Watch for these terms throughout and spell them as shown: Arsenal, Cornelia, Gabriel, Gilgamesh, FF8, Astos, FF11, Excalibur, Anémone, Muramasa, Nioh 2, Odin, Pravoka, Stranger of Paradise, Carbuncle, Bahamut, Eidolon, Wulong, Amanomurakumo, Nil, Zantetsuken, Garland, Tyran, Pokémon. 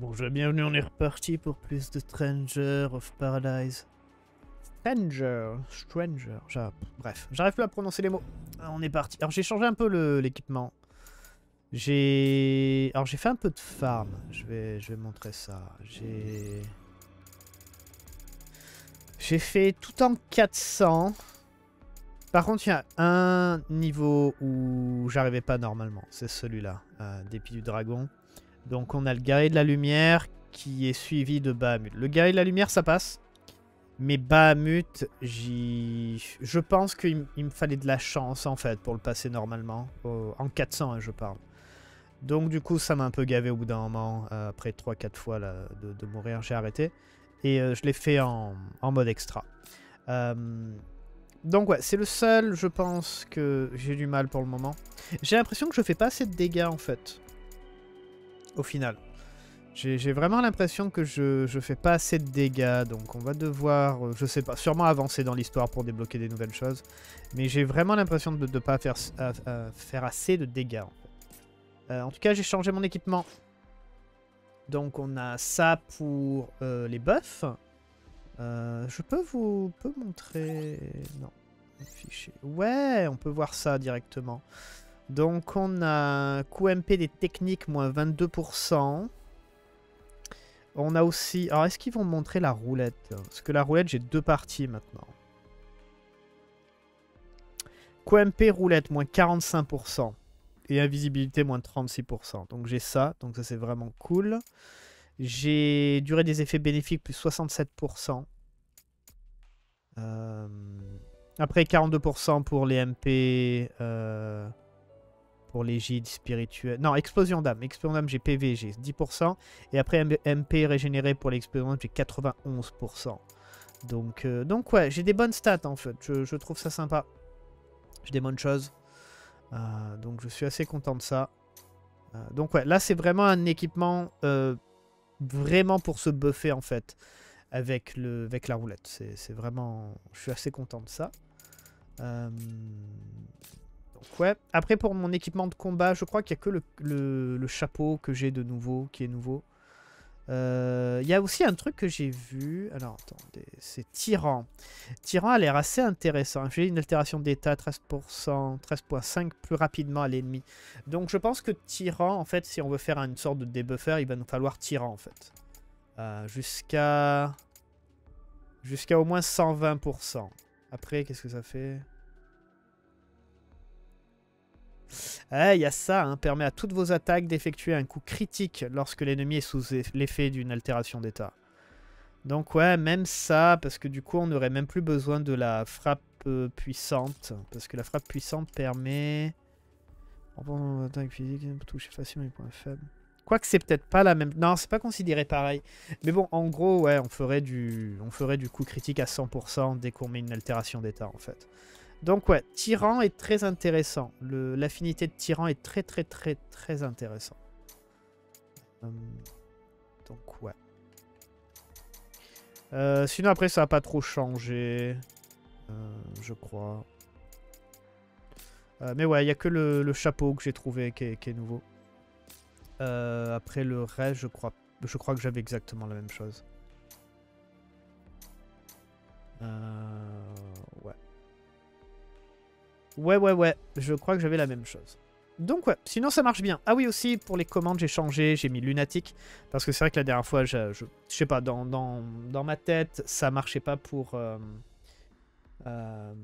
Bonjour et bienvenue, on est reparti pour plus de Stranger of Paradise. Stranger, bref, j'arrive plus à prononcer les mots. On est parti. Alors j'ai changé un peu l'équipement. J'ai fait un peu de farm. Je vais montrer ça. J'ai fait tout en 400. Par contre, il y a un niveau où j'arrivais pas normalement. C'est celui-là, d'épée du dragon. Donc on a le guerrier de la lumière qui est suivi de Bahamut. Le guerrier de la lumière, ça passe. Mais Bahamut, je pense qu'il me fallait de la chance en fait pour le passer normalement. En 400, hein, je parle. Donc du coup, ça m'a un peu gavé au bout d'un moment. Après 3-4 fois là, de mourir, j'ai arrêté. Et je l'ai fait en mode extra. Donc ouais, c'est le seul, je pense, que j'ai du mal pour le moment. J'ai l'impression que je fais pas assez de dégâts en fait. Au final, j'ai vraiment l'impression que je fais pas assez de dégâts, donc on va devoir, je sais pas, sûrement avancer dans l'histoire pour débloquer des nouvelles choses, mais j'ai vraiment l'impression de ne pas faire assez de dégâts. En fait. En tout cas, j'ai changé mon équipement. Donc on a ça pour les buffs. Je peux vous montrer... Non, fichier. Ouais, on peut voir ça directement. Donc on a coût MP des techniques moins 22%. On a aussi... Alors est-ce qu'ils vont montrer la roulette? Parce que la roulette, j'ai deux parties maintenant. Coût MP roulette moins 45%. Et invisibilité moins 36%. Donc j'ai ça. Donc ça c'est vraiment cool. J'ai durée des effets bénéfiques plus 67%. Après 42% pour les MP... Pour l'égide spirituelle. Non, explosion d'âme. Explosion d'âme, j'ai PV, j'ai 10%. Et après, MP régénéré pour l'explosion d'âme, j'ai 91%. Donc ouais, j'ai des bonnes stats, en fait. Je trouve ça sympa. J'ai des bonnes choses. Donc, je suis assez content de ça. Donc ouais, là, c'est vraiment un équipement vraiment pour se buffer, en fait, avec la roulette. C'est vraiment... Je suis assez content de ça. Ouais. Après pour mon équipement de combat, je crois qu'il n'y a que le chapeau que j'ai de nouveau, qui est nouveau. Il y a aussi un truc que j'ai vu. Alors attendez, c'est Tyran. Tyran a l'air assez intéressant. J'ai une altération d'état 13%, 13.5 plus rapidement à l'ennemi. Donc je pense que Tyran, en fait, si on veut faire une sorte de débuffer, il va nous falloir Tyran en fait. Jusqu'à au moins 120%. Après, qu'est-ce que ça fait ? Ah, il y a ça, hein, permet à toutes vos attaques d'effectuer un coup critique lorsque l'ennemi est sous l'effet d'une altération d'état. Donc ouais, même ça, parce que du coup on n'aurait même plus besoin de la frappe puissante, parce que la frappe puissante permet... Attaque physique, toucher facilement les points faibles. Quoique c'est peut-être pas la même... Non, c'est pas considéré pareil. Mais bon, en gros, ouais, on ferait du coup critique à 100% dès qu'on met une altération d'état en fait. Donc ouais, Tyran est très intéressant. L'affinité de Tyran est très intéressant. Donc ouais. Sinon après ça n'a pas trop changé. Je crois. Mais ouais, il n'y a que le chapeau que j'ai trouvé qui est nouveau. Après le reste, je crois que j'avais exactement la même chose. Ouais. Ouais, je crois que j'avais la même chose. Donc ouais, sinon ça marche bien. Ah oui aussi, pour les commandes j'ai changé, j'ai mis lunatique. Parce que c'est vrai que la dernière fois, je sais pas, dans ma tête, ça marchait pas pour... ça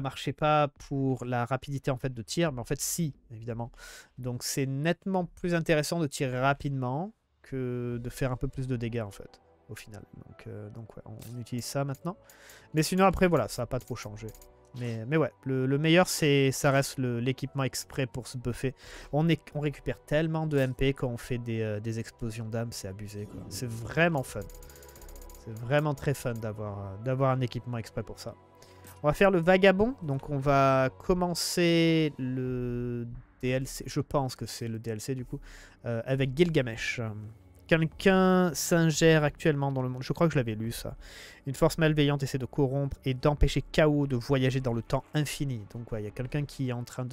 marchait pas pour la rapidité en fait de tir, mais en fait si, évidemment. Donc c'est nettement plus intéressant de tirer rapidement que de faire un peu plus de dégâts en fait, au final. Donc ouais, on utilise ça maintenant. Mais sinon après, voilà, ça n'a pas trop changé. Mais ouais, le meilleur, ça reste l'équipement exprès pour se buffer. On récupère tellement de MP quand on fait des explosions d'âme, c'est abusé. C'est vraiment fun. C'est vraiment très fun d'avoir un équipement exprès pour ça. On va faire le vagabond. Donc on va commencer le DLC. Je pense que c'est le DLC du coup. Avec Gilgamesh. Quelqu'un s'ingère actuellement dans le monde. Je crois que je l'avais lu, ça. Une force malveillante essaie de corrompre et d'empêcher Chaos de voyager dans le temps infini. Donc, ouais, il y a quelqu'un qui est en train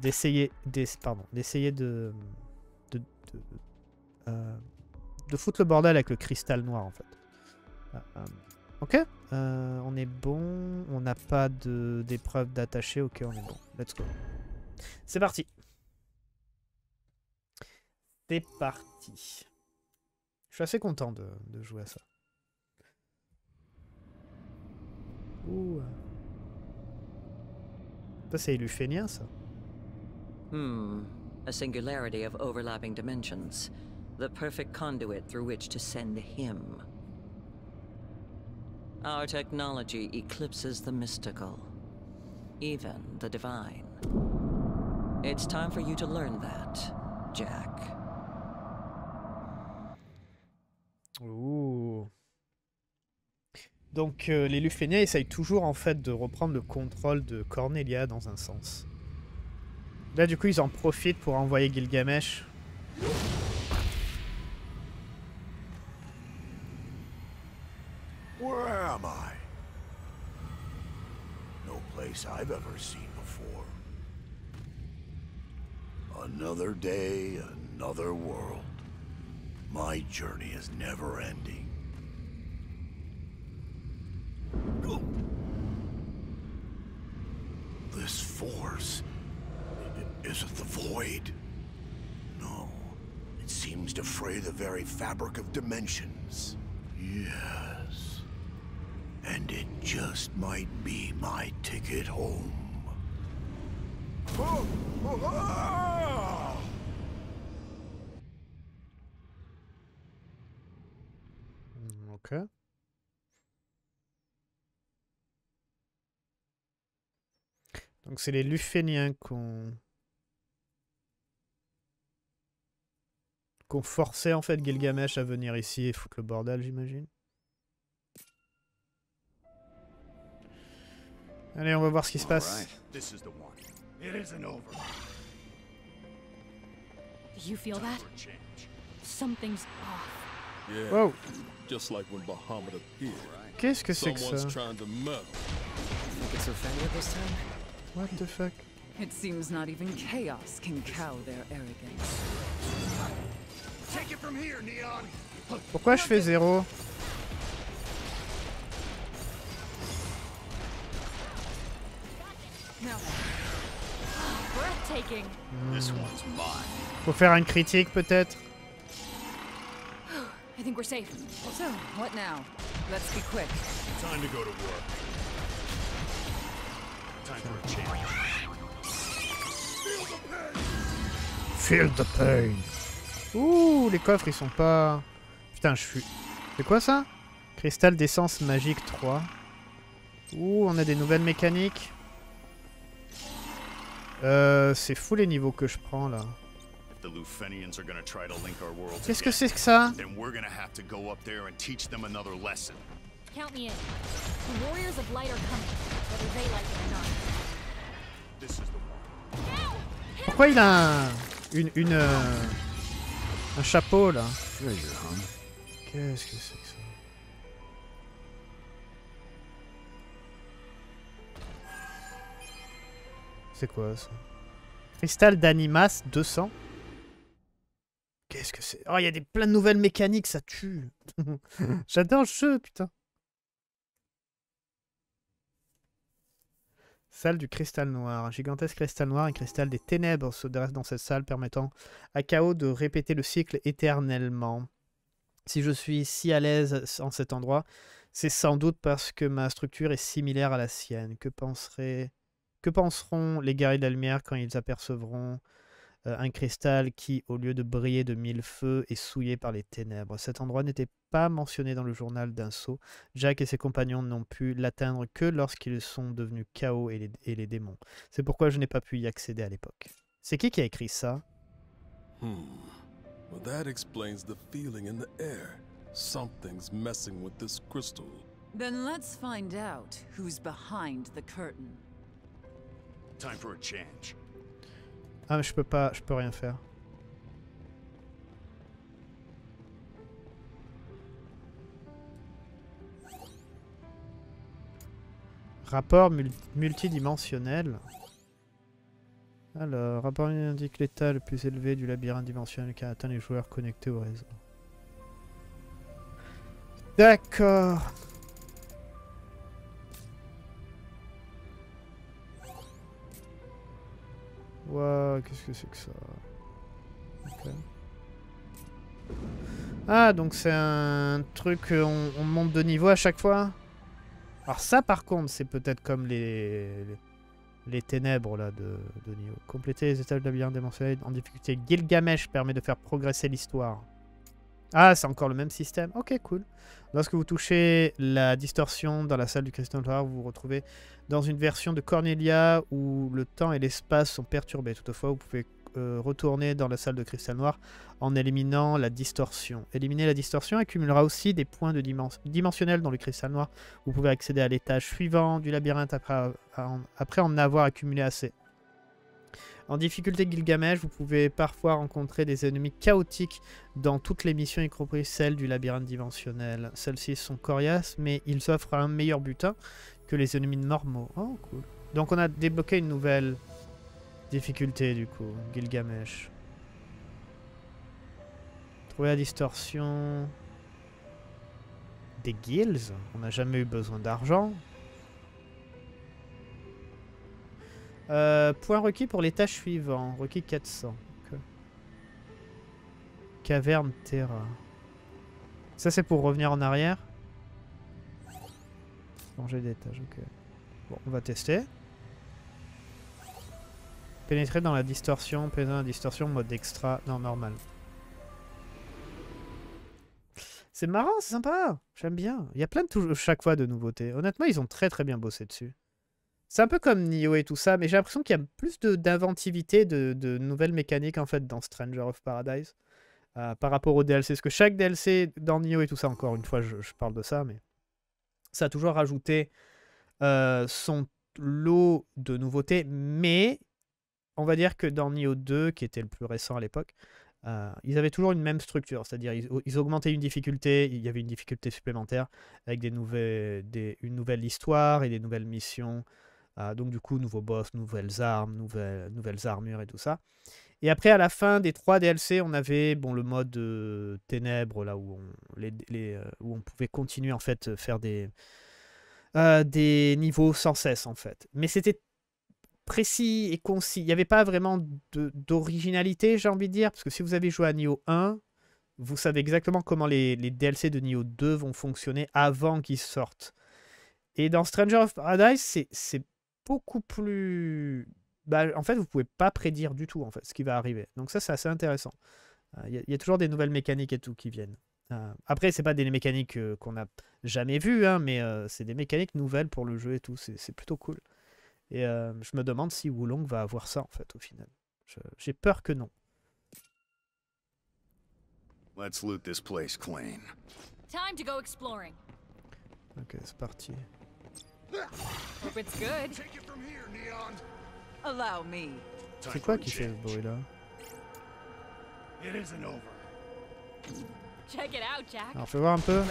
d'essayer de de foutre le bordel avec le cristal noir en fait. Ok, on est bon, on n'a pas d'épreuve d'attacher, ok on est bon, let's go. C'est parti. C'est parti. Je suis assez content de jouer à ça. Ouh. Ça c'est Lufenia ça. Hmm. A singularity of overlapping dimensions. The perfect conduit through which to send him. Our technology eclipses the mystical, even the divine. It's time for you to learn that, Jack. Ouh. Donc les Lufenia essayent toujours en fait de reprendre le contrôle de Cornelia dans un sens. Là du coup ils en profitent pour envoyer Gilgamesh. Where am I? No place I've ever seen before. Another day, another world. My journey is never ending. This force, is it the void? No, it seems to fray the very fabric of dimensions. Yes, and it just might be my ticket home. Okay. Donc c'est les Luféniens qu'on forçait en fait Gilgamesh à venir ici et foutre le bordel, j'imagine. Allez, on va voir ce qui se passe. Wow. Qu'est-ce que c'est que ça? What the fuck? It seems not even chaos can cow their arrogance. Take it from here, Neon. Pourquoi je fais zéro? Faut faire une critique peut-être. I think we're safe. So, what now? Let's be quick. Time to go to work. Feel the pain. Ouh, les coffres ils sont pas... Putain, je suis... C'est quoi ça? Cristal d'essence magique 3. Ouh, on a des nouvelles mécaniques. C'est fou les niveaux que je prends là. Qu'est-ce que c'est que ça? Count me in. The warriors of light are coming, whether they like it or not. This is the one. Pourquoi il a un chapeau là? Qu'est-ce que c'est que ça? C'est quoi ça? Cristal d'animas 200. Qu'est-ce que c'est? Oh, il y a plein de nouvelles mécaniques, ça tue. J'adore ce jeu, putain. Salle du cristal noir. Un gigantesque cristal noir, un cristal des ténèbres se dresse dans cette salle permettant à Chaos de répéter le cycle éternellement. Si je suis si à l'aise en cet endroit, c'est sans doute parce que ma structure est similaire à la sienne. Que penseront les guerriers de la lumière quand ils apercevront un cristal qui, au lieu de briller de mille feux, est souillé par les ténèbres. Cet endroit n'était pas mentionné dans le journal d'un sceau. Jack et ses compagnons n'ont pu l'atteindre que lorsqu'ils sont devenus chaos et les démons. C'est pourquoi je n'ai pas pu y accéder à l'époque. C'est qui a écrit ça? Well, that explains the feeling in the air. Something's messing with this crystal. Then let's find out who's behind the curtain. Time for a change. Ah mais je peux rien faire. Rapport multidimensionnel. Alors, rapport indique l'état le plus élevé du labyrinthe dimensionnel qu'a atteint les joueurs connectés au réseau. D'accord. Waouh, qu'est-ce que c'est que ça? Okay. Ah, donc c'est un truc, on monte de niveau à chaque fois. Alors ça, par contre, c'est peut-être comme les ténèbres là de Nioh. Compléter les étages de labyrinthe dimensionnel en difficulté Gilgamesh permet de faire progresser l'histoire. Ah, c'est encore le même système. Ok, cool. Lorsque vous touchez la distorsion dans la salle du cristal noir, vous vous retrouvez dans une version de Cornelia où le temps et l'espace sont perturbés. Toutefois, vous pouvez retourner dans la salle de cristal noir en éliminant la distorsion. Éliminer la distorsion accumulera aussi des points de dimensionnels dans le cristal noir. Vous pouvez accéder à l'étage suivant du labyrinthe après en avoir accumulé assez. En difficulté Gilgamesh, vous pouvez parfois rencontrer des ennemis chaotiques dans toutes les missions, y compris celles du labyrinthe dimensionnel. Celles-ci sont coriaces, mais ils offrent un meilleur butin que les ennemis normaux. Oh, cool. Donc on a débloqué une nouvelle difficulté, du coup, Gilgamesh. Trouver la distorsion des guilds. On n'a jamais eu besoin d'argent. Point requis pour l'étage suivant. Requis 400. Okay. Caverne Terra. Ça, c'est pour revenir en arrière. Changer d'étage, ok. Bon, on va tester. Pénétrer dans la distorsion. Pénétrer dans la distorsion, mode extra. Non, normal. C'est marrant, c'est sympa. J'aime bien. Il y a plein de chaque fois de nouveautés. Honnêtement, ils ont très très bien bossé dessus. C'est un peu comme Nioh et tout ça, mais j'ai l'impression qu'il y a plus d'inventivité, de nouvelles mécaniques en fait dans Stranger of Paradise par rapport au DLC. Parce que chaque DLC dans Nioh et tout ça, encore une fois, je parle de ça, mais ça a toujours rajouté son lot de nouveautés. Mais on va dire que dans Nioh 2, qui était le plus récent à l'époque, ils avaient toujours une même structure, c'est-à-dire ils augmentaient une difficulté, il y avait une difficulté supplémentaire avec une nouvelle histoire et des nouvelles missions. Donc du coup, nouveaux boss, nouvelles armes, nouvelles armures et tout ça. Et après, à la fin des 3 DLC, on avait bon, le mode ténèbres, là où où on pouvait continuer en fait faire des niveaux sans cesse en fait. Mais c'était précis et concis. Il n'y avait pas vraiment d'originalité, j'ai envie de dire, parce que si vous avez joué à Nioh 1, vous savez exactement comment les DLC de Nioh 2 vont fonctionner avant qu'ils sortent. Et dans Stranger of Paradise, c'est beaucoup plus... Bah, en fait, vous ne pouvez pas prédire du tout en fait, ce qui va arriver. Donc ça, c'est assez intéressant. Il y a toujours des nouvelles mécaniques et tout qui viennent. Après, ce n'est pas des mécaniques qu'on n'a jamais vues, hein, mais c'est des mécaniques nouvelles pour le jeu et tout. C'est plutôt cool. Et je me demande si Wulong va avoir ça en fait au final. J'ai peur que non. Let's loot this place clean. Time to go exploring. Ok, c'est parti. C'est quoi qui fait ce bruit là? Alors fais voir un peu.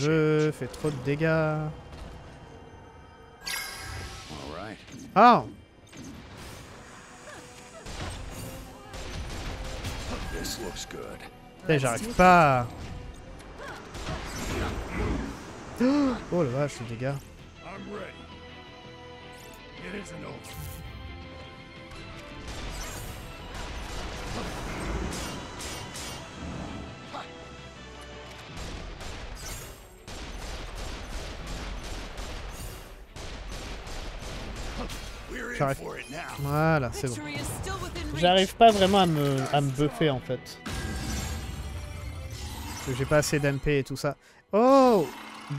Je fais trop de dégâts. Oh! Putain, j'arrive pas! Oh la vache, les dégâts! Voilà, c'est bon. J'arrive pas vraiment à me buffer en fait. J'ai pas assez d'MP et tout ça. Oh!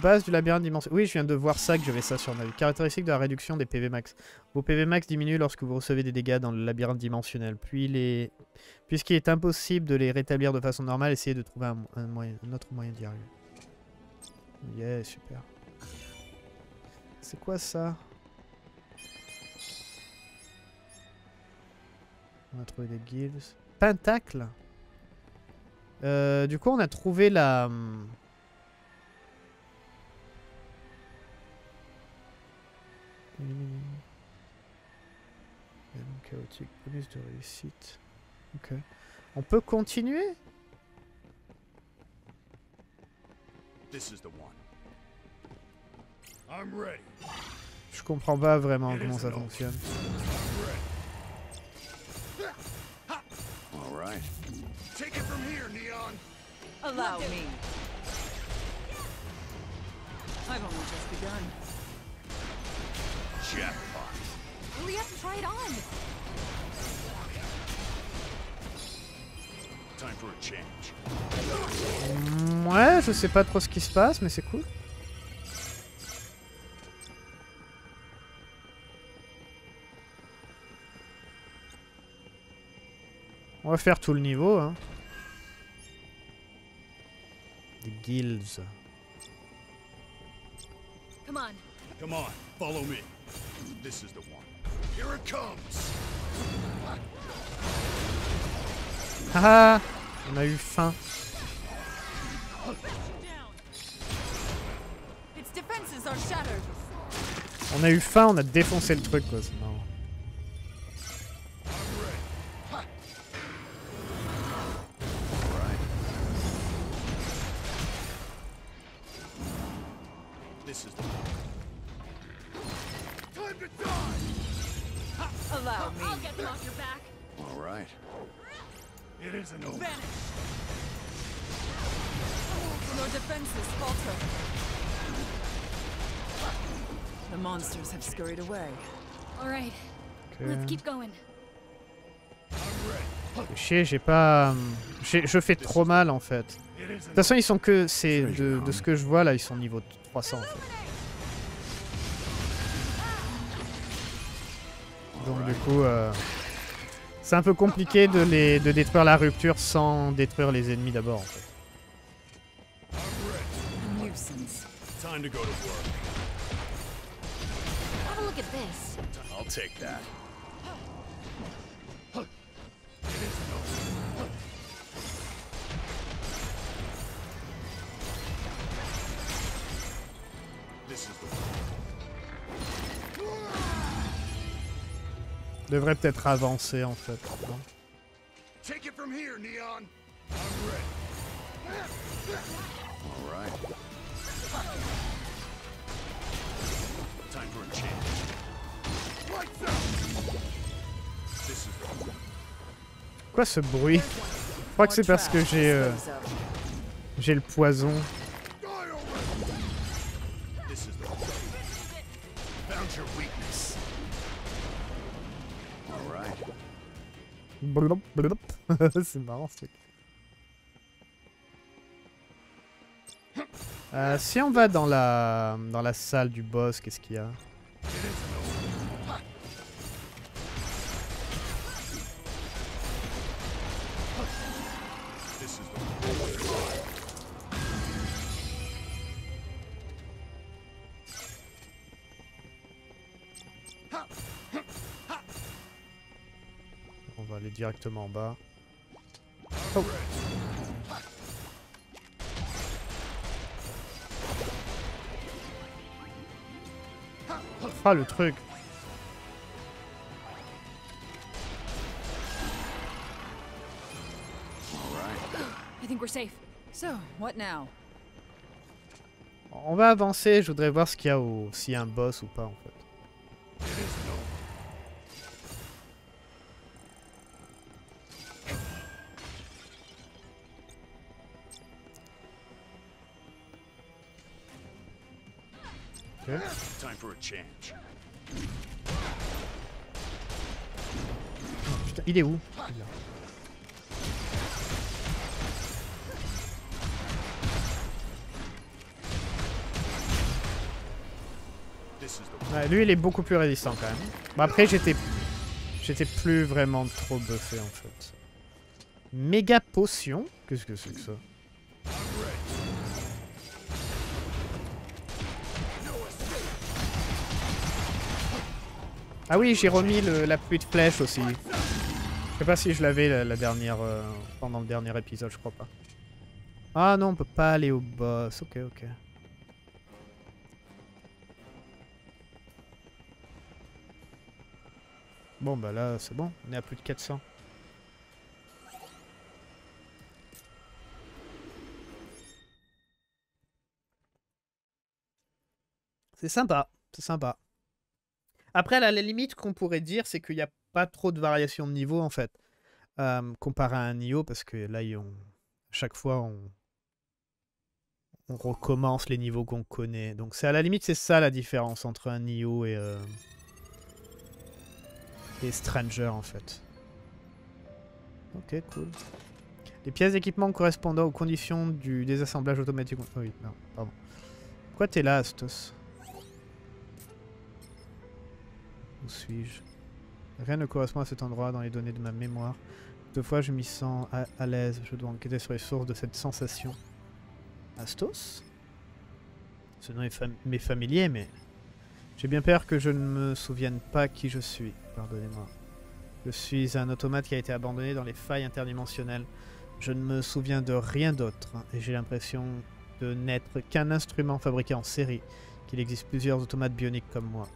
Base du labyrinthe dimensionnel. Oui, je viens de voir ça, que j'avais ça sur ma vie. Caractéristique de la réduction des PV max. Vos PV max diminuent lorsque vous recevez des dégâts dans le labyrinthe dimensionnel. Puisqu'il est impossible de les rétablir de façon normale, essayez de trouver un autre moyen d'y arriver. Yeah, super. C'est quoi ça? On a trouvé des guilds. Pentacle. Du coup, on a trouvé la... chaotique, bonus de réussite. Ok. On peut continuer? Je comprends pas vraiment comment ça fonctionne. Ouais, je sais pas trop ce qui se passe, mais c'est cool. On va faire tout le niveau, hein. Des guilds. Come on. Come on, follow me. This is the one. Here it comes. Ah, on a eu faim. On a eu faim, on a défoncé le truc, quoi, c'est marrant. J'ai pas... Je fais trop mal en fait. De toute façon ils sont que... c'est de ce que je vois là, ils sont niveau 300 en fait. Donc du coup... c'est un peu compliqué de détruire la rupture sans détruire les ennemis d'abord en fait. Devrait peut-être avancer en fait. Quoi ce bruit? Je crois que c'est parce que j'ai le poison. C'est marrant ce truc. Si on va dans la salle du boss, qu'est-ce qu'il y a? Directement en bas. Oh. Ah, le truc. On va avancer, je voudrais voir ce qu'il y a, s'il y a un boss ou pas en fait. Putain, il est où? Ouais, lui il est beaucoup plus résistant quand même. Bon, après j'étais plus vraiment trop buffé en fait. Méga potion? Qu'est-ce que c'est que ça? Ah oui, j'ai remis la pluie de flèches aussi. Je sais pas si je l'avais la dernière pendant le dernier épisode, je crois pas. Ah non, on peut pas aller au boss. Ok, ok. Bon bah là c'est bon, on est à plus de 400. C'est sympa, c'est sympa. Après là, la limite qu'on pourrait dire c'est qu'il n'y a pas trop de variation de niveau en fait. Comparé à un Nioh, parce que là chaque fois on recommence les niveaux qu'on connaît. Donc à la limite c'est ça la différence entre un Nioh et Stranger en fait. Ok, cool. Les pièces d'équipement correspondant aux conditions du désassemblage automatique. Oh oui, non, pardon. Pourquoi t'es là, Astos? Où suis-je? Rien ne correspond à cet endroit dans les données de ma mémoire. Toutefois, je m'y sens à l'aise. Je dois enquêter sur les sources de cette sensation. Astos? Ce nom m'est familier, mais... J'ai bien peur que je ne me souvienne pas qui je suis. Pardonnez-moi. Je suis un automate qui a été abandonné dans les failles interdimensionnelles. Je ne me souviens de rien d'autre et j'ai l'impression de n'être qu'un instrument fabriqué en série, qu'il existe plusieurs automates bioniques comme moi.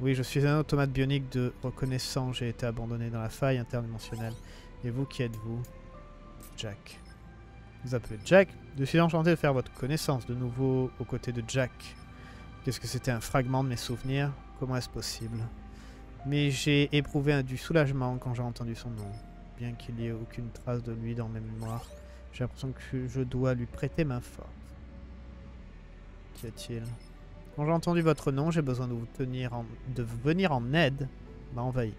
Oui, je suis un automate bionique de reconnaissance. J'ai été abandonné dans la faille interdimensionnelle. Et vous, qui êtes-vous? Jack. Vous appelez Jack? Je suis enchanté de faire votre connaissance de nouveau aux côtés de Jack. Qu'est-ce que c'était, un fragment de mes souvenirs? Comment est-ce possible? Mais j'ai éprouvé du soulagement quand j'ai entendu son nom. Bien qu'il n'y ait aucune trace de lui dans mes mémoires, j'ai l'impression que je dois lui prêter main forte. Qu'y a-t-il? Quand j'ai entendu votre nom, j'ai besoin de venir en aide. M'a envahi.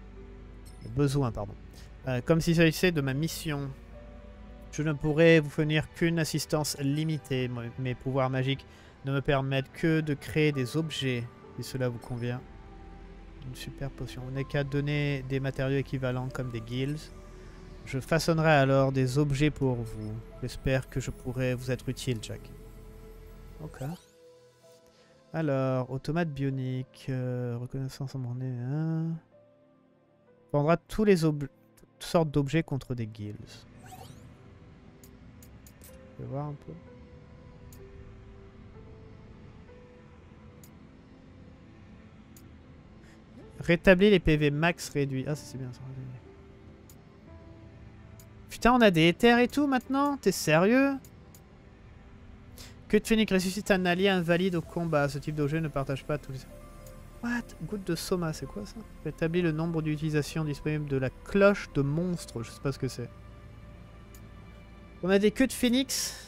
Besoin, pardon. Comme s'il s'agissait de ma mission. Je ne pourrais vous fournir qu'une assistance limitée. Mes pouvoirs magiques ne me permettent que de créer des objets, si cela vous convient. Une super potion. On n'est qu'à donner des matériaux équivalents comme des guilds. Je façonnerai alors des objets pour vous. J'espère que je pourrai vous être utile, Jack. Ok. Alors, automate bionique, reconnaissance en monnaie. Hein. Vendra toutes sortes d'objets contre des guilds. Je vais voir un peu. Rétablir les PV max réduits. Ah, c'est bien ça. Putain, on a des éthers et tout maintenant? T'es sérieux? Que de Phoenix ressuscite un allié invalide au combat. Ce type d'objet ne partage pas tous les... What? Goutte de Soma, c'est quoi ça? Rétablir le nombre d'utilisations disponibles de la cloche de monstre. Je sais pas ce que c'est. On a des queues de Phoenix.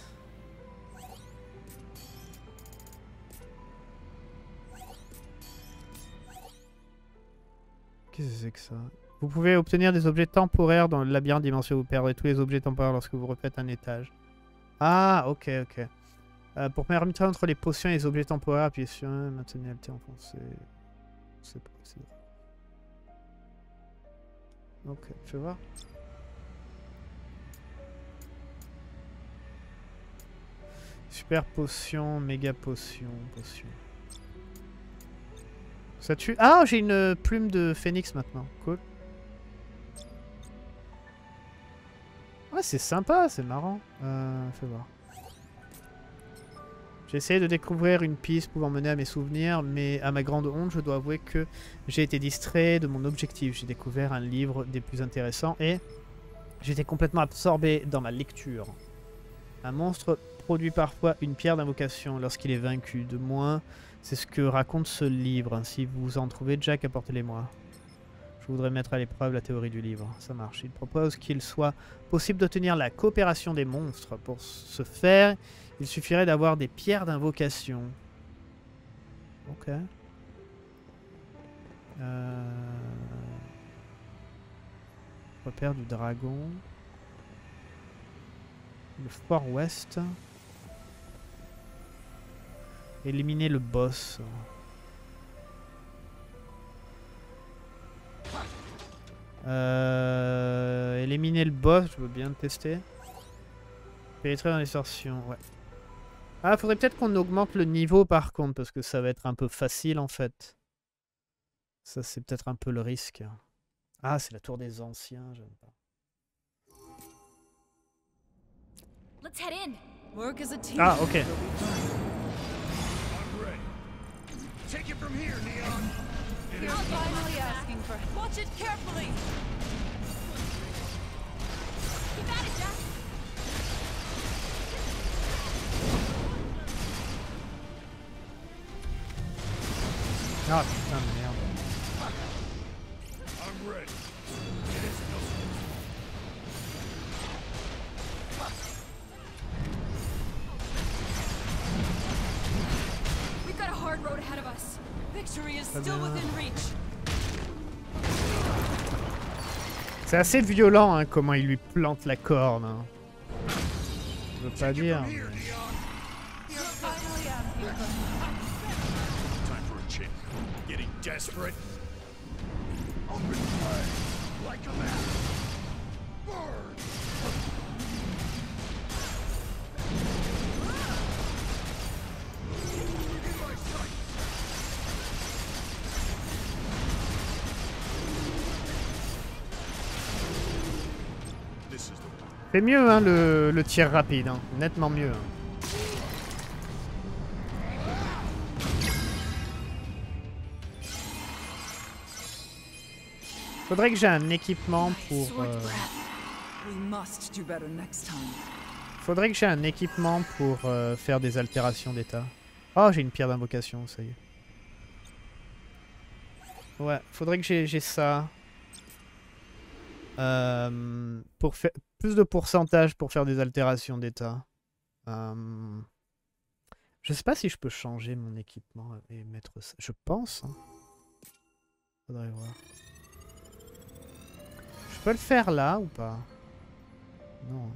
Qu'est-ce que c'est que ça? Vous pouvez obtenir des objets temporaires dans le labyrinthe dimensionnel. Vous perdrez tous les objets temporaires lorsque vous refaites un étage. Ah, ok, ok. Pour permettre entre les potions et les objets temporaires, appuyez sur un, maintenez le T enfoncé. C'est pas possible. Ok, je vais voir. Super potion, méga potion, potion. Ça tue. Ah, j'ai une plume de phénix maintenant. Cool. Ouais, c'est sympa, c'est marrant. Fais voir. J'ai essayé de découvrir une piste pouvant mener à mes souvenirs, mais à ma grande honte, je dois avouer que j'ai été distrait de mon objectif. J'ai découvert un livre des plus intéressants et j'étais complètement absorbé dans ma lecture. Un monstre produit parfois une pierre d'invocation lorsqu'il est vaincu. De moins, c'est ce que raconte ce livre. Si vous en trouvez, Jack, apportez-les-moi. Je voudrais mettre à l'épreuve la théorie du livre. Ça marche. Il propose qu'il soit possible d'obtenir la coopération des monstres. Pour ce faire, il suffirait d'avoir des pierres d'invocation. Ok. Repère du dragon. Le Fort West. Éliminer le boss. Éliminer le boss, je veux bien le tester. Pénétrer dans les sortions, ouais. Ah, faudrait peut-être qu'on augmente le niveau par contre, parce que ça va être un peu facile en fait. Ça, c'est peut-être un peu le risque. Ah, c'est la tour des anciens, j'aime pas. Ah, ok. Ah putain de merde. C'est assez violent hein, comment il lui plante la corne. Hein. Je veux pas dire. Mais... C'est mieux hein, le tir rapide, hein. Nettement mieux. Hein. Faudrait que j'ai un équipement pour... Faudrait que j'ai un équipement pour faire des altérations d'état. Oh, j'ai une pierre d'invocation, ça y est. Ouais, faudrait que j'ai ça. Pour faire plus de pourcentage pour faire des altérations d'état. Je sais pas si je peux changer mon équipement et mettre ça. Je pense. Hein. Faudrait voir. Je peux le faire là ou pas? Non.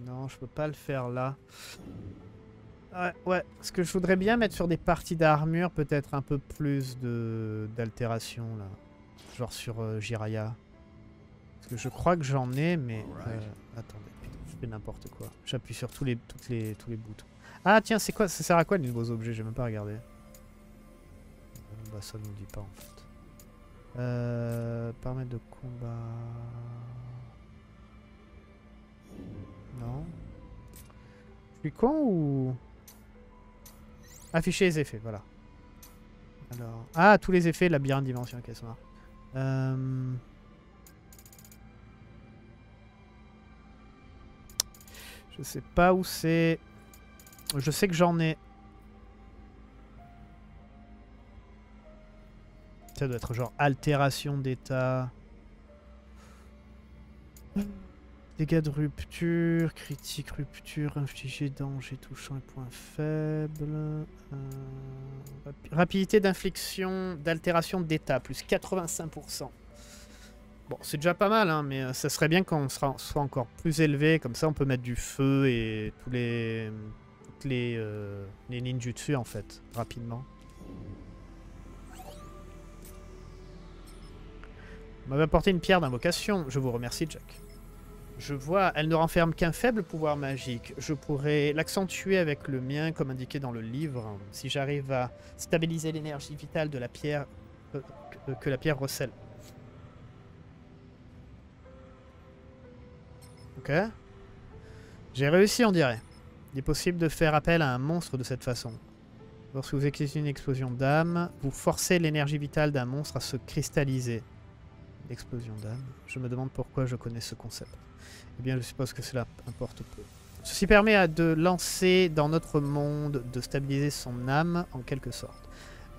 Non, je peux pas le faire là. Ouais, ce que je voudrais bien mettre sur des parties d'armure, peut-être un peu plus d'altération, là. Genre sur Jiraya. Parce que je crois que j'en ai, mais... attendez, putain, je fais n'importe quoi. J'appuie sur tous les boutons. Ah tiens, c'est quoi? Ça sert à quoi les nouveaux objets? J'ai même pas regardé. Bah ça nous dit pas, en fait. Paramètres de combat... Non. Je suis con ou... Afficher les effets, voilà. Alors... Ah, tous les effets, labyrinthe, dimension, ok, ça marche. Je sais pas où c'est... Je sais que j'en ai. Ça doit être genre altération d'état. Dégâts de rupture, critique rupture, infliger danger touchant et point faible. Rapidité d'infliction, d'altération d'état, plus 85%. Bon, c'est déjà pas mal, hein, mais ça serait bien qu'on soit encore plus élevé. Comme ça, on peut mettre du feu et toutes les ninjutsu, en fait, rapidement. On m'avait apporté une pierre d'invocation. Je vous remercie, Jack. Je vois, elle ne renferme qu'un faible pouvoir magique. Je pourrais l'accentuer avec le mien, comme indiqué dans le livre. Si j'arrive à stabiliser l'énergie vitale de la pierre que la pierre recèle. Ok. J'ai réussi, on dirait. Il est possible de faire appel à un monstre de cette façon. Lorsque vous exécutez une explosion d'âme, vous forcez l'énergie vitale d'un monstre à se cristalliser. Explosion d'âme. Je me demande pourquoi je connais ce concept. Eh bien, je suppose que cela importe peu. Ceci permet de lancer dans notre monde, de stabiliser son âme en quelque sorte.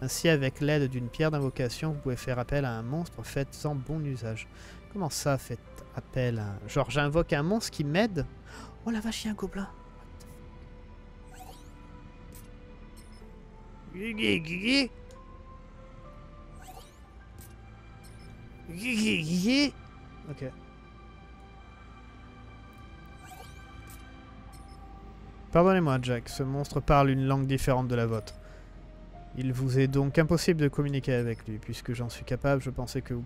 Ainsi, avec l'aide d'une pierre d'invocation, vous pouvez faire appel à un monstre, faites-en bon usage. Comment ça, faites appel à... Genre, j'invoque un monstre qui m'aide? Oh la vache, il y a un gobelin. Ok. Pardonnez-moi, Jack, ce monstre parle une langue différente de la vôtre. Il vous est donc impossible de communiquer avec lui. Puisque j'en suis capable, je pensais que vous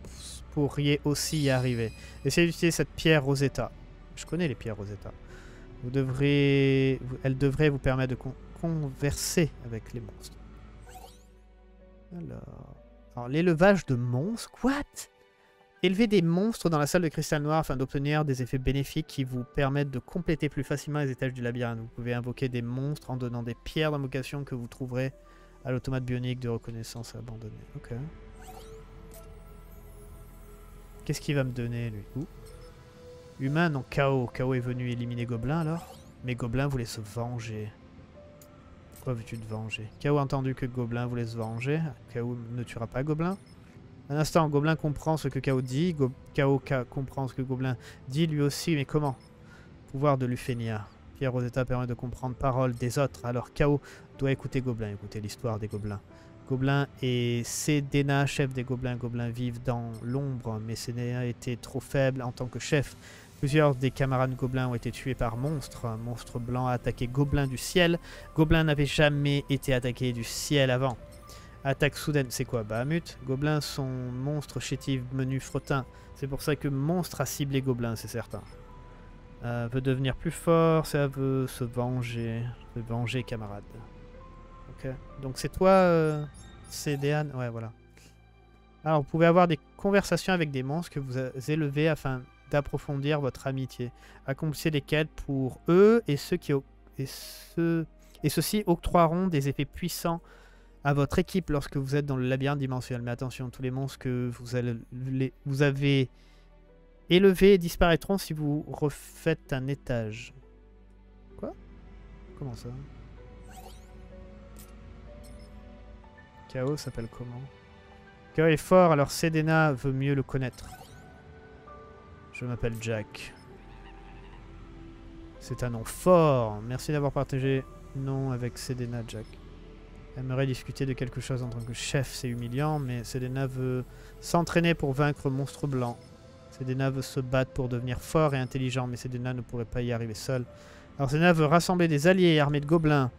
pourriez aussi y arriver. Essayez d'utiliser cette pierre Rosetta. Je connais les pierres Rosetta. Elle devrait vous permettre de converser avec les monstres. Alors l'élevage de monstres, what? Élever des monstres dans la salle de cristal noir afin d'obtenir des effets bénéfiques qui vous permettent de compléter plus facilement les étages du labyrinthe. Vous pouvez invoquer des monstres en donnant des pierres d'invocation que vous trouverez à l'automate bionique de reconnaissance abandonné. Ok. Qu'est-ce qu'il va me donner lui? Ouh. Humain, non, KO. KO est venu éliminer Gobelin alors? Mais Gobelin voulait se venger. Pourquoi veux-tu te venger? KO a entendu que Gobelin voulait se venger. KO ne tuera pas Gobelin. Un instant, Gobelin comprend ce que KO dit. KO comprend ce que Gobelin dit lui aussi, mais comment? Pouvoir de Lufenia. Pierre Rosetta permet de comprendre parole des autres. Alors KO doit écouter Gobelin. Écoutez l'histoire des Gobelins. Gobelin et Sedena, chef des Gobelins. Gobelins vivent dans l'ombre, mais Sedena était trop faible en tant que chef. Plusieurs des camarades Gobelins ont été tués par monstres. Un monstre blanc a attaqué Gobelin du ciel. Gobelin n'avait jamais été attaqué du ciel avant. Attaque soudaine, c'est quoi? Bahamut. Gobelins sont monstres chétifs, menu fretin. C'est pour ça que monstre a ciblé Gobelin, c'est certain. Veut devenir plus fort, ça veut se venger. Se venger, camarade. Ok. Donc c'est toi, Cédéane. Ouais, voilà. Alors, vous pouvez avoir des conversations avec des monstres que vous élevez afin d'approfondir votre amitié. Accomplissez des quêtes pour eux et ceux-ci octroieront des effets puissants à votre équipe lorsque vous êtes dans le labyrinthe dimensionnel. Mais attention, tous les monstres que vous avez élevés disparaîtront si vous refaites un étage. Quoi? Comment ça? Chaos s'appelle comment? Chaos est fort, alors Sedena veut mieux le connaître. Je m'appelle Jack. C'est un nom fort. Merci d'avoir partagé nom avec Sedena, Jack. Aimerait discuter de quelque chose en tant que chef, c'est humiliant, mais Sedena veut s'entraîner pour vaincre Monstre Blanc. Sedena veut se battre pour devenir fort et intelligent, mais Sedena ne pourrait pas y arriver seul. Alors Sedena veut rassembler des alliés armés de gobelins.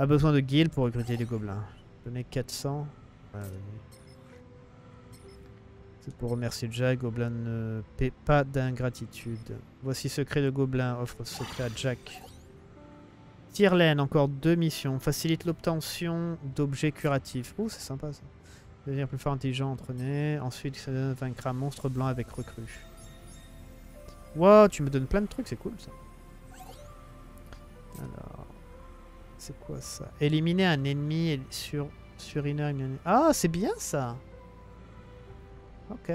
A besoin de guildes pour recruter des gobelins. Donner 400. C'est pour remercier Jack. Gobelin ne paie pas d'ingratitude. Voici secret de gobelin. Offre secret à Jack. Tirlaine, encore 2 missions. Facilite l'obtention d'objets curatifs. Ouh, c'est sympa ça. Devenir plus fort, intelligent, entraîné. Ensuite, ça vaincra un monstre blanc avec recrue. Wow, tu me donnes plein de trucs, c'est cool ça. Alors, c'est quoi ça? Éliminer un ennemi sur une heure. Ah, c'est bien ça. Ok.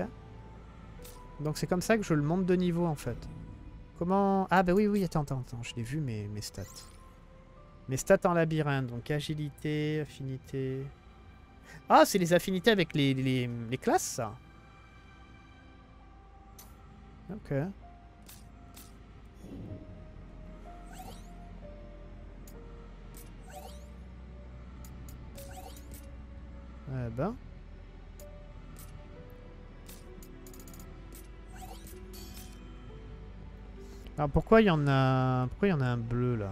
Donc c'est comme ça que je le monte de niveau en fait. Comment? Ah bah oui, attends, je l'ai vu mes stats. Mes stats en labyrinthe, donc agilité, affinité... Ah, c'est les affinités avec les classes, ça. Ok. Eh ben... Alors pourquoi il y en a... Pourquoi il y en a un bleu, là?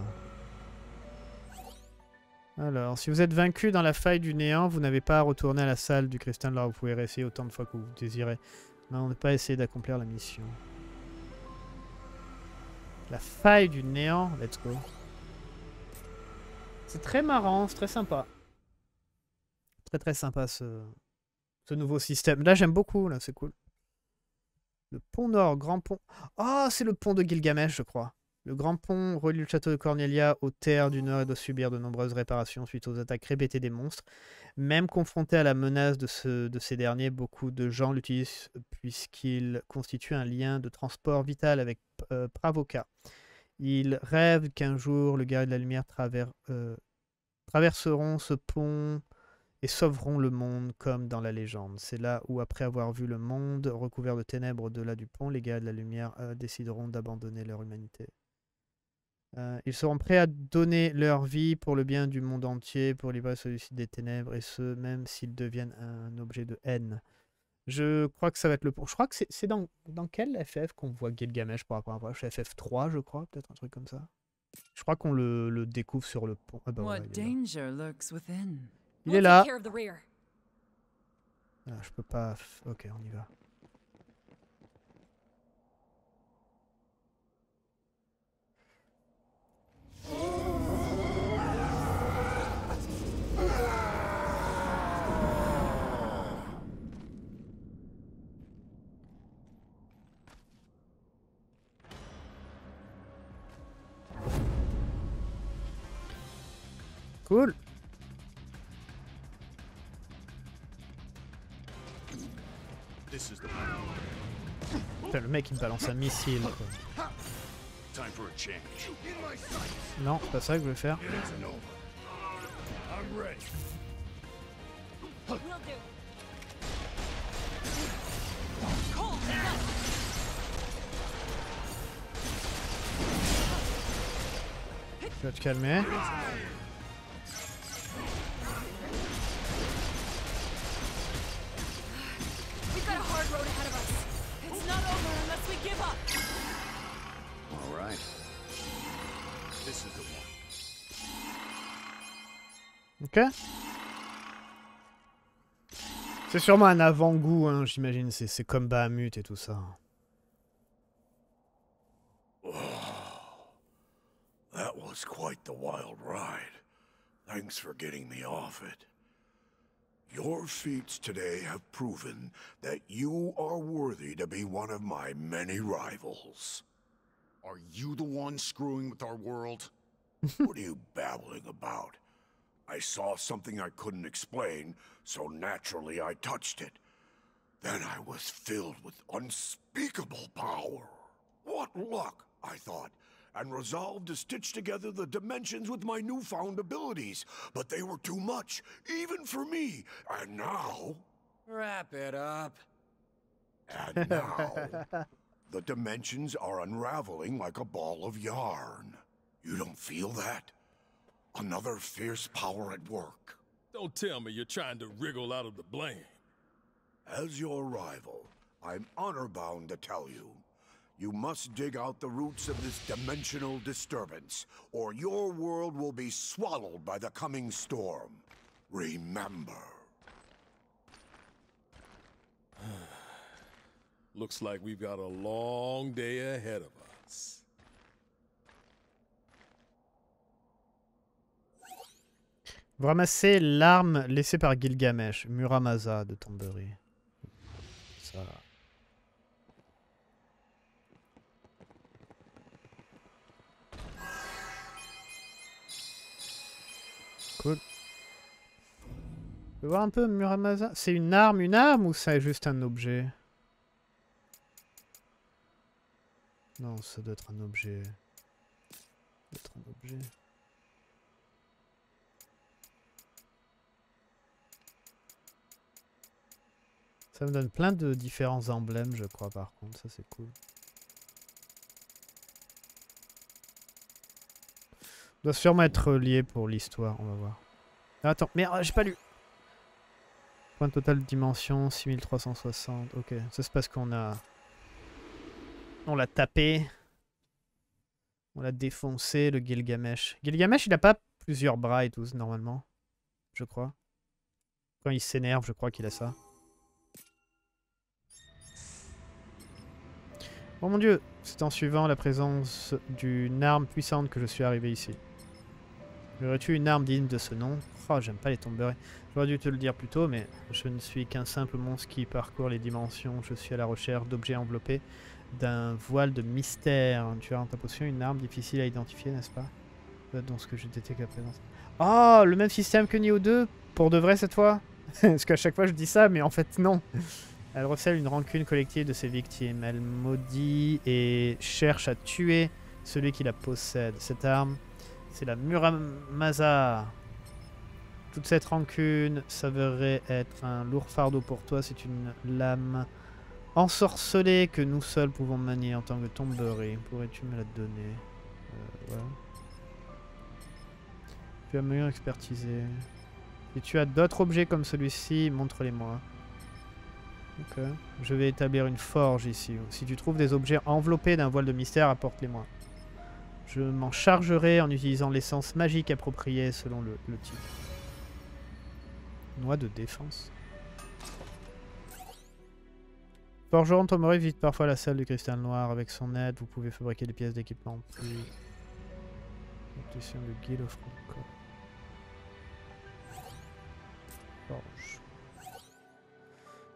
Alors, si vous êtes vaincu dans la faille du néant, vous n'avez pas à retourner à la salle du cristal. Là, vous pouvez réessayer autant de fois que vous désirez. Non, on n'a pas essayé d'accomplir la mission. La faille du néant, let's go. C'est très marrant, c'est très sympa. Très très sympa ce nouveau système. Là, j'aime beaucoup, là, c'est cool. Le pont nord, grand pont. Oh, c'est le pont de Gilgamesh, je crois. Le grand pont relie le château de Cornelia aux terres du nord et doit subir de nombreuses réparations suite aux attaques répétées des monstres. Même confronté à la menace de ces derniers, beaucoup de gens l'utilisent puisqu'il constitue un lien de transport vital avec Pravoka. Il rêve qu'un jour le guerrier de la lumière traverseront ce pont et sauveront le monde comme dans la légende. C'est là où, après avoir vu le monde recouvert de ténèbres au-delà du pont, les guerriers de la lumière décideront d'abandonner leur humanité. Ils seront prêts à donner leur vie pour le bien du monde entier, pour libérer celui-ci des ténèbres, et ce, même s'ils deviennent un objet de haine. Je crois que ça va être le pont. Je crois que c'est dans quel FF qu'on voit Gilgamesh pour la première fois? FF3, je crois, peut-être un truc comme ça. Je crois qu'on le découvre sur le pont. Ah ben ouais, il est là. Ah, je peux pas... Ok, on y va. Cool. Putain, le mec il me balance un missile quoi. Non, c'est pas ça que je veux faire. Tu vas te calmer. Ok. C'est sûrement un avant-goût, hein, j'imagine. C'est comme Bahamut et tout ça. Oh, that was quite the wild ride. Thanks for getting me off it. Your feats today have proven that you are worthy to be one of my many rivals. Are you the one screwing with our world? What are you babbling about? I saw something I couldn't explain, so naturally I touched it. Then I was filled with unspeakable power. What luck, I thought, and resolved to stitch together the dimensions with my newfound abilities. But they were too much, even for me. And now... Wrap it up. And now, the dimensions are unraveling like a ball of yarn. You don't feel that? Another fierce power at work. Don't tell me you're trying to wriggle out of the blame. As your rival, I'm honor-bound to tell you. You must dig out the roots of this dimensional disturbance, or your world will be swallowed by the coming storm. Remember. Looks like we've got a long day ahead of us. Vous ramassez l'arme laissée par Gilgamesh, Muramasa de Tonberry. Ça. Cool. Je veux voir un peu Muramasa. C'est une arme ou c'est juste un objet? Non, ça doit être un objet. Ça doit être un objet. Ça me donne plein de différents emblèmes, je crois, par contre. Ça, c'est cool. Ça doit sûrement être lié pour l'histoire, on va voir. Attends, merde, j'ai pas lu. Point total de dimension, 6360. Ok, ça c'est parce qu'on a... On l'a tapé. On l'a défoncé, le Gilgamesh. Gilgamesh, il a pas plusieurs bras et tout, normalement. Je crois. Quand il s'énerve, je crois qu'il a ça. Oh mon dieu, c'est en suivant la présence d'une arme puissante que je suis arrivé ici. J'aurais tué une arme digne de ce nom. Oh, j'aime pas les Tonberry. J'aurais dû te le dire plus tôt, mais je ne suis qu'un simple monstre qui parcourt les dimensions. Je suis à la recherche d'objets enveloppés d'un voile de mystère. Tu as en ta possession une arme difficile à identifier, n'est-ce pas? Dans ce que j'ai détecté à présent. Oh, le même système que Nioh 2, pour de vrai cette fois. Parce qu'à chaque fois je dis ça, mais en fait non. Elle recèle une rancune collective de ses victimes. Elle maudit et cherche à tuer celui qui la possède. Cette arme, c'est la Muramasa. Toute cette rancune s'avérait être un lourd fardeau pour toi. C'est une lame ensorcelée que nous seuls pouvons manier en tant que Tonberry. Pourrais-tu me la donner? Ouais. Tu as mieux expertisé. Si tu as d'autres objets comme celui-ci, montre-les-moi. Ok, je vais établir une forge ici. Si tu trouves des objets enveloppés d'un voile de mystère, apporte-les-moi. Je m'en chargerai en utilisant l'essence magique appropriée selon le titre. Noix de défense. Forgeron Tonberry visite parfois la salle du cristal noir. Avec son aide, vous pouvez fabriquer des pièces d'équipement plus... Obtention de guilde offre encore. Forge.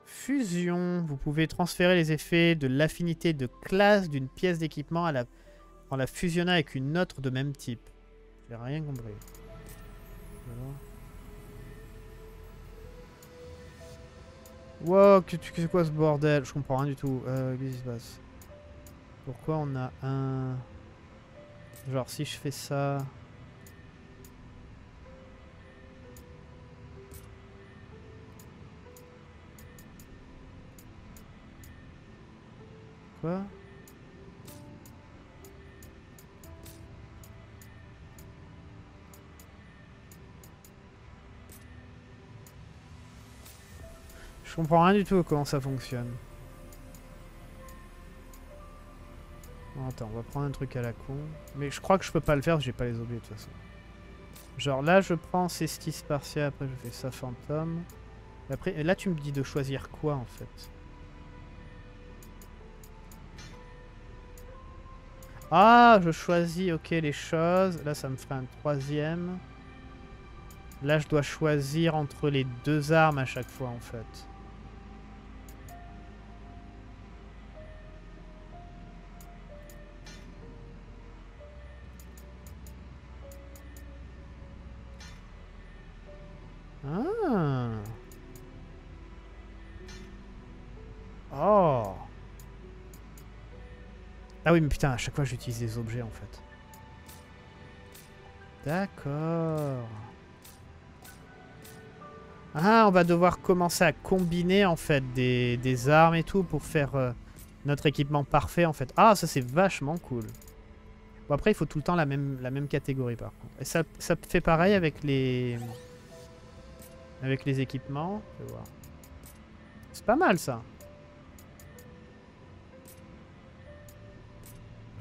Fusion, vous pouvez transférer les effets de l'affinité de classe d'une pièce d'équipement en la fusionnant avec une autre de même type. J'ai rien compris. Wow, c'est quoi ce bordel? Je comprends rien du tout. Qu'est-ce qui se passe? Pourquoi on a un... Genre si je fais ça... Quoi? Je comprends rien du tout comment ça fonctionne. Bon, attends, on va prendre un truc à la con. Mais je crois que je peux pas le faire, j'ai pas les objets de toute façon. Genre là, je prends ces skis spartiates, après je fais ça fantôme. Après, là, tu me dis de choisir quoi en fait? Ah, je choisis, ok, les choses. Là, ça me ferait un troisième. Là, je dois choisir entre les deux armes à chaque fois en fait. Ah oui, mais putain, à chaque fois j'utilise des objets en fait. D'accord. Ah, on va devoir commencer à combiner en fait des armes et tout pour faire notre équipement parfait en fait. Ah, ça c'est vachement cool. Bon, après, il faut tout le temps la même catégorie par contre. Et ça fait pareil avec les équipements. Je vais voir. C'est pas mal ça.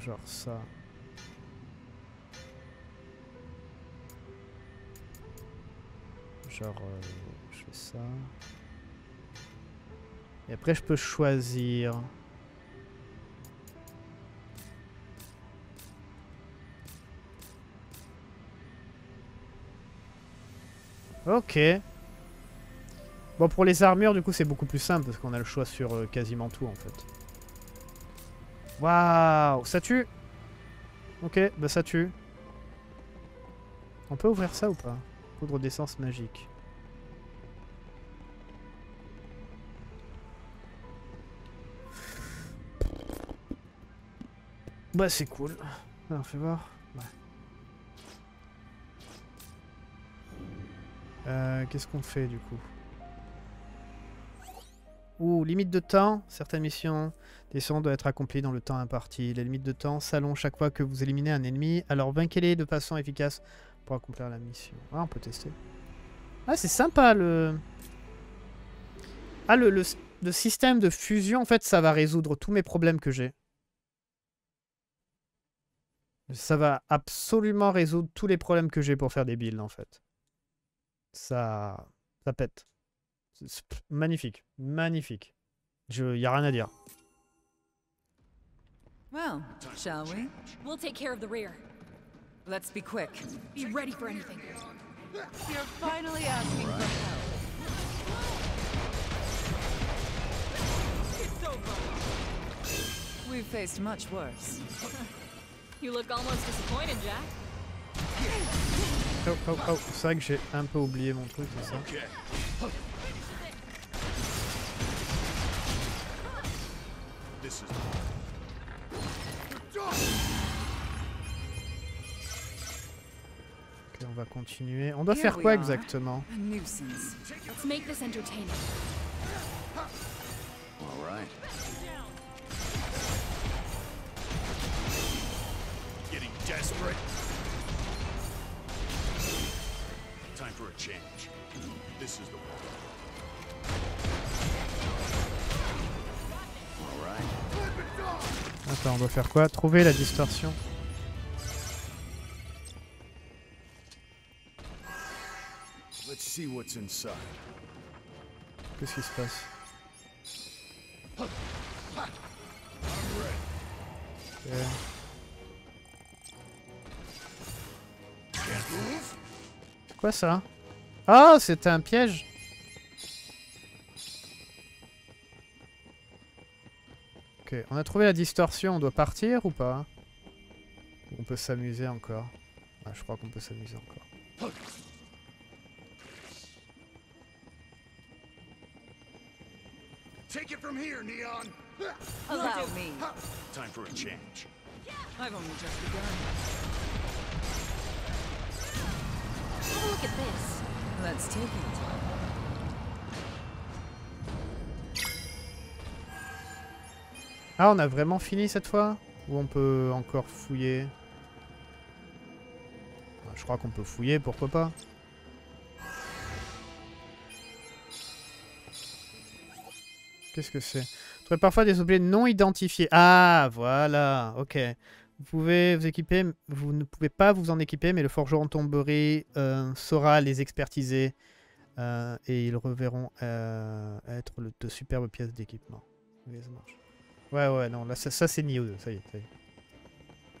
Genre ça. Genre, je fais ça. Et après, je peux choisir. Ok. Bon, pour les armures, du coup, c'est beaucoup plus simple parce qu'on a le choix sur quasiment tout en fait. Waouh, ça tue. Ok, bah ça tue. On peut ouvrir ça ou pas? Poudre d'essence magique. Bah c'est cool. Alors fais voir. Ouais. Qu'est-ce qu'on fait du coup? Ouh, limite de temps. Certaines missions, des sons doivent être accomplies dans le temps imparti. Les limites de temps s'allongent chaque fois que vous éliminez un ennemi. Alors vainquez-les de façon efficace pour accomplir la mission. Ah, on peut tester. Ah, c'est sympa le... Ah, le système de fusion, en fait, ça va résoudre tous mes problèmes que j'ai. Ça va absolument résoudre tous les problèmes que j'ai pour faire des builds, en fait. Ça pète. Magnifique, magnifique. Y a rien à dire. Well, shall we? We'll take care of the rear. Let's be quick. Be ready for anything. You're finally asking for help. It's over. We've faced much worse. You look almost disappointed, Jack. Oh, oh, oh. C'est vrai que j'ai un peu oublié mon truc, c'est ça. Ok, on va continuer. On doit faire quoi exactement? Attends, on doit faire quoi? Trouver la distorsion. Qu'est-ce qui se passe? Okay. Quoi ça? Ah, c'était un piège. Ok, on a trouvé la distorsion, on doit partir ou pas? On peut s'amuser encore. Ah, je crois qu'on peut s'amuser encore. from here, Neon. Allow me. Time for a change. I've only just begun. Have a look at this. Let's take it. Ah, on a vraiment fini cette fois? Ou on peut encore fouiller? Je crois qu'on peut fouiller, pourquoi pas? Qu'est-ce que c'est? Vous trouvez parfois des objets non identifiés. Ah, voilà, ok. Vous pouvez vous équiper, vous ne pouvez pas vous en équiper, mais le forgeron Tonberry saura les expertiser. Et ils reverront être de superbes pièces d'équipement. Ouais, non, là, ça c'est Nioh 2, ça y est,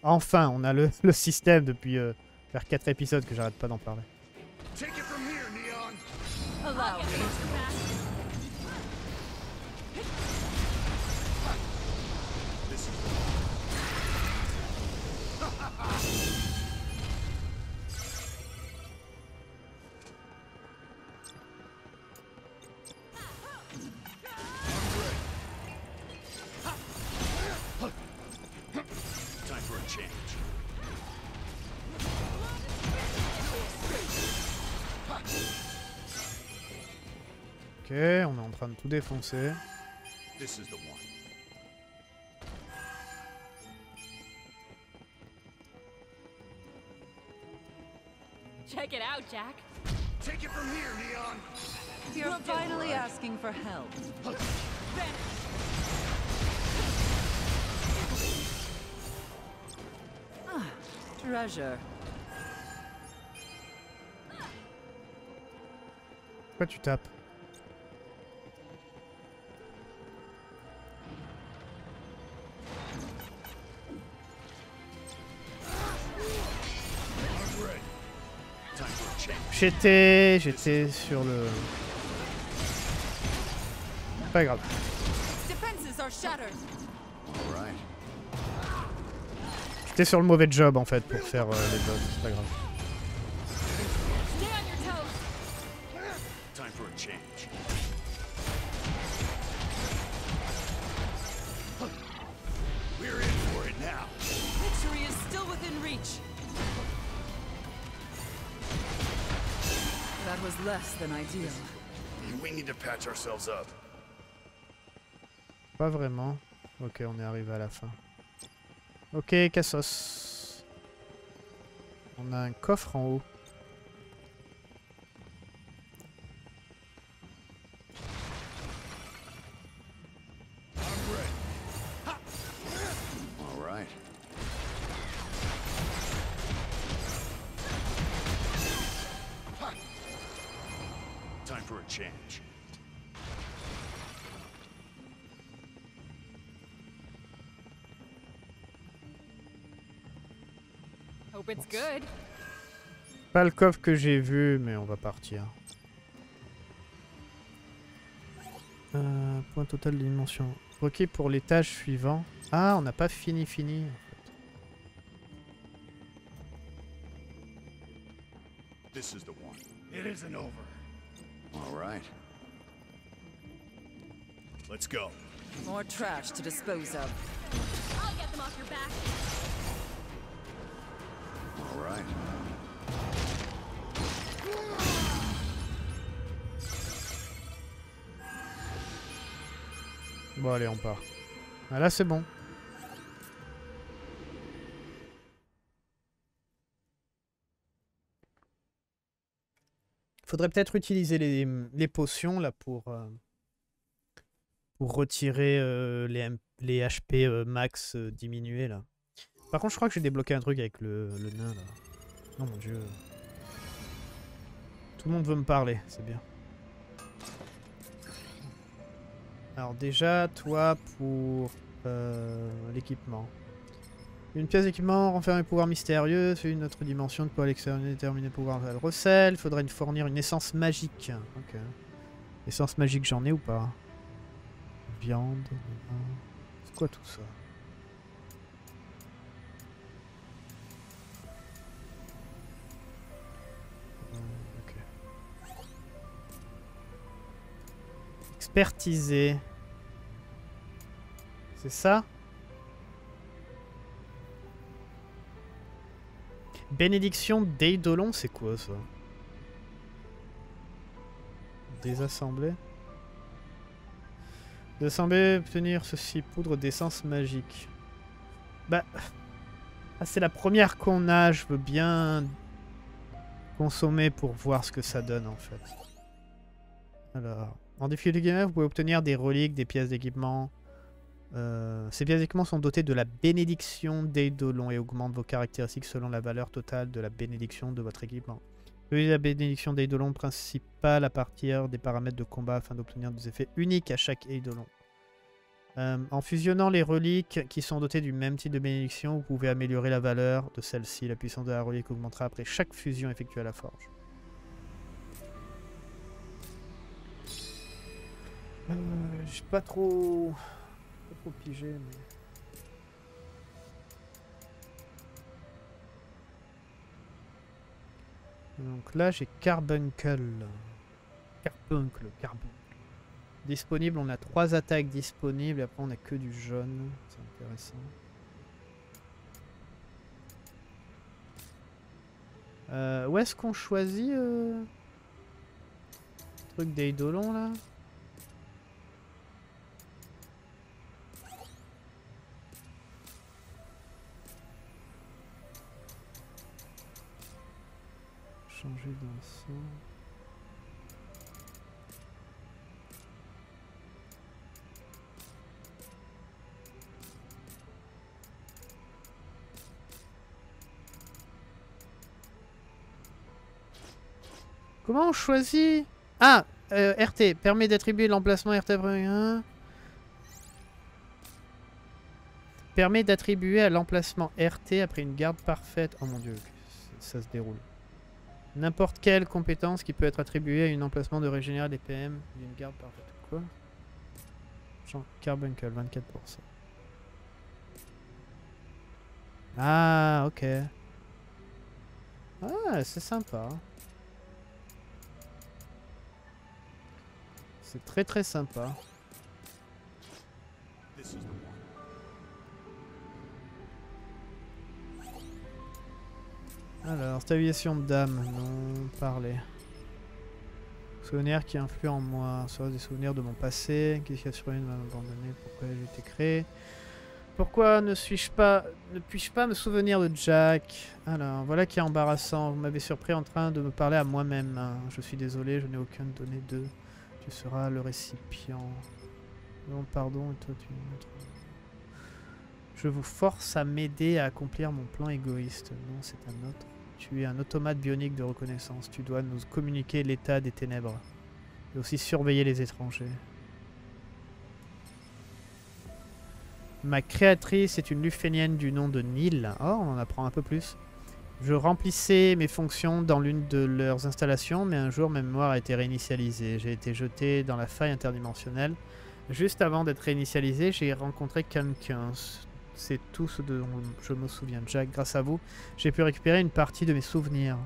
Enfin, on a le système depuis vers 4 épisodes que j'arrête pas d'en parler. Ok, on est en train de tout défoncer. Check it out, Jack. Take it from here, Neon. You're finally asking for help. Ah, treasure. Pourquoi tu tapes? J'étais sur le... Pas grave. J'étais sur le mauvais job en fait pour faire les boss, c'est pas grave. Pas vraiment. Ok, on est arrivé à la fin. Ok, Cassos. On a un coffre en haut. Pas le coffre que j'ai vu, mais on va partir. Point total de dimension. Ok, pour l'étage suivant. Ah, on n'a pas fini en fait. Let's go. More trash to dispose of. I'll get them off your back. All right. Bon allez, on part. Ah là, c'est bon. Faudrait peut-être utiliser les potions là pour retirer les HP max diminués là. Par contre, je crois que j'ai débloqué un truc avec le nain là. Non, mon dieu. Tout le monde veut me parler, c'est bien. Alors déjà, toi pour l'équipement. Une pièce d'équipement renferme les pouvoirs mystérieux, c'est une autre dimension de poil extérieur déterminé pouvoir le recel. Il faudrait nous fournir une essence magique. Ok. Essence magique, j'en ai ou pas? Viande. C'est quoi tout ça? Expertiser. C'est ça? Bénédiction d'Eidolon, c'est quoi ça? Désassemblée. Désassemblée, obtenir ceci, poudre d'essence magique. Bah... Ah, c'est la première qu'on a, je veux bien... consommer pour voir ce que ça donne en fait. Alors... En défi du gamer, vous pouvez obtenir des reliques, des pièces d'équipement. Ces pièces d'équipement sont dotées de la bénédiction d'Eidolon et augmentent vos caractéristiques selon la valeur totale de la bénédiction de votre équipement. Utilisez la bénédiction d'Eidolon principale à partir des paramètres de combat afin d'obtenir des effets uniques à chaque Eidolon. En fusionnant les reliques qui sont dotées du même type de bénédiction, vous pouvez améliorer la valeur de celle-ci. La puissance de la relique augmentera après chaque fusion effectuée à la forge. J'ai pas trop pigé, mais... Donc là, j'ai Carbuncle. Disponible, on a 3 attaques disponibles, et après on a que du jaune. C'est intéressant. Où est-ce qu'on choisit le truc d'Eidolon, là? Changer d'ensemble. Comment on choisit? Ah, RT permet d'attribuer l'emplacement RT. Permet d'attribuer à l'emplacement RT après une garde parfaite. Oh mon dieu, ça se déroule. N'importe quelle compétence qui peut être attribuée à un emplacement de régénérer des PM d'une garde parfaite. Quoi? Genre Carbuncle, 24%. Ah, ok. Ah, c'est sympa. C'est très très sympa. Alors, stabilisation de dame, non, parler. Souvenir qui influe en moi, soit des souvenirs de mon passé, qu'est-ce qui a survécu de m'abandonner, pourquoi j'ai été créé. Pourquoi ne suis-je pas, ne puis-je pas me souvenir de Jack? Alors, voilà qui est embarrassant, vous m'avez surpris en train de me parler à moi-même. Je suis désolé, je n'ai aucune donnée de... Tu seras le récipient. Non, pardon, et toi tu... Je vous force à m'aider à accomplir mon plan égoïste. Non, c'est un autre. Tu es un automate bionique de reconnaissance. Tu dois nous communiquer l'état des ténèbres. Et aussi surveiller les étrangers. Ma créatrice est une Lufenienne du nom de Nil. Oh, on en apprend un peu plus. Je remplissais mes fonctions dans l'une de leurs installations, mais un jour ma mémoire a été réinitialisée. J'ai été jeté dans la faille interdimensionnelle. Juste avant d'être réinitialisé, j'ai rencontré quelqu'un. C'est tout ce dont je me souviens. Jack, grâce à vous, j'ai pu récupérer une partie de mes souvenirs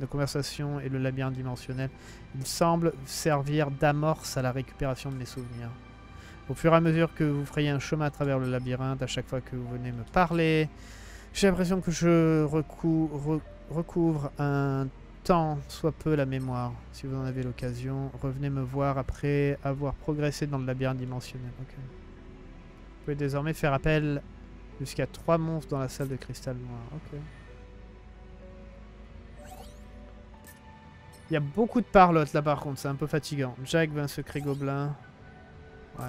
de conversation et le labyrinthe dimensionnel. Il semble servir d'amorce à la récupération de mes souvenirs. Au fur et à mesure que vous feriez un chemin à travers le labyrinthe, à chaque fois que vous venez me parler, j'ai l'impression que je recouvre un temps, soit peu, la mémoire. Si vous en avez l'occasion, revenez me voir après avoir progressé dans le labyrinthe dimensionnel. Okay. Vous pouvez désormais faire appel jusqu'à 3 monstres dans la salle de cristal noir. Ok. Il y a beaucoup de parlottes là par contre, c'est un peu fatigant. Jack vint secret gobelin. Ouais.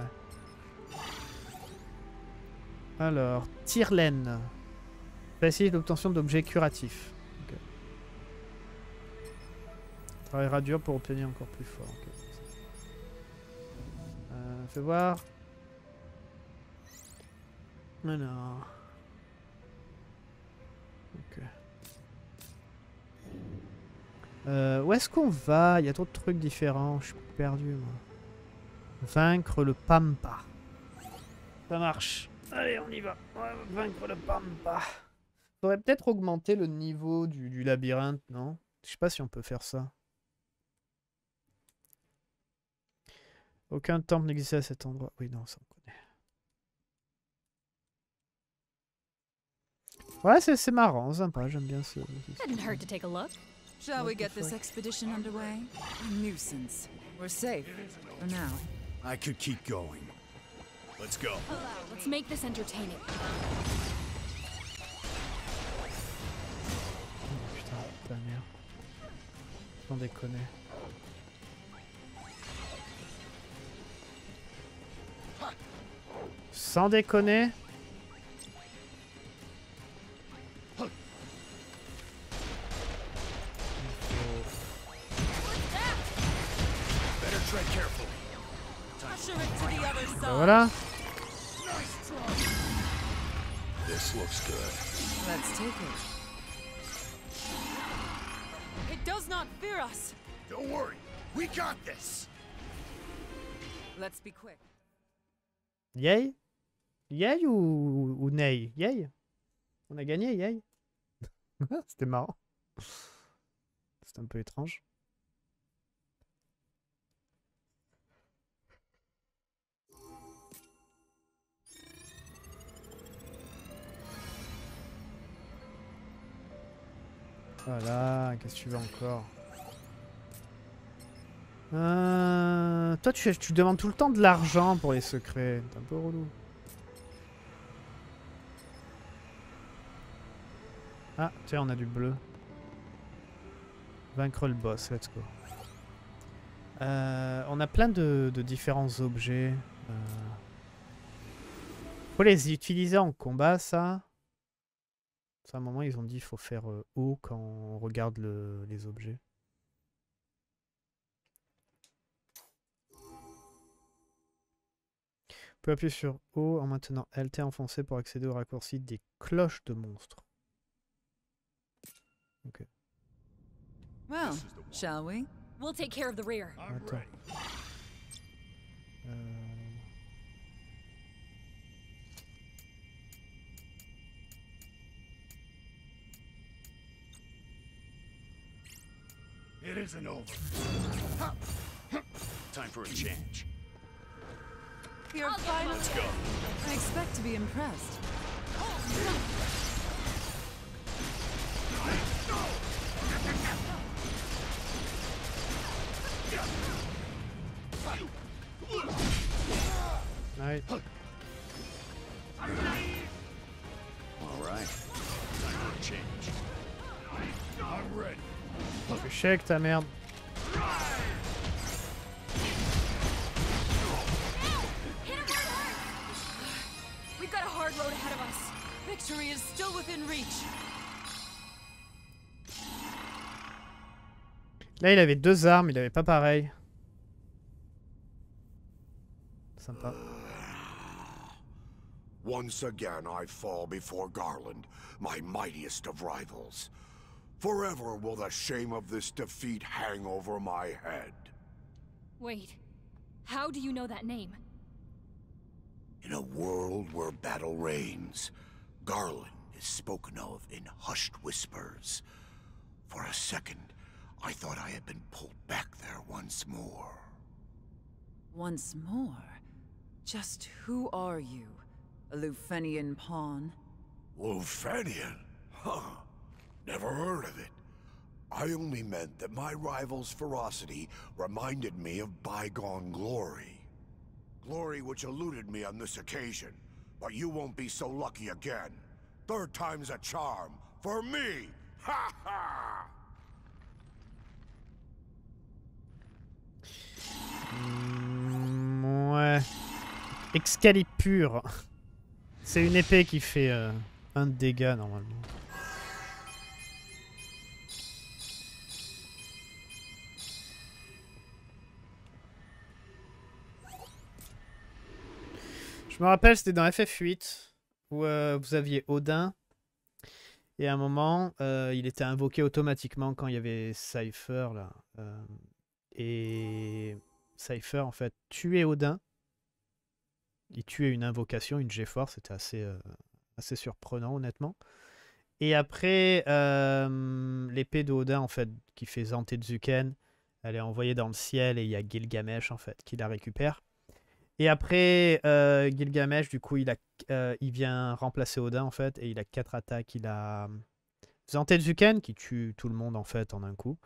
Alors, Tyrlaine. Facilite l'obtention d'objets curatifs. Okay. Travaillera dur pour obtenir encore plus fort. Okay. Fais voir. Non. Ok. Où est-ce qu'on va? Il y a trop de trucs différents. Je suis perdu, moi. Vaincre le Pampa. Ça marche. Allez, on y va. Vaincre le Pampa. Faudrait peut-être augmenter le niveau du labyrinthe, non? Je sais pas si on peut faire ça. Aucun temple n'existait à cet endroit. Oui, non, ça on connaît. Ouais, c'est marrant, sympa, j'aime bien ce. Shall we get this expedition underway? Nuisance. We're safe for now. I could keep going. Let's go. Let's make this entertaining. Putain, ta merde. Sans déconner. Sans déconner. Voilà. This looks good. Let's take it. It does not fear us. Don't worry, we got this. Let's be quick. Yay? Yay ou nay? Yay? On a gagné, yay? C'était marrant. C'était un peu étrange. Voilà, qu'est-ce que tu veux encore? Toi, tu demandes tout le temps de l'argent pour les secrets. T'es un peu relou. Ah, tiens, on a du bleu. Vaincre le boss, let's go. On a plein de différents objets. Faut les utiliser en combat, ça. À un moment, ils ont dit qu'il faut faire haut quand on regarde les objets. On peut appuyer sur haut en maintenant LT enfoncé pour accéder au raccourci des cloches de monstres. Ok. Well, shall we? We'll take care of the rear. Attends. It isn't over. Time for a change. You're fine. Let's go. I expect to be impressed. Nice. All right. Time for a change. I'm ready. Échec ta merde. Là il avait deux armes, il avait pas pareil. Sympa. Once again I fall before Garland, my mightiest of rivals. Forever will the shame of this defeat hang over my head. Wait, how do you know that name? In a world where battle reigns, Garland is spoken of in hushed whispers. For a second, I thought I had been pulled back there once more. Once more? Just who are you? A Lufenian pawn? Lufenian? Huh. Never heard of it. I only meant that my rival's ferocity reminded me of bygone glory. Glory which eluded me on this occasion, but you won't be so lucky again. Third time's a charm for me! Ha ha! Ouais. Excalibur. C'est une épée qui fait un dégât normalement. Je me rappelle, c'était dans FF8, où vous aviez Odin, et à un moment, il était invoqué automatiquement quand il y avait Cypher, là. Et Cypher, en fait, tuait Odin. Il tuait une invocation, une G-Force, c'était assez surprenant, honnêtement. Et après, l'épée d'Odin, en fait, qui fait Zantetsuken, elle est envoyée dans le ciel, et il y a Gilgamesh, en fait, qui la récupère. Et après Gilgamesh, du coup, il vient remplacer Odin, en fait, et il a 4 attaques. Il a Zantetsuken, qui tue tout le monde, en fait, en un coup.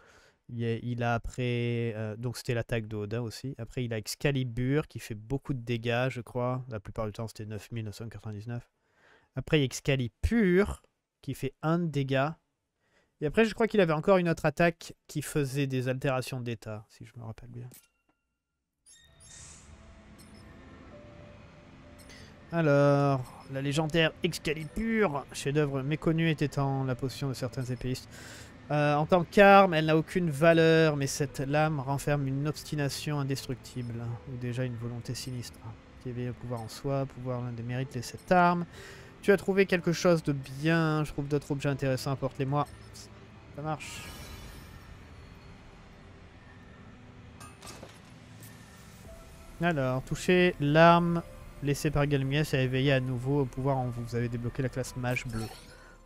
Il a après... donc, c'était l'attaque d'Odin aussi. Après, il a Excalibur, qui fait beaucoup de dégâts, je crois. La plupart du temps, c'était 9999. Après, il y a Excalibur, qui fait 1 de dégâts. Et après, je crois qu'il avait encore une autre attaque qui faisait des altérations d'état, si je me rappelle bien. Alors, la légendaire Excalibur, chef-d'œuvre méconnu, était en la possession de certains épéistes. En tant qu'arme, elle n'a aucune valeur, mais cette lame renferme une obstination indestructible, ou déjà une volonté sinistre. Qui éveille au pouvoir en soi, pouvoir l'un des mérites de cette arme. Tu as trouvé quelque chose de bien, je trouve d'autres objets intéressants, apporte-les-moi. Ça marche. Alors, toucher l'arme laissée par Gilgamesh à éveiller à nouveau au pouvoir en vous. Vous avez débloqué la classe Mage bleu.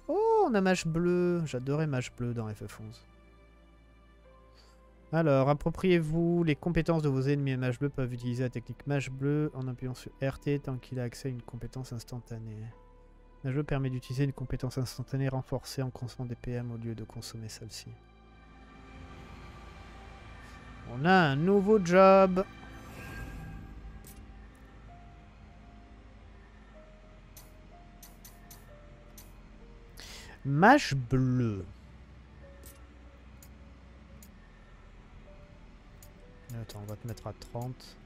Oh, on a Mage bleu. J'adorais Mage bleu dans FF11. Alors, appropriez-vous les compétences de vos ennemis. Mage bleu peuvent utiliser la technique Mage bleu en appuyant sur RT tant qu'il a accès à une compétence instantanée. Mage bleu permet d'utiliser une compétence instantanée renforcée en consommant des PM au lieu de consommer celle-ci. On a un nouveau job. Mage bleu. Attends, on va te mettre à 30.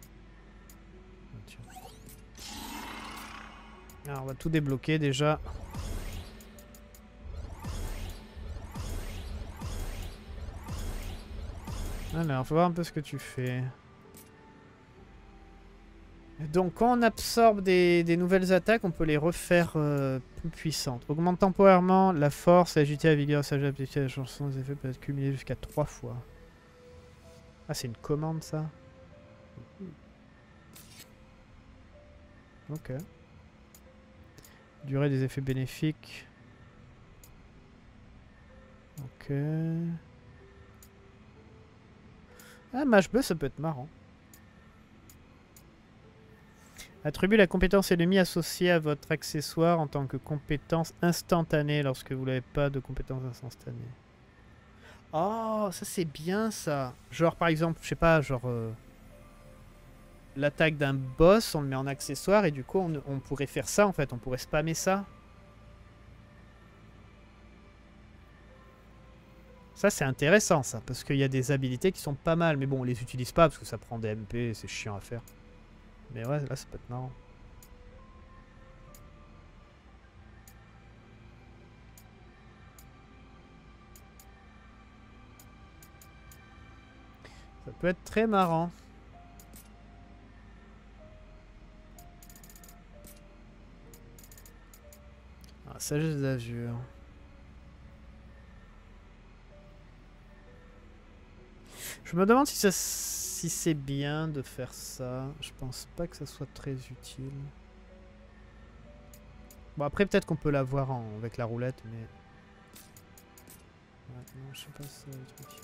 Alors, on va tout débloquer déjà. Alors, faut voir un peu ce que tu fais. Donc, quand on absorbe des nouvelles attaques, on peut les refaire plus puissantes. Augmente temporairement la force, l'agilité, la vigueur, la sagesse, la chance, les effets peuvent être cumulés jusqu'à 3 fois. Ah, c'est une commande, ça. Ok. Durée des effets bénéfiques. Ok. Ah, Mage bleu, ça peut être marrant. Attribue la compétence ennemie associée à votre accessoire en tant que compétence instantanée lorsque vous n'avez pas de compétence instantanée. Oh, ça c'est bien ça. Genre par exemple, je sais pas, genre l'attaque d'un boss, on le met en accessoire et du coup on pourrait faire ça en fait, on pourrait spammer ça. Ça c'est intéressant ça, parce qu'il y a des habilités qui sont pas mal, mais bon on les utilise pas parce que ça prend des MP, c'est chiant à faire. Mais ouais, là ça peut être marrant. Ça peut être très marrant. Ah, sagesse d'azur. Je me demande si c'est bien de faire ça. Je pense pas que ça soit très utile. Bon après peut-être qu'on peut l'avoir avec la roulette, mais... Ouais, non, je sais pas si c'est le truc.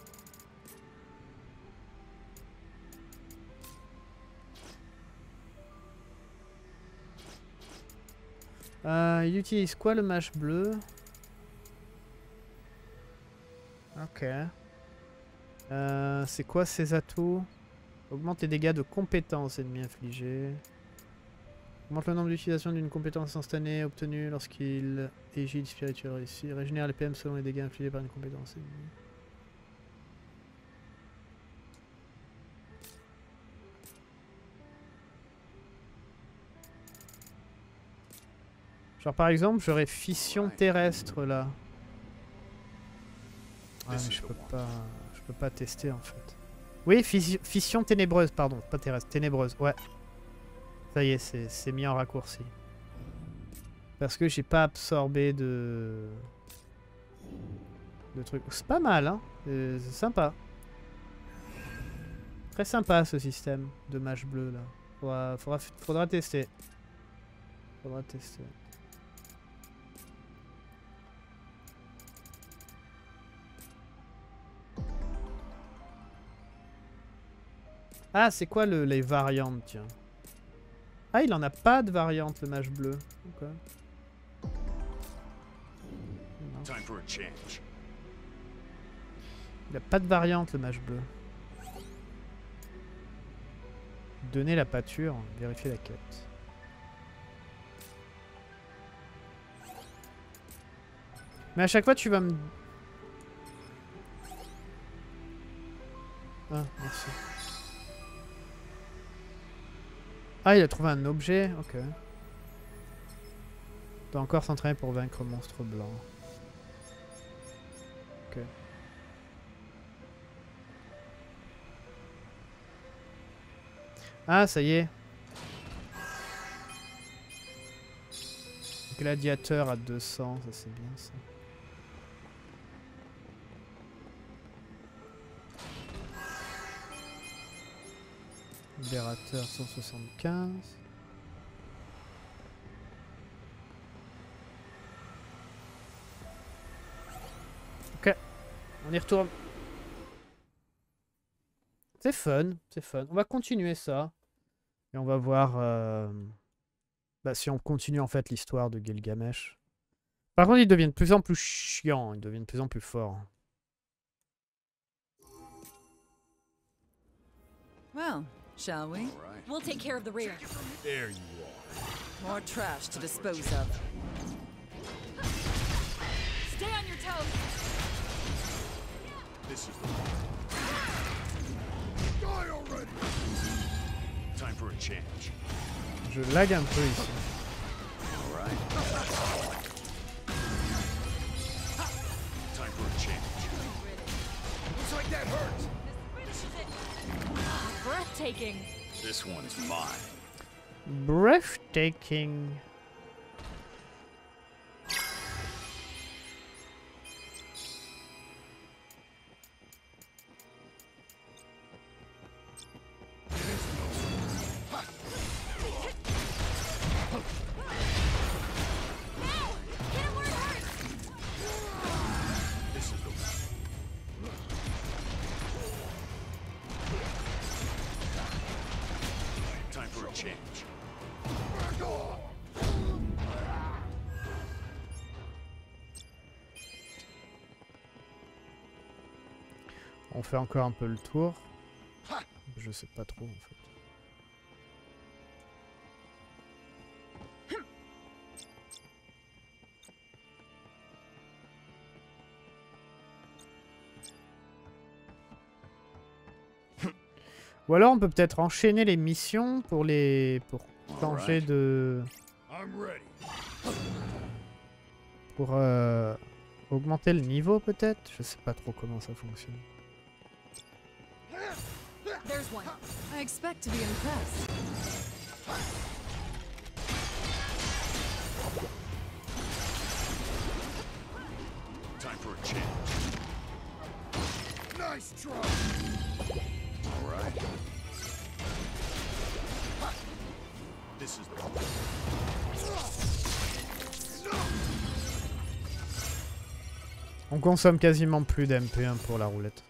Il utilise quoi le Mage bleu? Ok. C'est quoi ses atouts? Augmente les dégâts de compétences ennemies infligées. Augmente le nombre d'utilisation d'une compétence instantanée obtenue lorsqu'il égide spirituel réussi. Régénère les PM selon les dégâts infligés par une compétence ennemie. Genre par exemple, j'aurais fission terrestre là. Ah, mais je peux pas tester en fait. Oui, fission ténébreuse, pardon, pas terrestre, ténébreuse, ouais. Ça y est, c'est mis en raccourci. Parce que j'ai pas absorbé de trucs. C'est pas mal, hein. C'est sympa. Très sympa ce système de Mage bleu là. Faudra tester. Faudra tester. Ah, c'est quoi les variantes, tiens. Ah, il en a pas de variante, le mage bleu. Okay. Il a pas de variante, le mage bleu. Donner la pâture, vérifier la quête. Mais à chaque fois, tu vas me... Ah, merci. Ah, il a trouvé un objet, ok. On peut encore s'entraîner pour vaincre le monstre blanc. Ok. Ah, ça y est. Gladiateur à 200, ça c'est bien ça. Libérateur 175. Ok, on y retourne. C'est fun, c'est fun. On va continuer ça. Et on va voir bah, si on continue en fait l'histoire de Gilgamesh. Par contre, ils deviennent de plus en plus chiants. Ils deviennent de plus en plus forts. Well. Shall we? We'll take care of the rear. There you are. More trash to dispose of. Stay on your toes. This is the one. Die already. Time for a change. Je lag un peu ici. All right. Time for a change. Looks like that hurts. Breathtaking. This one's mine. Breathtaking. On fait encore un peu le tour. Je sais pas trop en fait. Ou alors on peut peut-être enchaîner les missions pour les... changer de... Pour augmenter le niveau peut-être. Je sais pas trop comment ça fonctionne. There's one. I expect to be impressed. Time for a change. Nice try. All right. This is the one. On consomme quasiment plus d'MP1 pour la roulette.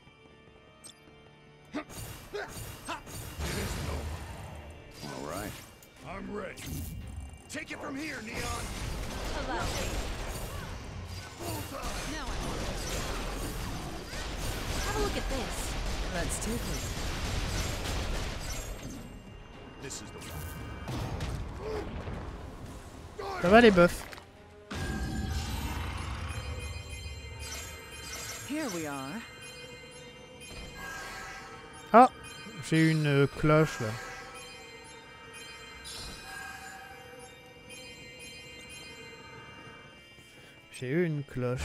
Take it from here, Neon. Allow me. Now I'm... Have a look at this. Let's take it. This is the one. Ça va les boeufs. Here we are. Ah, j'ai une cloche là. J'ai eu une cloche.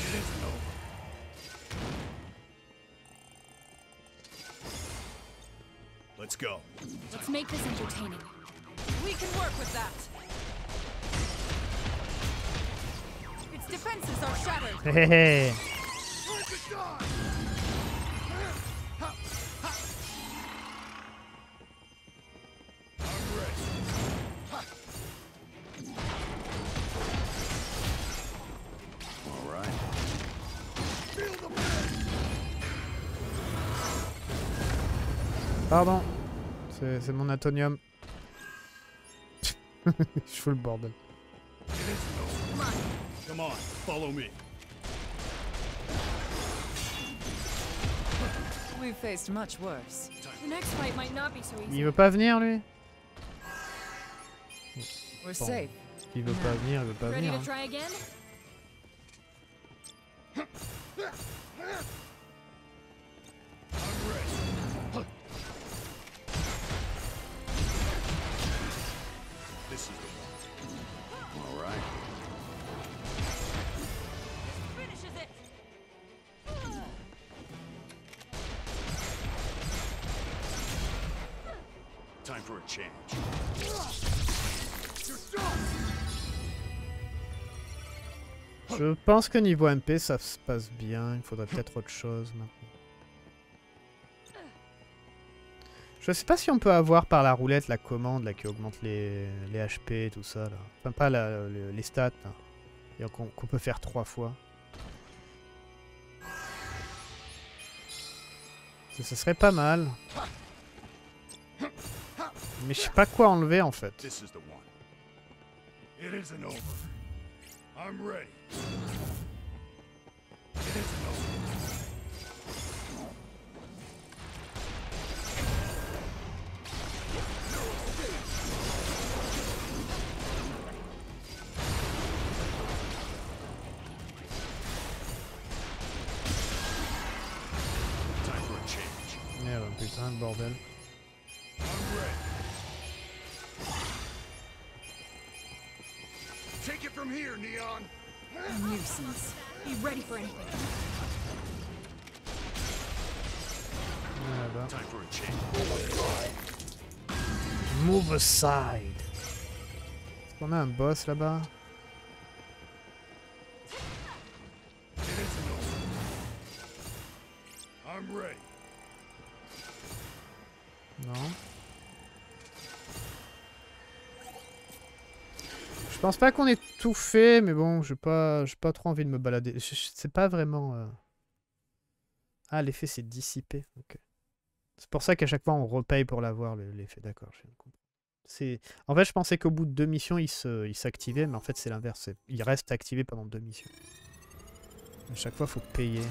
Let's go. Let's make this entertaining. We can work with that. Its defenses are shattered. Hey. Pardon, c'est mon atonium. Je fous le bordel. Come on, follow me. We've faced much worse. The next fight might not be so easy. Il veut pas venir lui. We're safe. Il veut pas venir, il veut pas venir. Hein. Je pense que niveau MP ça se passe bien, il faudrait peut-être autre chose maintenant. Je sais pas si on peut avoir par la roulette la commande là, qui augmente les HP et tout ça là. Enfin pas les stats là. Et qu'on peut faire 3 fois. Ça serait pas mal. Mais je sais pas quoi enlever en fait. Merde, putain de bordel. From here, Neon. A nuisance. Be ready for anything. Time for a change. Move aside. Est-ce qu'on a un boss là-bas? I'm ready. Non. Je pense pas qu'on ait tout fait, mais bon, j'ai pas trop envie de me balader. Je sais pas vraiment... Ah, l'effet c'est dissipé. Okay. C'est pour ça qu'à chaque fois on repaye pour l'avoir, l'effet. D'accord, je viens de comprendre. En fait, je pensais qu'au bout de 2 missions, il s'activait, mais en fait c'est l'inverse. Il reste activé pendant 2 missions. À chaque fois, faut payer.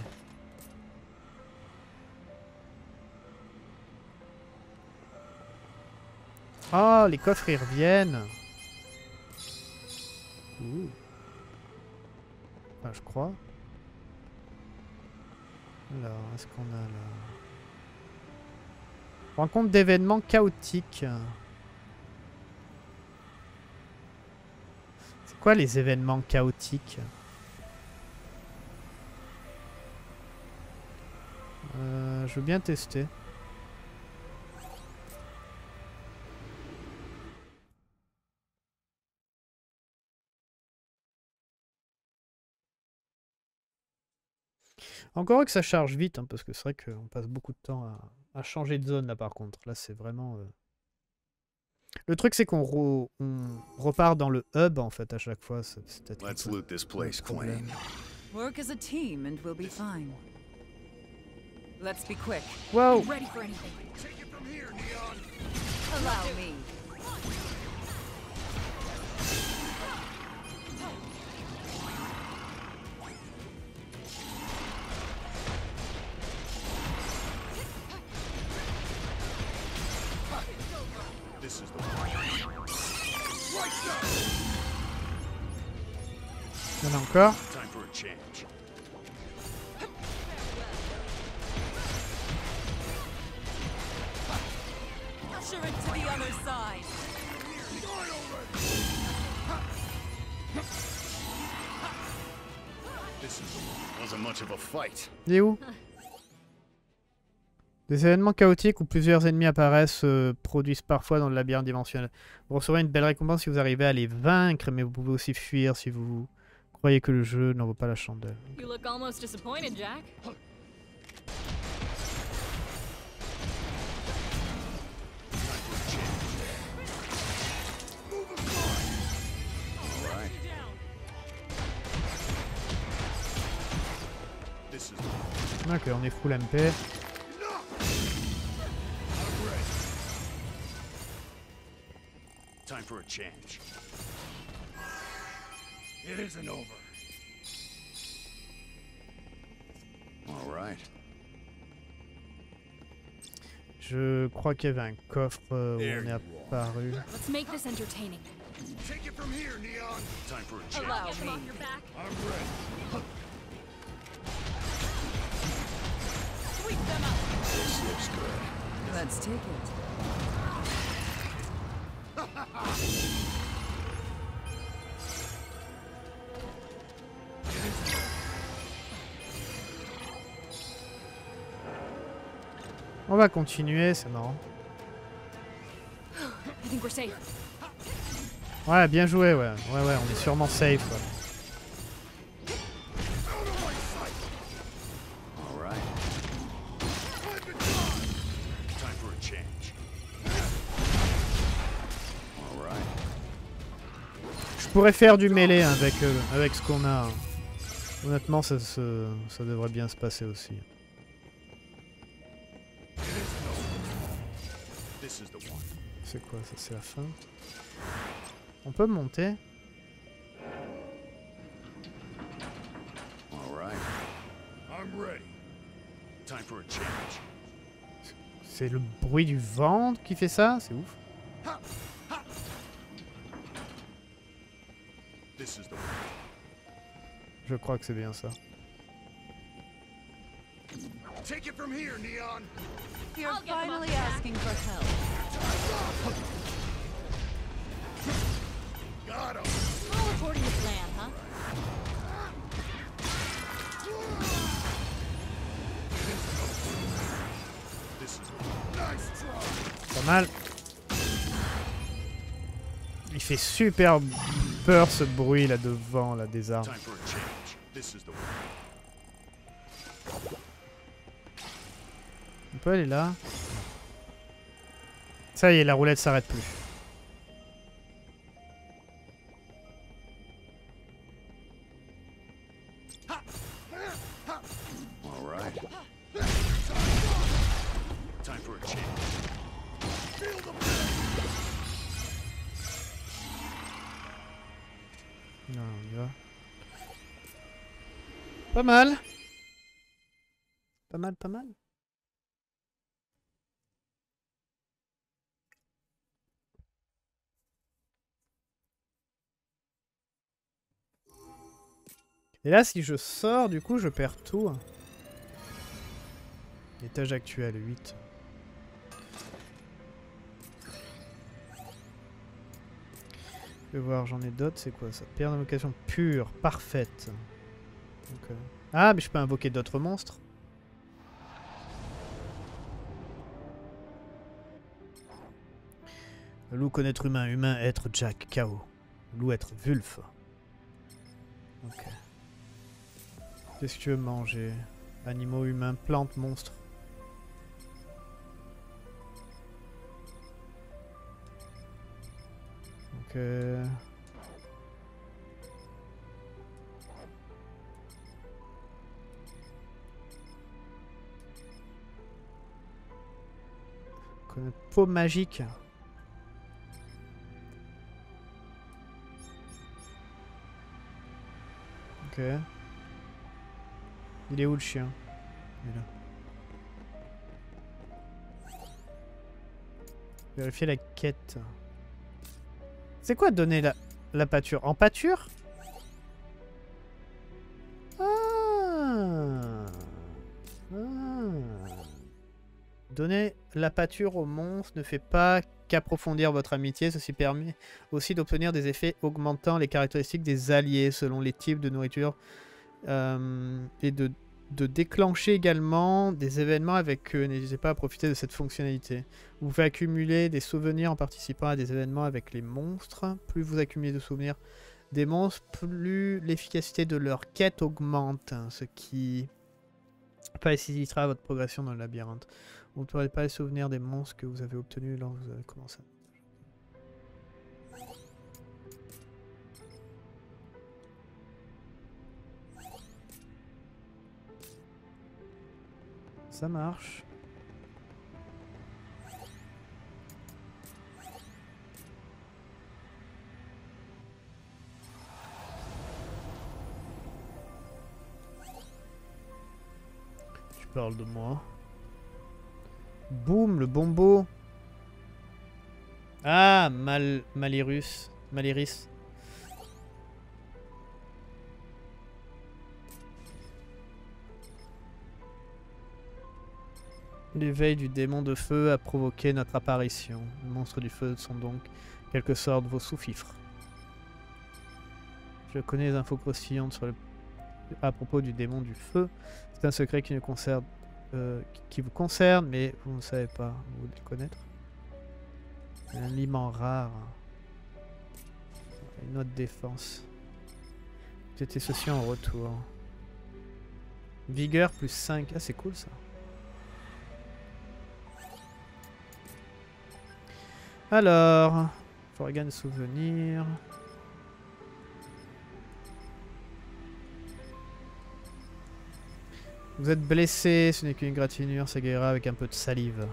Oh, les coffres, ils reviennent. Ouh. Ah, je crois. Alors, est-ce qu'on a là... Rencontre d'événements chaotiques. C'est quoi les événements chaotiques? Je veux bien tester. Encore que ça charge vite, hein, parce que c'est vrai qu'on passe beaucoup de temps à changer de zone là par contre. Là c'est vraiment... Le truc c'est qu'on repart dans le hub en fait à chaque fois. C'est peut-être un problème. Wow. Il y en a encore. Il est où? Des événements chaotiques où plusieurs ennemis apparaissent produisent parfois dans le labyrinthe dimensionnel. Vous recevrez une belle récompense si vous arrivez à les vaincre, mais vous pouvez aussi fuir si vous croyez que le jeu n'en vaut pas la chandelle. You look almost disappointed, Jack. Ok, on est full MP. for a change. It isn't over. All right. Je crois qu'il y avait un coffre où on est apparu. Let's make this entertaining. Take it from here, Neon. Time for a change. Allow me. I'm ready. Sweep them up. This looks good. Let's take it. On va continuer, c'est marrant. Ouais, bien joué, ouais. Ouais, on est sûrement safe. Ouais. Je pourrais faire du mêlée avec, avec ce qu'on a. Honnêtement, ça devrait bien se passer aussi. C'est quoi ça? C'est la fin. On peut monter. C'est le bruit du vent qui fait ça? C'est ouf. Je crois que c'est bien ça. Take it from here, Neon. You're finally asking for help. Got him. All according to plan, huh? Pas mal. Il fait super peur ce bruit là devant là des armes. On peut aller là. Ça y est, la roulette s'arrête plus. Non, on y va. Pas mal. Pas mal, pas mal. Et là, si je sors, du coup, je perds tout. Étage actuel, 8. Je vais voir, j'en ai d'autres. C'est quoi ça? Pierre d'invocation pure, parfaite. Okay. Ah, mais je peux invoquer d'autres monstres. Loup, connaître humain. Humain, être Jack, chaos. Loup, être Vulf. Ok. Qu'est-ce que tu veux manger? Animaux, humains, plantes, monstres. Ok. Connaître peau magique. Ok. Il est où le chien? Il est là. Vérifier la quête. C'est quoi donner la pâture? En pâture? Donner la pâture au monstre ne fait pas qu'approfondir votre amitié. Ceci permet aussi d'obtenir des effets augmentant les caractéristiques des alliés selon les types de nourriture. Et de déclencher également des événements avec eux. N'hésitez pas à profiter de cette fonctionnalité. Vous pouvez accumuler des souvenirs en participant à des événements avec les monstres. Plus vous accumulez de souvenirs des monstres, plus l'efficacité de leur quête augmente, hein, ce qui facilitera votre progression dans le labyrinthe. Vous ne perdez pas les souvenirs des monstres que vous avez obtenus lorsque vous avez commencé. Ça marche. tu parles de moi? Boum, le bombo. Ah, Malirus. Maliris. L'éveil du démon de feu a provoqué notre apparition. Les monstres du feu sont donc, en quelque sorte, vos sous-fifres. Je connais les infos croustillantes sur le... à propos du démon du feu. C'est un secret qui nous concerne, qui vous concerne, mais vous ne savez pas, vous voulez le connaître. Un aliment rare. Une autre défense. C'était ceci en retour. Vigueur plus 5. Ah, c'est cool ça. Alors, faut regagner souvenir. Vous êtes blessé, ce n'est qu'une égratignure, ça guérira avec un peu de salive.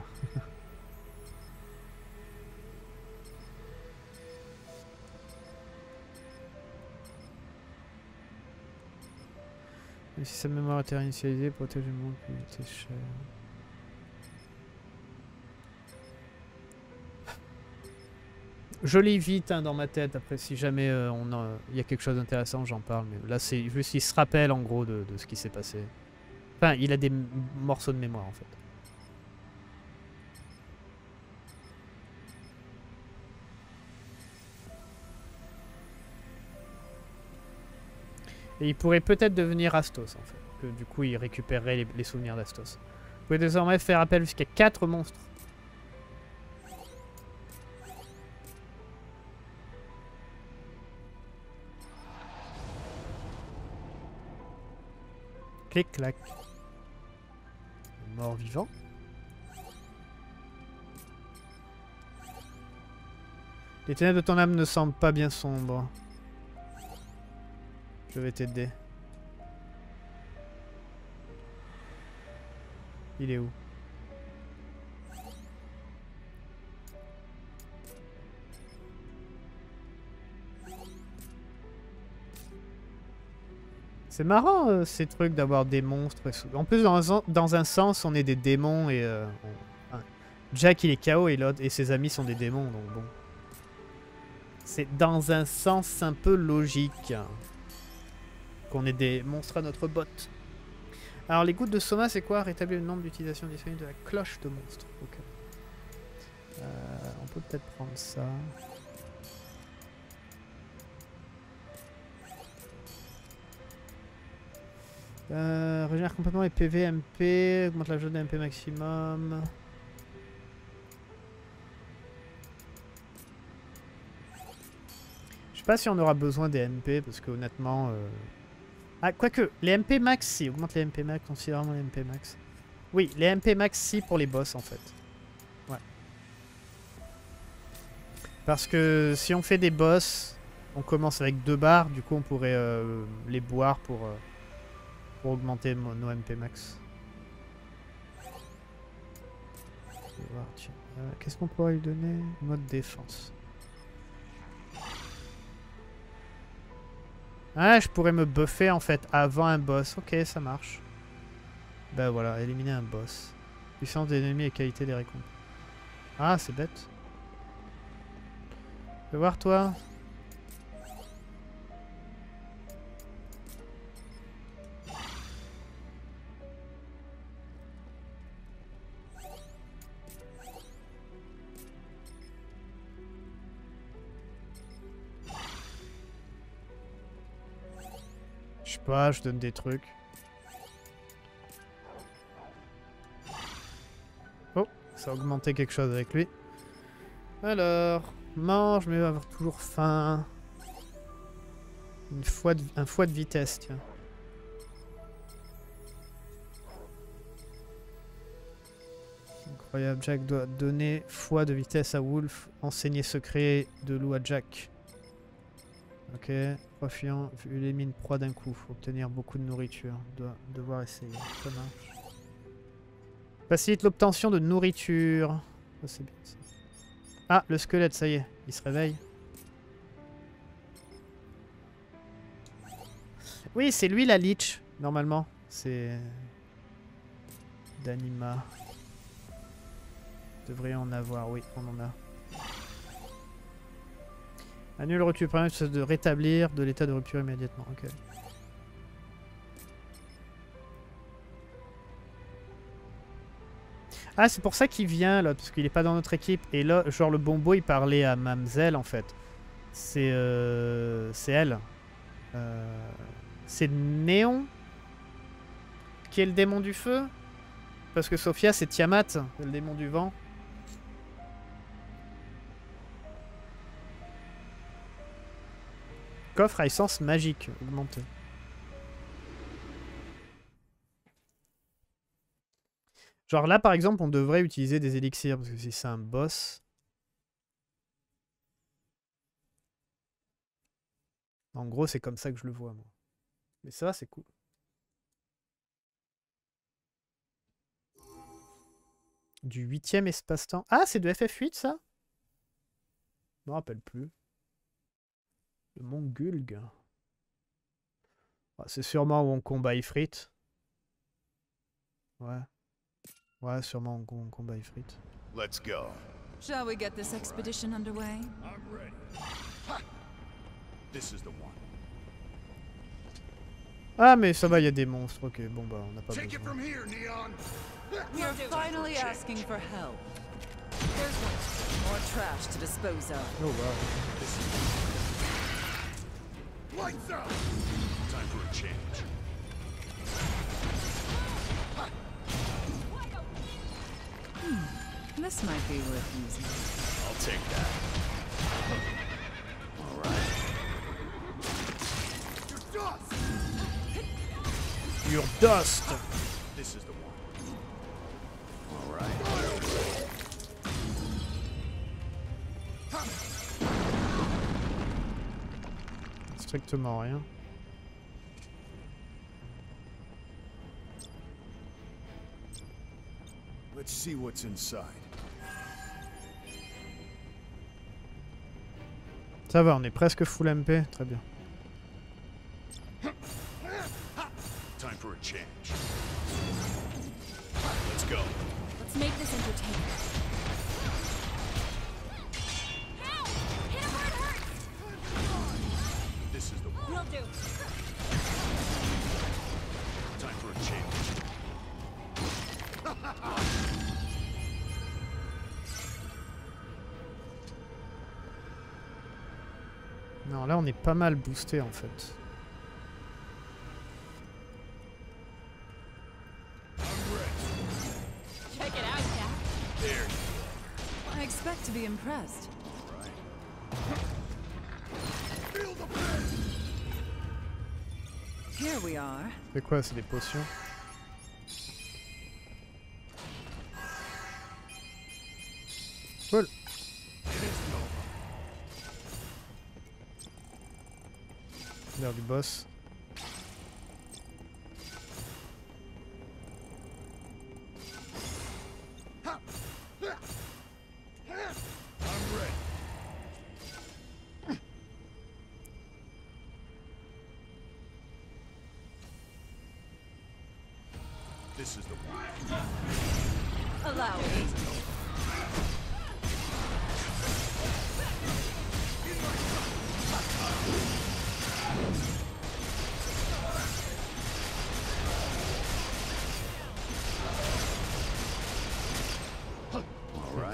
Et si sa mémoire était réinitialisée, protège le monde qui lui était cher. Je lis vite hein, dans ma tête, après si jamais y a quelque chose d'intéressant, j'en parle. Mais là, c'est juste qu'il se rappelle en gros de ce qui s'est passé. Enfin, il a des morceaux de mémoire en fait. Et il pourrait peut-être devenir Astos en fait. Que, du coup, il récupérerait les souvenirs d'Astos. Vous pouvez désormais faire appel jusqu'à 4 monstres. Clic-clac. Mort vivant. Les ténèbres de ton âme ne semblent pas bien sombres. Je vais t'aider. Il est où? C'est marrant ces trucs d'avoir des monstres. En plus, dans un sens, on est des démons et... Jack, il est KO et l'autre et ses amis sont des démons, donc bon. C'est dans un sens un peu logique qu'on ait des monstres à notre botte. Alors, les gouttes de soma, c'est quoi? Rétablir le nombre d'utilisations disponibles de la cloche de monstre. Ok. On peut peut-être prendre ça... régénère complètement les PV, MP, augmente la jauge de MP maximum. Je sais pas si on aura besoin des MP parce que honnêtement... Ah, quoique, les MP max si, augmente les MP max, considérablement les MP max. Oui, les MP max si pour les boss en fait. Ouais. Parce que si on fait des boss, on commence avec 2 barres, du coup on pourrait les boire pour augmenter nos MP max. Qu'est-ce qu'on pourrait lui donner? Mode défense. Ah, je pourrais me buffer en fait avant un boss. Ok, ça marche. Ben voilà, éliminer un boss. Puissance des ennemis et qualité des récompenses. Ah, c'est bête. Fais voir toi. Pas, je donne des trucs. Oh, ça a augmenté quelque chose avec lui. Alors, mange, mais va avoir toujours faim. Un foie de vitesse, tiens. Incroyable, Jack doit donner foie de vitesse à Wolf, enseigner secret de loup à Jack. Ok, proie fuyant, élimine proie d'un coup, faut obtenir beaucoup de nourriture, doit devoir essayer, ça marche. Facilite l'obtention de nourriture. Oh, c'est bien ça. Ah, le squelette, ça y est, il se réveille. Oui, c'est lui la leech, normalement, c'est... d'anima. Devrait en avoir, oui, on en a. Annule le recul permet de rétablir de l'état de rupture immédiatement. Ok. Ah, c'est pour ça qu'il vient là, parce qu'il est pas dans notre équipe. Et là, genre le bombo, il parlait à Mamzelle en fait. C'est elle. C'est Néon qui est le démon du feu. Parce que Sophia, c'est Tiamat, le démon du vent. Coffre à essence magique augmentée. Genre là, par exemple, on devrait utiliser des élixirs, parce que si c'est un boss... En gros, c'est comme ça que je le vois, moi. Mais ça, c'est cool. Du 8e espace-temps. Ah, c'est de FF8, ça? Je me rappelle plus. Le mont Gulg. C'est sûrement où on combat Ifrit. Ouais. Ouais, sûrement on combat Ifrit. Let's go. Shall we get this expedition underway? I'm ready. Ha! This is the one. Ah mais ça va, il y a des monstres. Ok, bon bah on n'a pas besoin. We're finally asking for help. There's more trash to dispose of. Oh wow. Lights out. Time for a change. This might be worth using. I'll take that. All right. Your dust. Your dust. This is the one. All right. Strictement rien. Let's see what's inside. Ça va, on est presque full MP, très bien. Time for a change. Let's go. Let's make this entertaining. Ow! Hit him where it hurts. This is the one. Will do. Time for a change. Non, là on est pas mal boosté en fait. C'est quoi, c'est des potions? Cool. L'air du boss. This is the one. Allow me.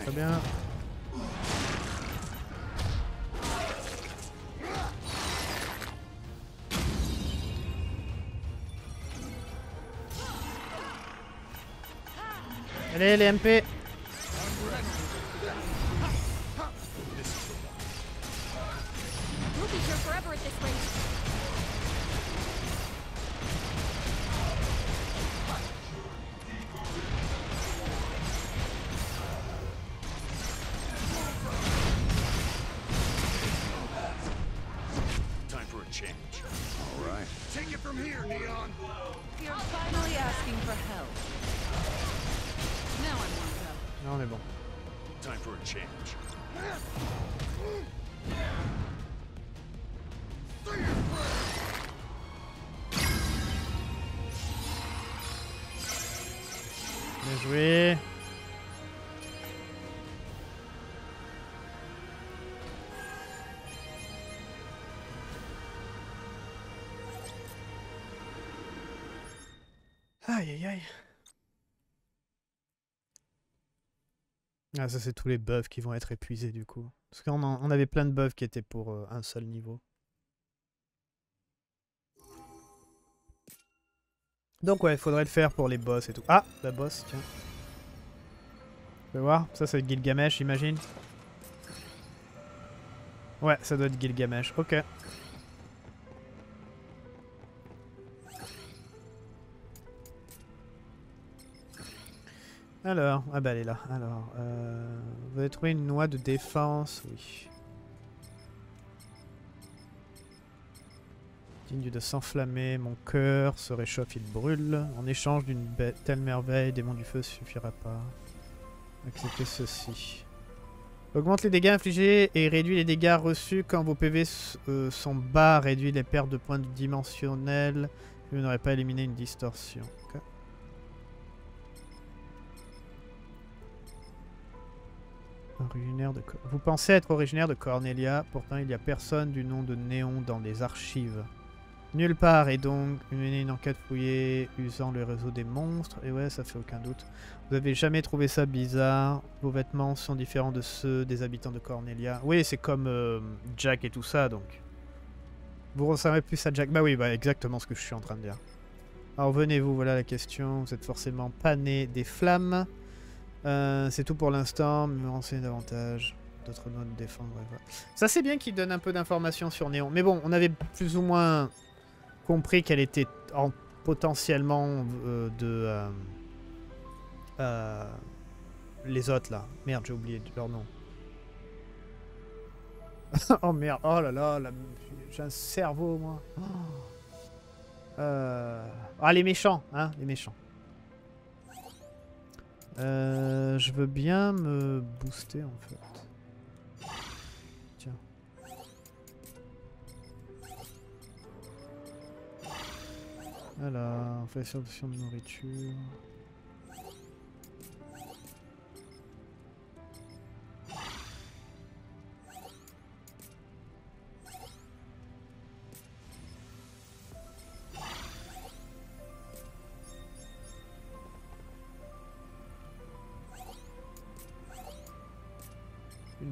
Très bien. Allez les MP. joué. Aïe aïe aïe. Ah, ça c'est tous les buffs qui vont être épuisés du coup. Parce qu'on avait plein de buffs qui étaient pour un seul niveau. Donc ouais, il faudrait le faire pour les boss et tout. Ah, la boss, tiens. Tu peux voir, ça c'est Gilgamesh, j'imagine. Ouais, ça doit être Gilgamesh, ok. Alors, ah bah elle est là. Alors, vous avez trouvé une noix de défense, oui. Digne de s'enflammer, mon cœur se réchauffe, il brûle. En échange d'une telle merveille, démon du feu suffira pas. Acceptez ceci. Augmente les dégâts infligés et réduit les dégâts reçus quand vos PV sont bas. Réduit les pertes de points dimensionnels. Vous n'aurez pas éliminé une distorsion. Okay. Originaire de... Vous pensez être originaire de Cornelia, pourtant il n'y a personne du nom de Néon dans les archives. Nulle part, et donc mener une enquête fouillée usant le réseau des monstres. Et ouais, ça fait aucun doute. Vous avez jamais trouvé ça bizarre? Vos vêtements sont différents de ceux des habitants de Cornelia. Oui, c'est comme Jack et tout ça, donc. Vous ressemblez plus à Jack? Bah oui, bah exactement ce que je suis en train de dire. Alors venez-vous, voilà la question. Vous êtes forcément pas né des flammes. C'est tout pour l'instant, me renseigner davantage. D'autres notes de défense, voilà. Ça c'est bien qu'il donne un peu d'informations sur Néon. Mais bon, on avait plus ou moins compris qu'elle était en, potentiellement les autres là. Merde, j'ai oublié leur nom. Oh merde, oh là là, là j'ai un cerveau moi. Oh. Ah les méchants, hein, les méchants. Je veux bien me booster en fait. Tiens. Voilà, on fait sur l'option de nourriture.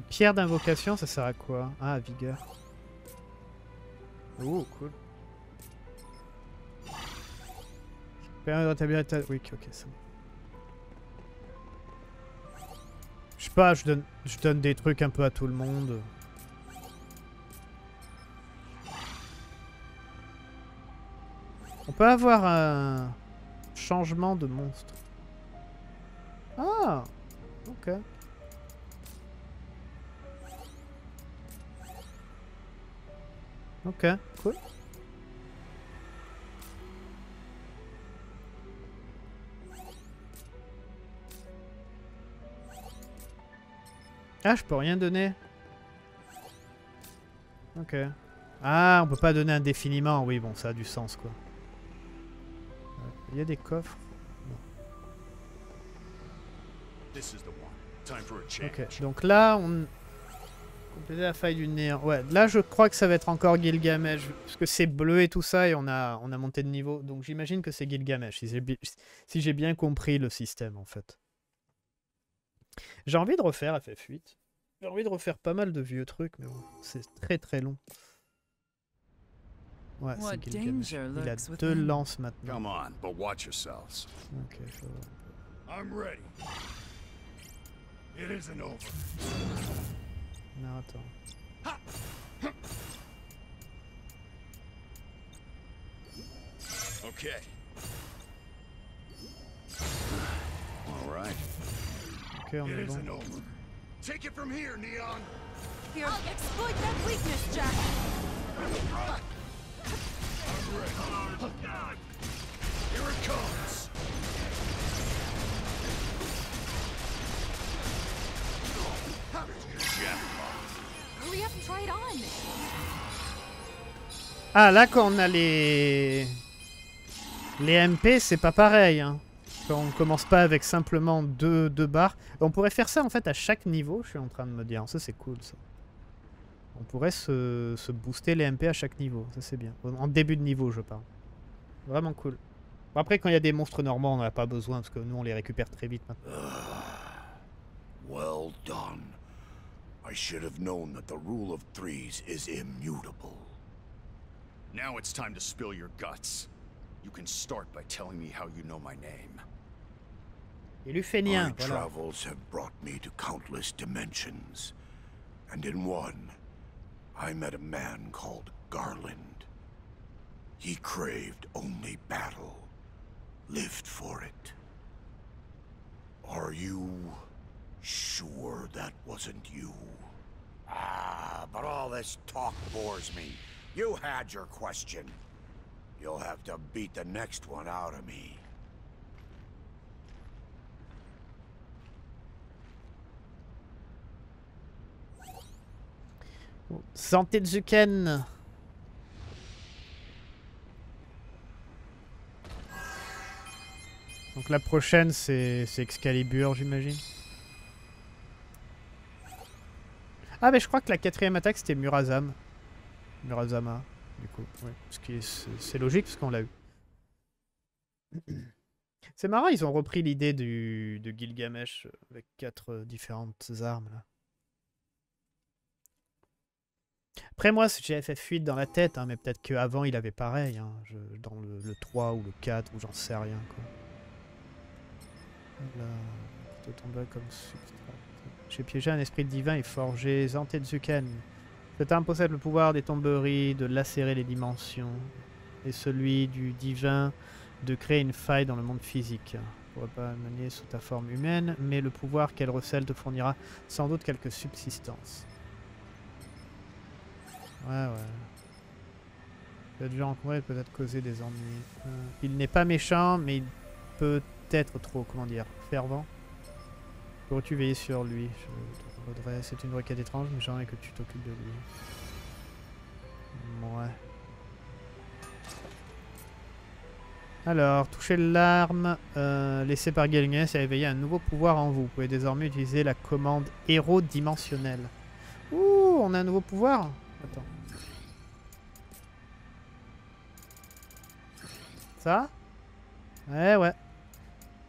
Pierre d'invocation, ça sert à quoi? Ah, à vigueur. Oh, cool. Permet de rétablir l'état... Oui, ok, c'est bon. Je sais pas, je donne des trucs un peu à tout le monde. On peut avoir un changement de monstre. Ah, ok. Ok, cool. Ah, je peux rien donner. Ok. Ah, on peut pas donner indéfiniment. Oui, bon, ça a du sens, quoi. Il y a des coffres. Ok, donc là, on... Compléter la faille du néant. Ouais, là je crois que ça va être encore Gilgamesh. Parce que c'est bleu et tout ça et on a monté de niveau. Donc j'imagine que c'est Gilgamesh. Si j'ai bien compris le système en fait. J'ai envie de refaire FF8. J'ai envie de refaire pas mal de vieux trucs. Mais bon, c'est très très long. Ouais, c'est Gilgamesh. Il a 2 lances maintenant. Ok, je vois. Non, attends. Ok. Ok, on est bon. Take it from here, Neon. Here, exploit that weakness, Jack. Here it comes. Jack. Ah là quand on a les MP c'est pas pareil hein. qu'on commence pas avec simplement deux barres. On pourrait faire ça en fait à chaque niveau, je suis en train de me dire. Ça c'est cool ça. On pourrait se booster les MP à chaque niveau, ça c'est bien. En début de niveau je parle. Vraiment cool. Bon, après quand il y a des monstres normands on n'en a pas besoin parce que nous on les récupère très vite maintenant. Well done. I should have known that the rule of threes is immutable. Now it's time to spill your guts. You can start by telling me how you know my name. Et Lufenia, voilà. My travels have brought me to countless dimensions, and in one, I met a man called Garland. He craved only battle, lived for it. Are you sure that wasn't you? Ah, but all this talk bores me. You had your question. You'll have to beat the next one out of me. Zantetsuken. Donc la prochaine c'est Excalibur j'imagine. Ah mais je crois que la quatrième attaque c'était Murasama. Du coup, oui. Ce qui c'est logique parce qu'on l'a eu. C'est marrant, ils ont repris l'idée de Gilgamesh avec 4 différentes armes. Là. Après moi, j'ai FF8 dans la tête, hein, mais peut-être qu'avant il avait pareil, hein, dans le 3 ou le 4 ou j'en sais rien. Quoi. Là, tomber comme substrat. J'ai piégé un esprit divin et forgé Zantetsuken. Cet arme possède le pouvoir des Tonberry de lacérer les dimensions et celui du divin de créer une faille dans le monde physique. On ne pourra pas manier sous ta forme humaine, mais le pouvoir qu'elle recèle te fournira sans doute quelques subsistances. Ouais. Tu as déjà rencontré, peut-être causer des ennuis. Il n'est pas méchant, mais il peut être trop, comment dire, fervent. Pourrais-tu veiller sur lui? C'est une requête étrange, mais j'aimerais que tu t'occupes de lui. Ouais. Alors, toucher l'arme laissée par Gilgamesh a éveillé un nouveau pouvoir en vous. Vous pouvez désormais utiliser la commande héros dimensionnel. Ouh, on a un nouveau pouvoir. Attends. Ça? Ouais.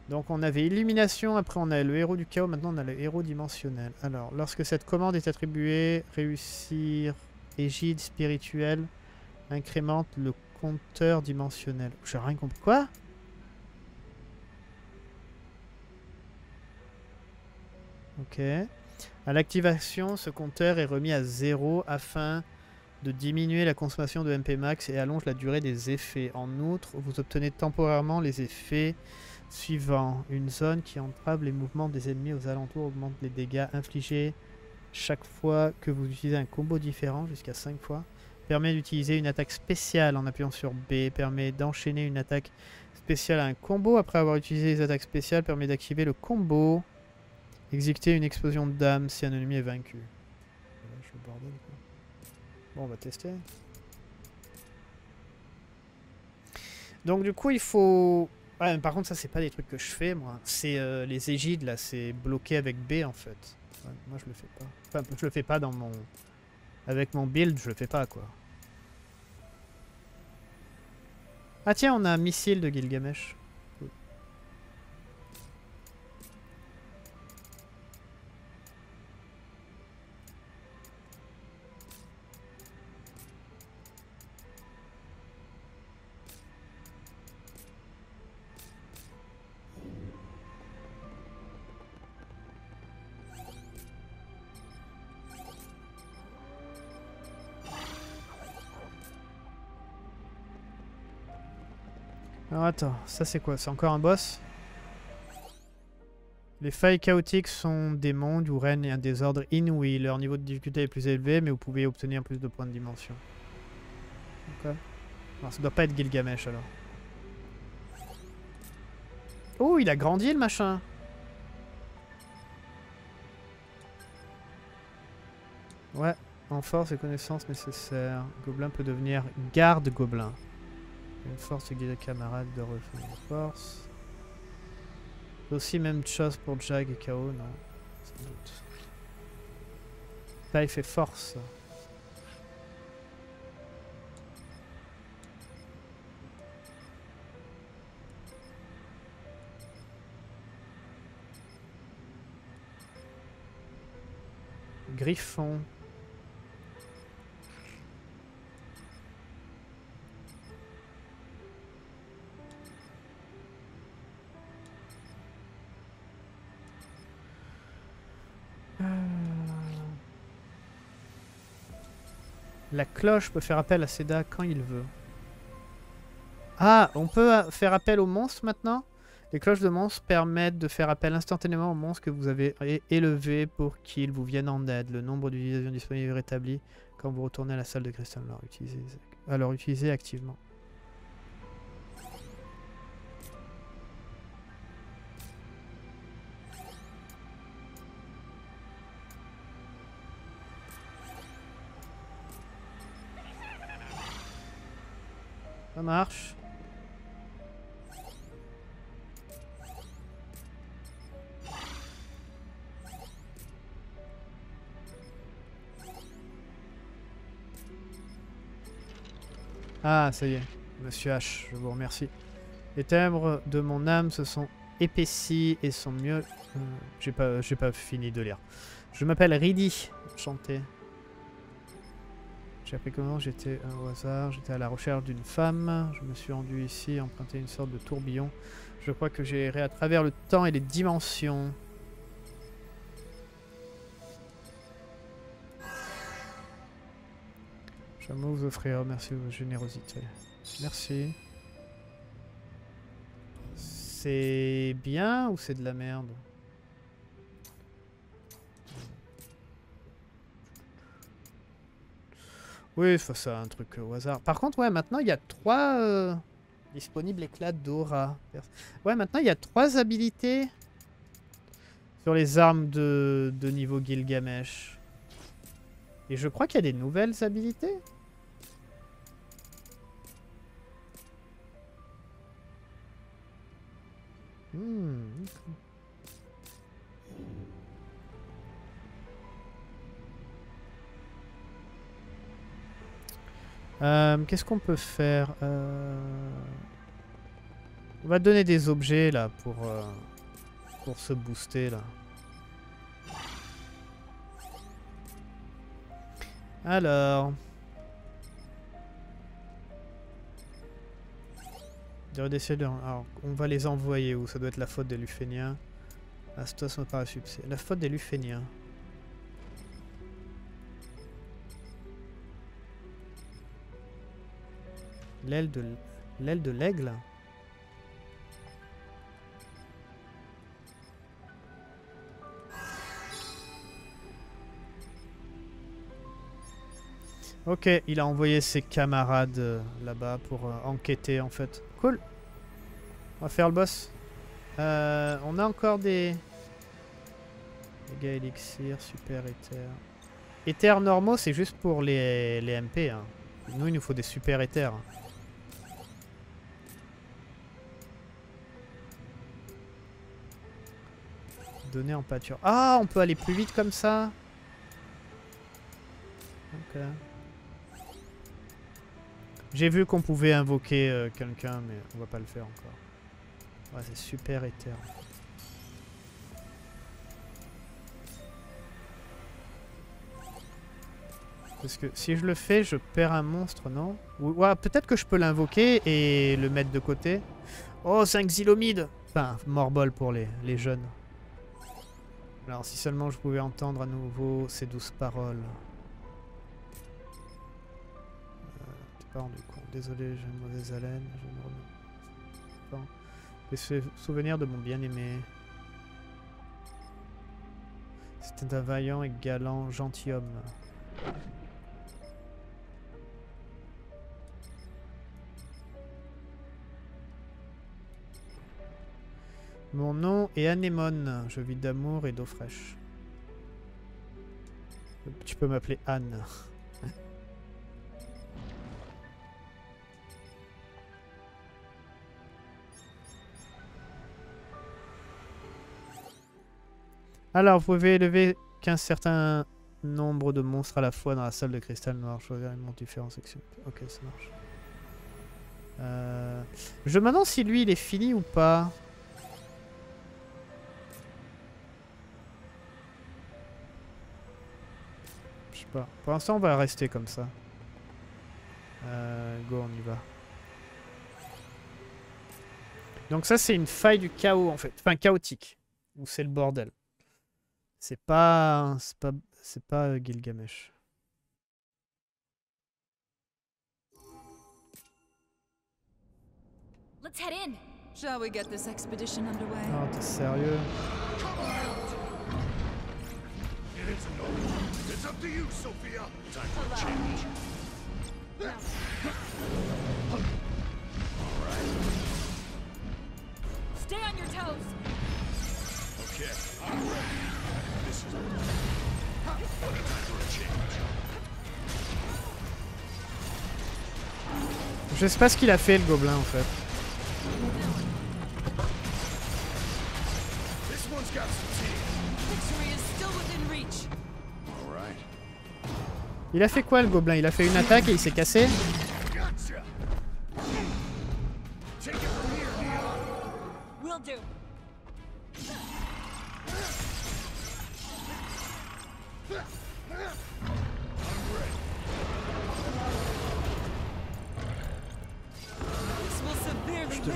Donc on avait illumination, après on a le héros du chaos, maintenant on a le héros dimensionnel. Alors, lorsque cette commande est attribuée, réussir, égide spirituelle, incrémente le compteur dimensionnel. J'ai rien compris. Quoi? Ok. À l'activation, ce compteur est remis à 0 afin de diminuer la consommation de MP max et allonge la durée des effets. En outre, vous obtenez temporairement les effets... suivant, une zone qui entrave les mouvements des ennemis aux alentours augmente les dégâts infligés chaque fois que vous utilisez un combo différent, jusqu'à 5 fois. Permet d'utiliser une attaque spéciale en appuyant sur B. Permet d'enchaîner une attaque spéciale à un combo. Après avoir utilisé les attaques spéciales, permet d'activer le combo. Exécuter une explosion d'âme si un ennemi est vaincu. Je suis au bordel, quoi. Bon, on va tester. Donc du coup, il faut... Ouais, mais par contre, ça, c'est pas des trucs que je fais, moi. C'est les égides, là, c'est bloqué avec B, en fait. Ouais, moi, je le fais pas. Enfin, je le fais pas dans mon... Avec mon build, je le fais pas, quoi. Ah tiens, on a un missile de Gilgamesh. Cool. Alors attends, ça c'est quoi? C'est encore un boss? Les failles chaotiques sont des mondes où règne un désordre inouï. Leur niveau de difficulté est plus élevé, mais vous pouvez obtenir plus de points de dimension. Ok. Alors ça doit pas être Gilgamesh alors. Oh, il a grandi le machin! Ouais, en force et connaissances nécessaires. Gobelin peut devenir garde-gobelin. Une force guide camarade de refus de force. aussi même chose pour Jag et KO, non? Sans doute. Là il fait force. Griffon. La cloche peut faire appel à Seda quand il veut. Ah, on peut faire appel aux monstres maintenant? Les cloches de monstres permettent de faire appel instantanément aux monstres que vous avez élevés pour qu'ils vous viennent en aide. Le nombre d'utilisations disponibles est rétabli quand vous retournez à la salle de cristal. Alors utilisez activement. Ça marche. Ah, ça y est, Monsieur H, je vous remercie. Les timbres de mon âme se sont épaissis et sont mieux... J'ai pas fini de lire. Je m'appelle Ridi, chanté. J'ai appris comment j'étais au hasard, j'étais à la recherche d'une femme, je me suis rendu ici, emprunté une sorte de tourbillon. Je crois que j'ai erré à travers le temps et les dimensions. J'aimerais vous offrir, merci de votre générosité. Merci. C'est bien ou c'est de la merde? Oui, faut ça, un truc au hasard. Par contre, ouais, maintenant, il y a 3 disponibles éclats d'aura. Ouais, maintenant, il y a 3 habilités sur les armes de niveau Gilgamesh. Et je crois qu'il y a des nouvelles habilités. Okay. Qu'est-ce qu'on peut faire? On va donner des objets là pour se booster là. Alors, alors, on va les envoyer où? Ça doit être la faute des Luféniens. Astos me paraît subsé. La faute des Luféniens. L'aile de l'aigle. Ok, il a envoyé ses camarades là-bas pour enquêter en fait. Cool. On va faire le boss. On a encore des... Dégâts élixir, super éther. Éther normaux, c'est juste pour les MP. Hein. Nous, il nous faut des super éthers. Donner en pâture. Ah, on peut aller plus vite comme ça. Ok. J'ai vu qu'on pouvait invoquer quelqu'un, mais on va pas le faire encore. Ouais, c'est super éther. Parce que si je le fais, je perds un monstre, non? Ouais, peut-être que je peux l'invoquer et le mettre de côté. Oh, 5 xylomides! Enfin, morbol pour les jeunes. Alors, si seulement je pouvais entendre à nouveau ces douces paroles. T'es pas rendu compte, désolé, j'ai une mauvaise haleine. Je me remets. Les souvenirs de mon bien-aimé. C'était un vaillant et galant gentilhomme. Mon nom est Anémone, je vis d'amour et d'eau fraîche. Tu peux m'appeler Anne. Alors, vous pouvez élever qu'un certain nombre de monstres à la fois dans la salle de cristal noir. Je regarde mon différent section. Ok, ça marche. Je me demande si lui il est fini ou pas. Je sais pas. Pour l'instant, on va rester comme ça. Go, on y va. Donc ça, c'est une faille du chaos en fait. Enfin, chaotique. Où c'est le bordel. C'est pas Gilgamesh. Let's head in. Shall we get this expedition underway? Oh, t'es sérieux? It's up to you, Sophia. Time for change. All right. Stay on your toes. Okay. I'm ready. This is what a time for a change. Je sais pas ce qu'il a fait le gobelin en fait. Il a fait quoi le gobelin? Il a fait une attaque et il s'est cassé?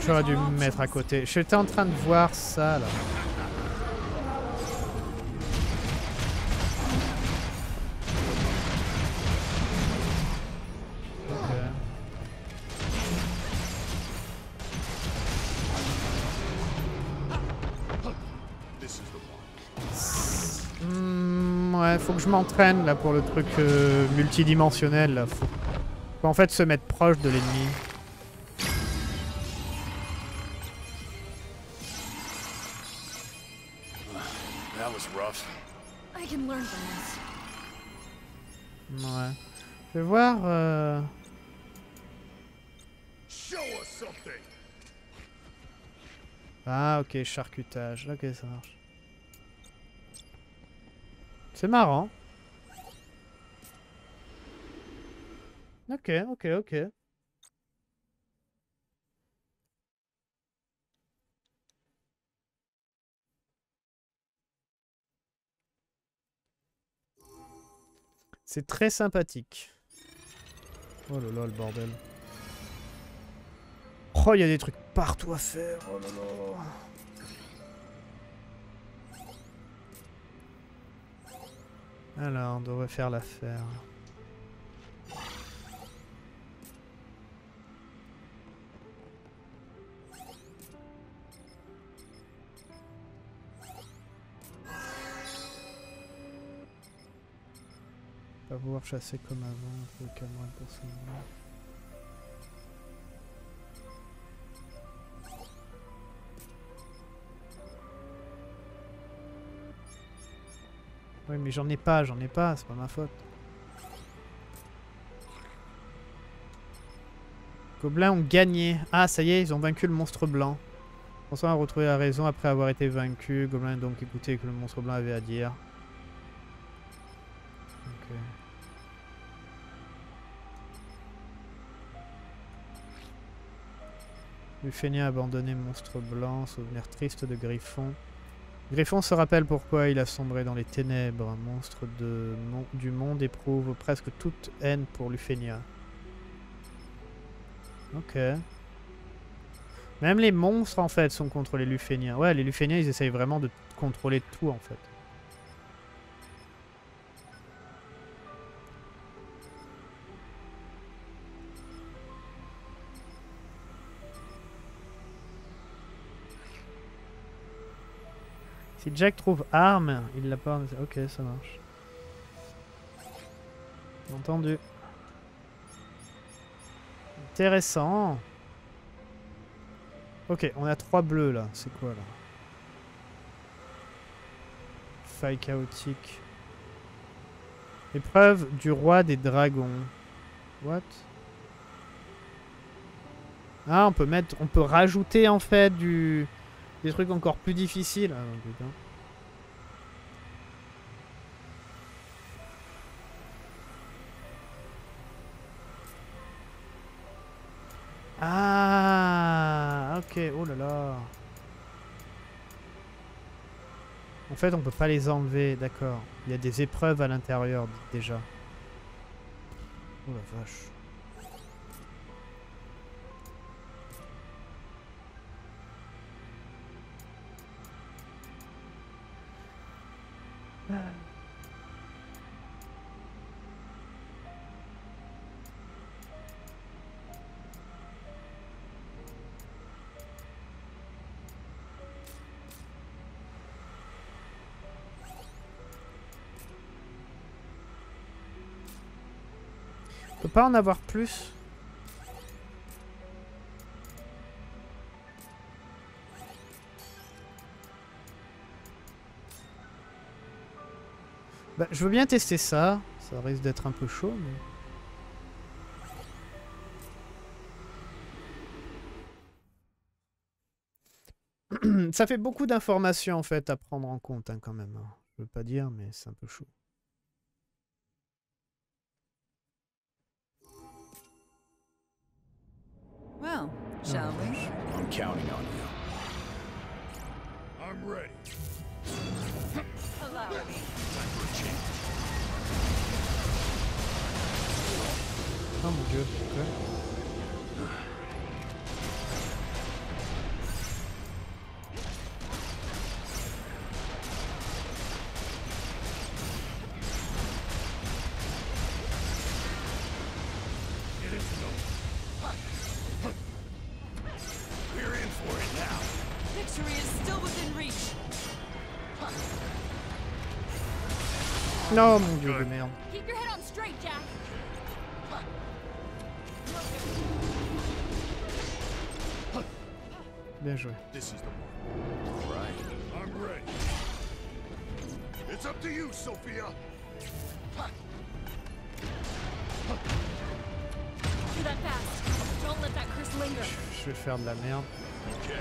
J'aurais dû me mettre à côté. J'étais en train de voir ça là. Okay. Ouais, faut que je m'entraîne là pour le truc multidimensionnel là. Faut en fait se mettre proche de l'ennemi. Ouais. Je vais voir. Ah, ok, charcutage. Ok, ça marche. C'est marrant. Ok, ok, ok. C'est très sympathique. Oh là là, le bordel. Oh, il y a des trucs partout à faire. Oh là là. Alors, on devrait faire l'affaire. On va pouvoir chasser comme avant, il faut le caméra pour ce moment. Oui mais j'en ai pas, c'est pas ma faute. Gobelins ont gagné. Ah ça y est, ils ont vaincu le monstre blanc. François a retrouvé la raison après avoir été vaincu. Gobelins a donc écouté ce que le monstre blanc avait à dire. Lufenia a abandonné monstre blanc, souvenir triste de Griffon. Griffon se rappelle pourquoi il a sombré dans les ténèbres. Un monstre du monde éprouve presque toute haine pour Lufenia. Ok. Même les monstres en fait sont contre les Lufenia. Ouais, les Lufenia ils essayent vraiment de contrôler tout en fait. Si Jack trouve arme, il l'a pas. Ok, ça marche. Entendu. Intéressant. Ok, on a 3 bleus là. C'est quoi là? Faille chaotique. Épreuve du roi des dragons. What? Ah, on peut rajouter en fait des trucs encore plus difficiles. Ah, Ok, oh là là. En fait, on peut pas les enlever, d'accord. Il y a des épreuves à l'intérieur déjà. Oh la vache. On peut pas en avoir plus. Bah, je veux bien tester ça. Ça risque d'être un peu chaud, mais... Ça fait beaucoup d'informations, en fait, à prendre en compte, hein, quand même. Je veux pas dire, mais c'est un peu chaud. Well, shall we? I'm counting on you. I'm ready. Allow me. Time for a change. Oh mon Dieu. Non, mon Dieu de merde. Bien joué. Je vais faire de la merde. Ok.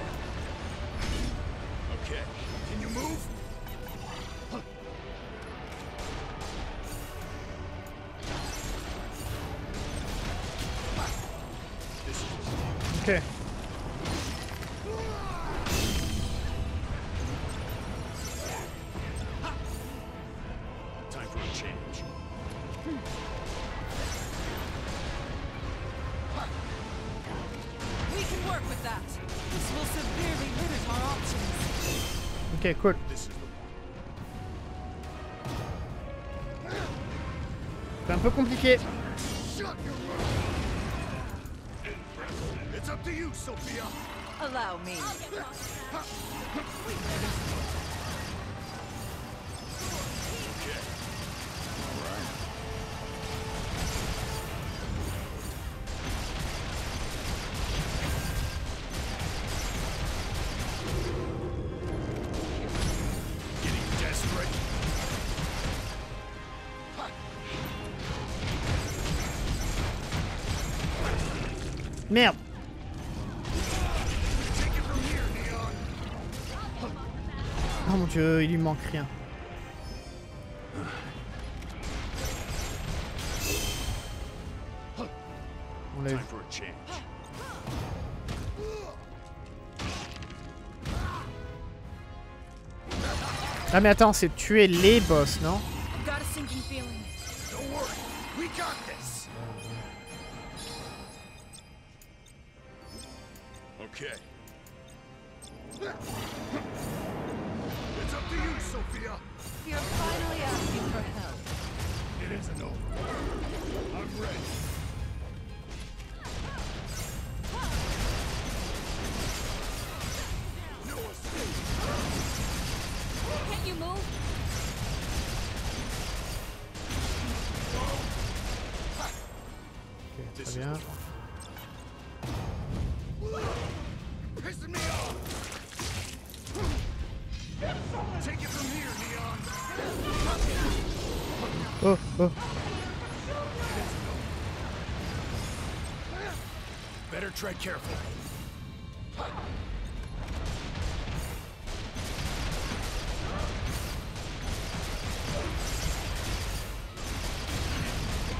Ok, cool. C'est un peu compliqué. Sophia, allow me. Merde. Oh mon Dieu, il lui manque rien. On l'a eu. Ah mais attends, c'est tuer les boss, non? Tread carefully.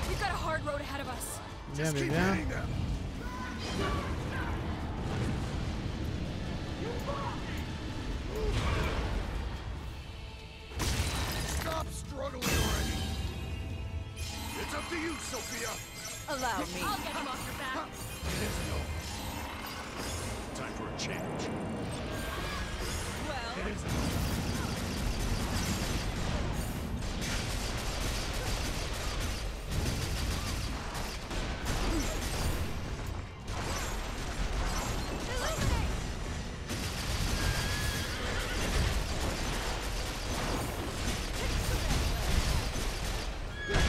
We've got a hard road ahead of us. Just keep hitting them. Sophia! Allow me. I'll get him off your back. No. Time for a change. Well...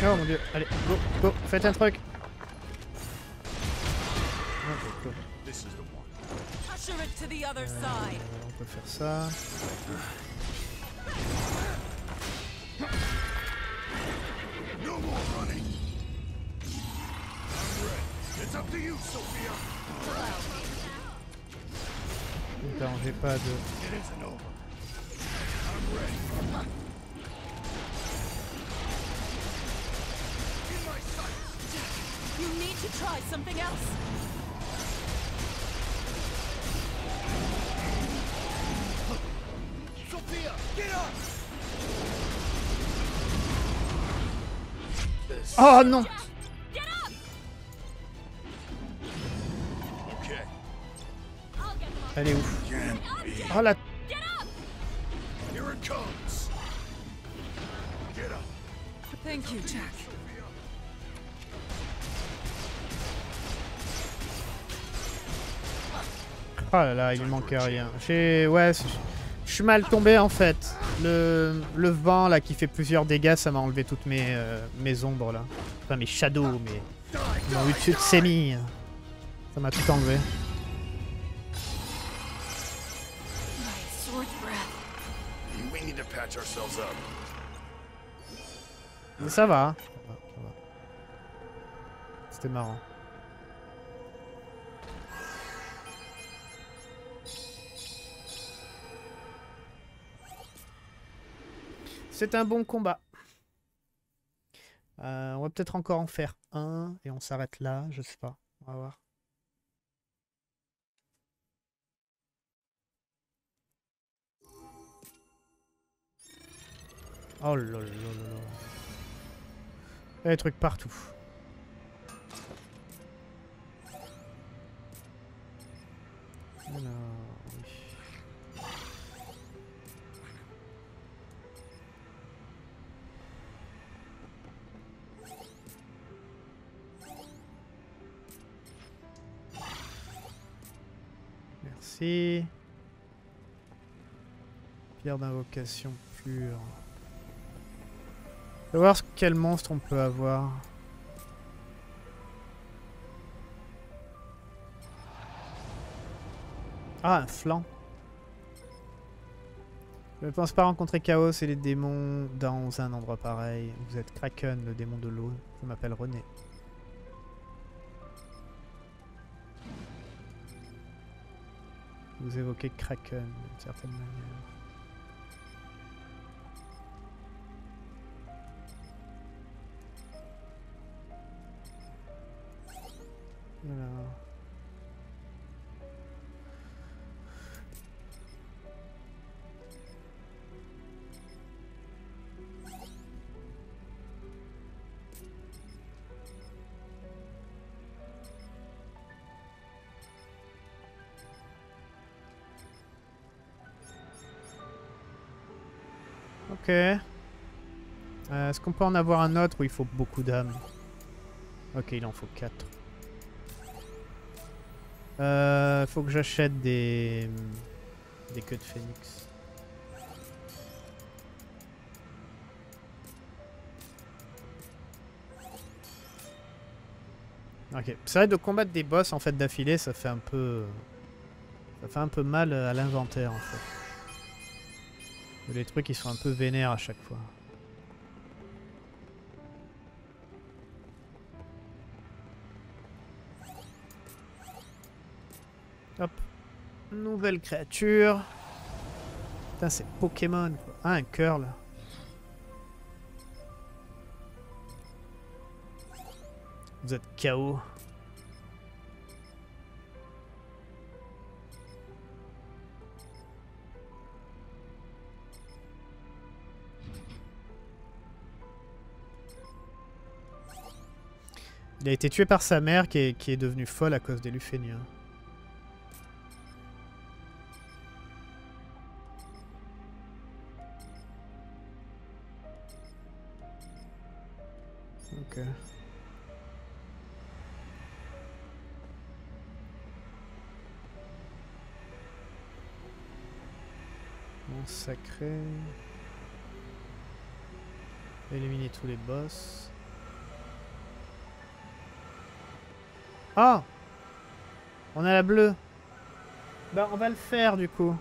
Oh mon dieu, allez, go, go, faites un truc. On peut faire ça. Putain, j'ai pas de... You need to try something else. Sophia, get up! Oh no! Get up! Okay. Elle est où? Oh la... Get up! Here it comes. Get up. Thank you, Jack. Oh là là, il manquait rien. Ouais, je suis mal tombé en fait. Le vent là qui fait plusieurs dégâts, ça m'a enlevé toutes mes ombres là. Enfin mes shadows, mon dessus de sémilles. Ça m'a tout enlevé. Mais ça va. Hein. C'était marrant. C'est un bon combat. On va peut-être encore en faire un et on s'arrête là, je sais pas. On va voir. Oh là là là là. Il y a des trucs partout. Alors, oui. Merci. Pierre d'invocation pure. Je vais voir quel monstre on peut avoir. Ah, un flanc. Je ne pense pas rencontrer Chaos et les démons dans un endroit pareil. Vous êtes Kraken, le démon de l'eau. Je m'appelle René. Vous évoquez Kraken d'une certaine manière. Voilà. Ok. Est-ce qu'on peut en avoir un autre où il faut beaucoup d'âmes? Ok, il en faut 4. Faut que j'achète des queues de phénix. Ok. C'est vrai, de combattre des boss en fait d'affilée, ça fait un peu... Ça fait un peu mal à l'inventaire en fait. Les trucs ils sont un peu vénères à chaque fois. Hop. Nouvelle créature. Putain c'est Pokémon quoi. Ah un curl. Vous êtes KO. Il a été tué par sa mère qui est devenue folle à cause des Lufenia. Ok. Mon sacré. Éliminer tous les boss. Ah, on a la bleue. Bah on va le faire du coup.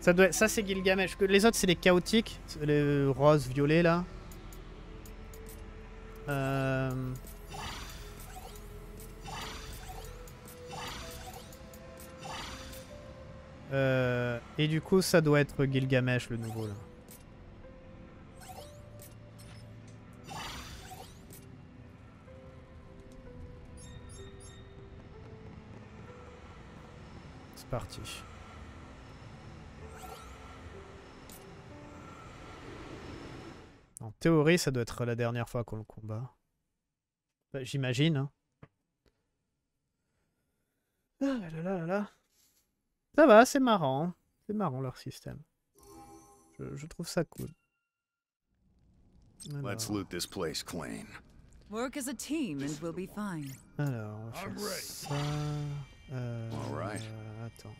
Ça, doit... Ça c'est Gilgamesh. Les autres c'est les chaotiques. Les roses, violets là. Et du coup ça doit être Gilgamesh le nouveau là. Parti. En théorie, ça doit être la dernière fois qu'on le combat. Bah, j'imagine. Ah là là là là. Ça va, c'est marrant. C'est marrant leur système. Je trouve ça cool. Alors, let's loot this place clean. Work as a team and we'll be fine. Alors, on va faire ça. Attends.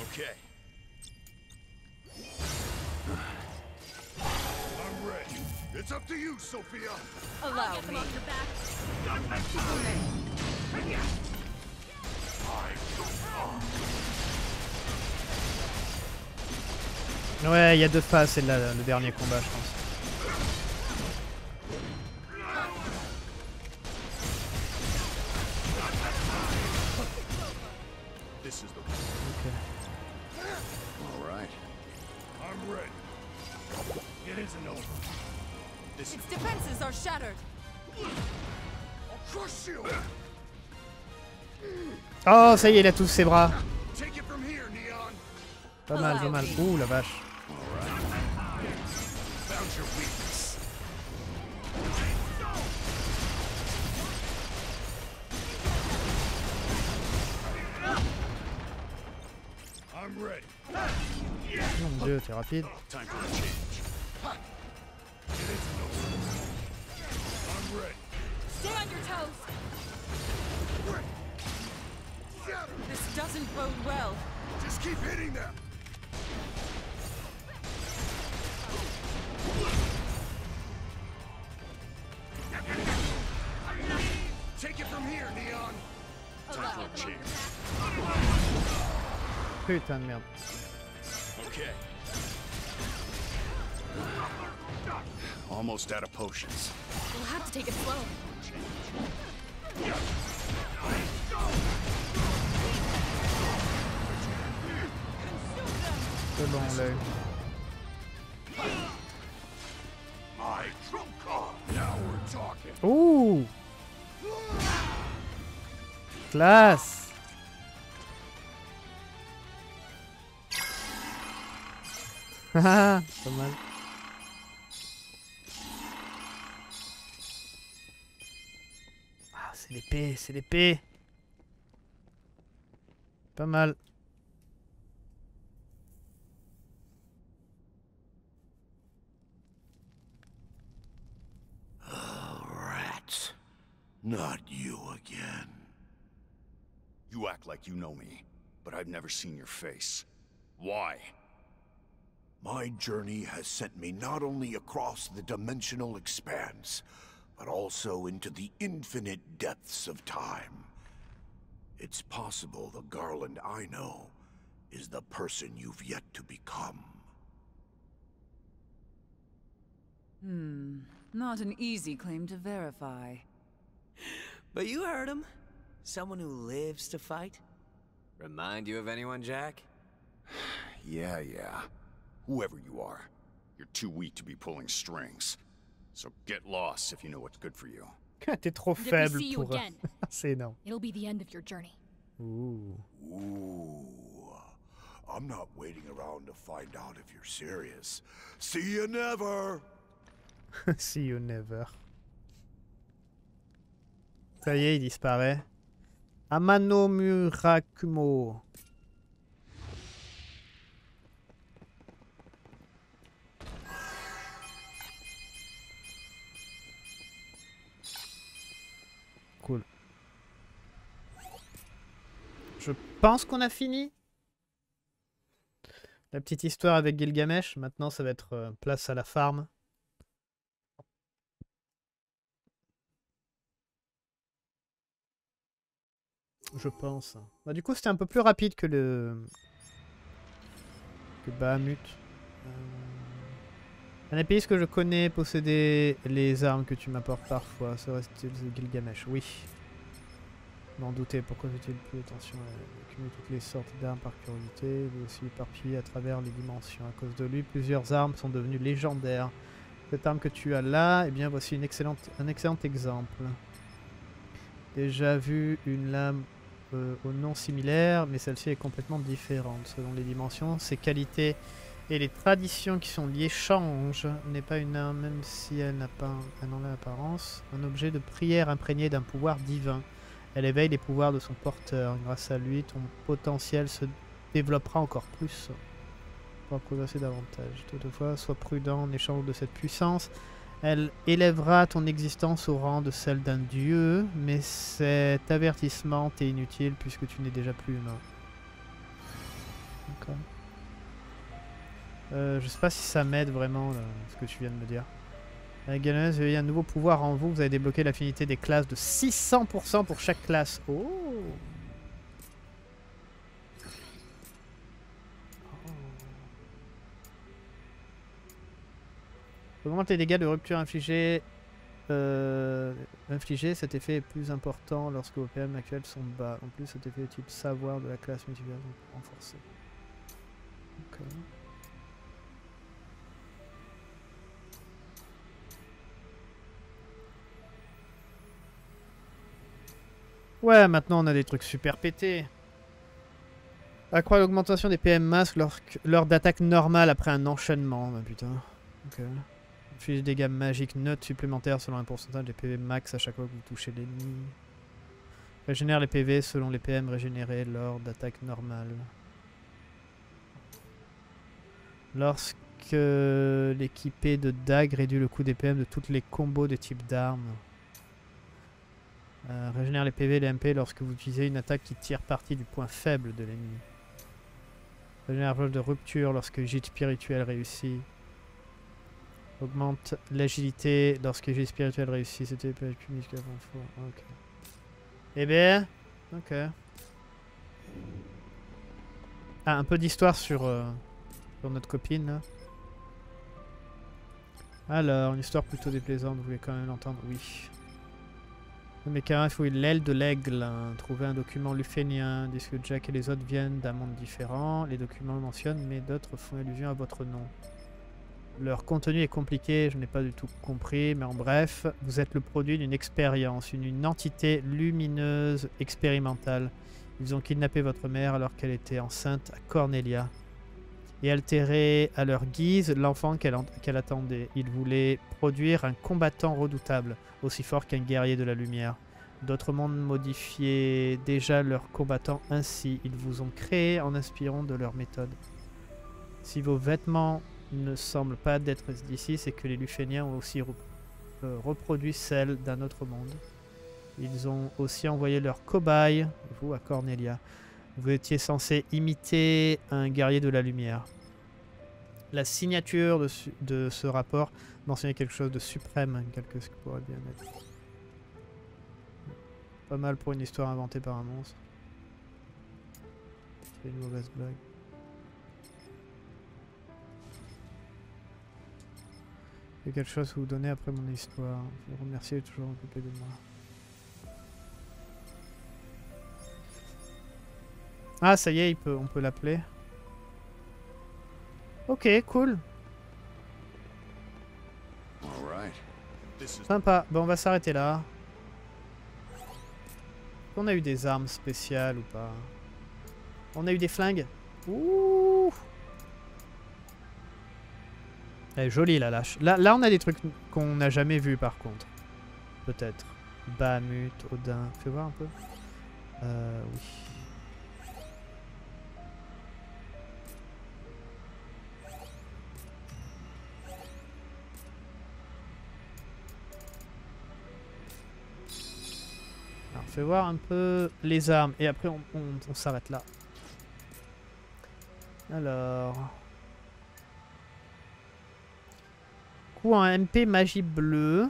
Ok. I'm ready. It's up to you, Sophia. Allow me. Ouais, il y a deux phases, c'est le dernier combat, je pense. Oh, ça y est, il a tous ses bras. Pas mal, pas mal. Ouh, la vache. Mon Dieu, t'es rapide. Putain de merde. Almost out of potions. We'll have to take it slow. C'est bon, là. Ouh! Classe! Haha, pas mal. Ah, c'est l'épée, c'est l'épée. Pas mal. Not you again. You act like you know me, but I've never seen your face. Why? My journey has sent me not only across the dimensional expanse, but also into the infinite depths of time. It's possible the Garland I know is the person you've yet to become. Not an easy claim to verify. But you heard him. Someone who lives to fight. Remind you of anyone, Jack? Yeah. Whoever you are, you're too weak to be pulling strings. So get lost if you know what's good for you. T'es trop faible pour... C'est énorme. It'll be the end of your journey. Ooh. I'm not waiting around to find out if you're serious. See you never. See you never. Ça y est, il disparaît. Amanomurakumo. Cool. Je pense qu'on a fini. La petite histoire avec Gilgamesh. Maintenant, ça va être place à la farm. Je pense. Bah, du coup, c'était un peu plus rapide que le... Bahamut. Un épéiste que je connais possédait les armes que tu m'apportes parfois. Ça reste Gilgamesh, oui. M'en doutais, pourquoi j'ai-t-il plus attention à accumuler toutes les sortes d'armes par curiosité, mais aussi éparpillées à travers les dimensions. À cause de lui, plusieurs armes sont devenues légendaires. Cette arme que tu as là, eh bien voici une excellente, un excellent exemple. Déjà vu une lame au nom similaire, mais celle-ci est complètement différente selon les dimensions, ses qualités et les traditions qui sont liées changent. N'est pas une arme, même si elle n'a pas un nom d'apparence, un objet de prière imprégné d'un pouvoir divin. Elle éveille les pouvoirs de son porteur. Grâce à lui, ton potentiel se développera encore plus pour progresser davantage. Toutefois, sois prudent en échange de cette puissance. Elle élèvera ton existence au rang de celle d'un dieu, mais cet avertissement t'est inutile puisque tu n'es déjà plus humain. D'accord. Je sais pas si ça m'aide vraiment là, ce que tu viens de me dire. Avec Gilgamesh, il y a un nouveau pouvoir en vous. Vous avez débloqué l'affinité des classes de 600% pour chaque classe. Oh. Augmente les dégâts de rupture infligés. Cet effet est plus important lorsque vos PM actuels sont bas. En plus, cet effet de type savoir de la classe multiverse renforcée. Okay. Ouais, maintenant on a des trucs super pétés. Accroît l'augmentation des PM masques lors d'attaque normale après un enchaînement. Bah putain. Ok. Inflige dégâts magiques neutres supplémentaires selon un pourcentage des PV max à chaque fois que vous touchez l'ennemi. Régénère les PV selon les PM régénérés lors d'attaque normale. Lorsque l'équipé de dague réduit le coût des PM de toutes les combos des types d'armes. Régénère les PV et les MP lorsque vous utilisez une attaque qui tire parti du point faible de l'ennemi. Régénère vol de rupture lorsque gîte spirituel réussit. Augmente l'agilité lorsque gîte spirituel réussit. C'était plus unique qu'avant. Ok. Eh bien. Ok. Ah, un peu d'histoire sur notre copine là. Alors, une histoire plutôt déplaisante, vous voulez quand même l'entendre? Oui. Mais Karin fouille l'aile de l'aigle, hein. Trouver un document lufénien, disent que Jack et les autres viennent d'un monde différent. Les documents le mentionnent, mais d'autres font allusion à votre nom. Leur contenu est compliqué, je n'ai pas du tout compris, mais en bref, vous êtes le produit d'une expérience, une entité lumineuse expérimentale. Ils ont kidnappé votre mère alors qu'elle était enceinte à Cornelia et altéré à leur guise l'enfant qu'elle attendait. Ils voulaient produire un combattant redoutable, aussi fort qu'un guerrier de la lumière. D'autres mondes modifiaient déjà leurs combattants ainsi. Ils vous ont créé en inspirant de leur méthode. Si vos vêtements ne semblent pas d'être d'ici, c'est que les Luféniens ont aussi reproduit celles d'un autre monde. Ils ont aussi envoyé leurs cobayes, vous, à Cornelia. Vous étiez censé imiter un guerrier de la lumière. La signature de ce rapport mentionnait quelque chose de suprême, quelque ce qui pourrait bien être. Pas mal pour une histoire inventée par un monstre. C'est une mauvaise blague. Il y a quelque chose que vous donnez après mon histoire. Je vous remercie de toujours occuper de moi. Ah, ça y est, on peut l'appeler. Ok, cool. Sympa. Bon, on va s'arrêter là. On a eu des armes spéciales ou pas? On a eu des flingues? Ouh. Elle est jolie la lâche. Là on a des trucs qu'on n'a jamais vus par contre. Peut-être. Bahamut, Odin. Fais voir un peu. Oui. Alors fais voir un peu les armes. Et après on s'arrête là. Alors... coup en MP magie bleue.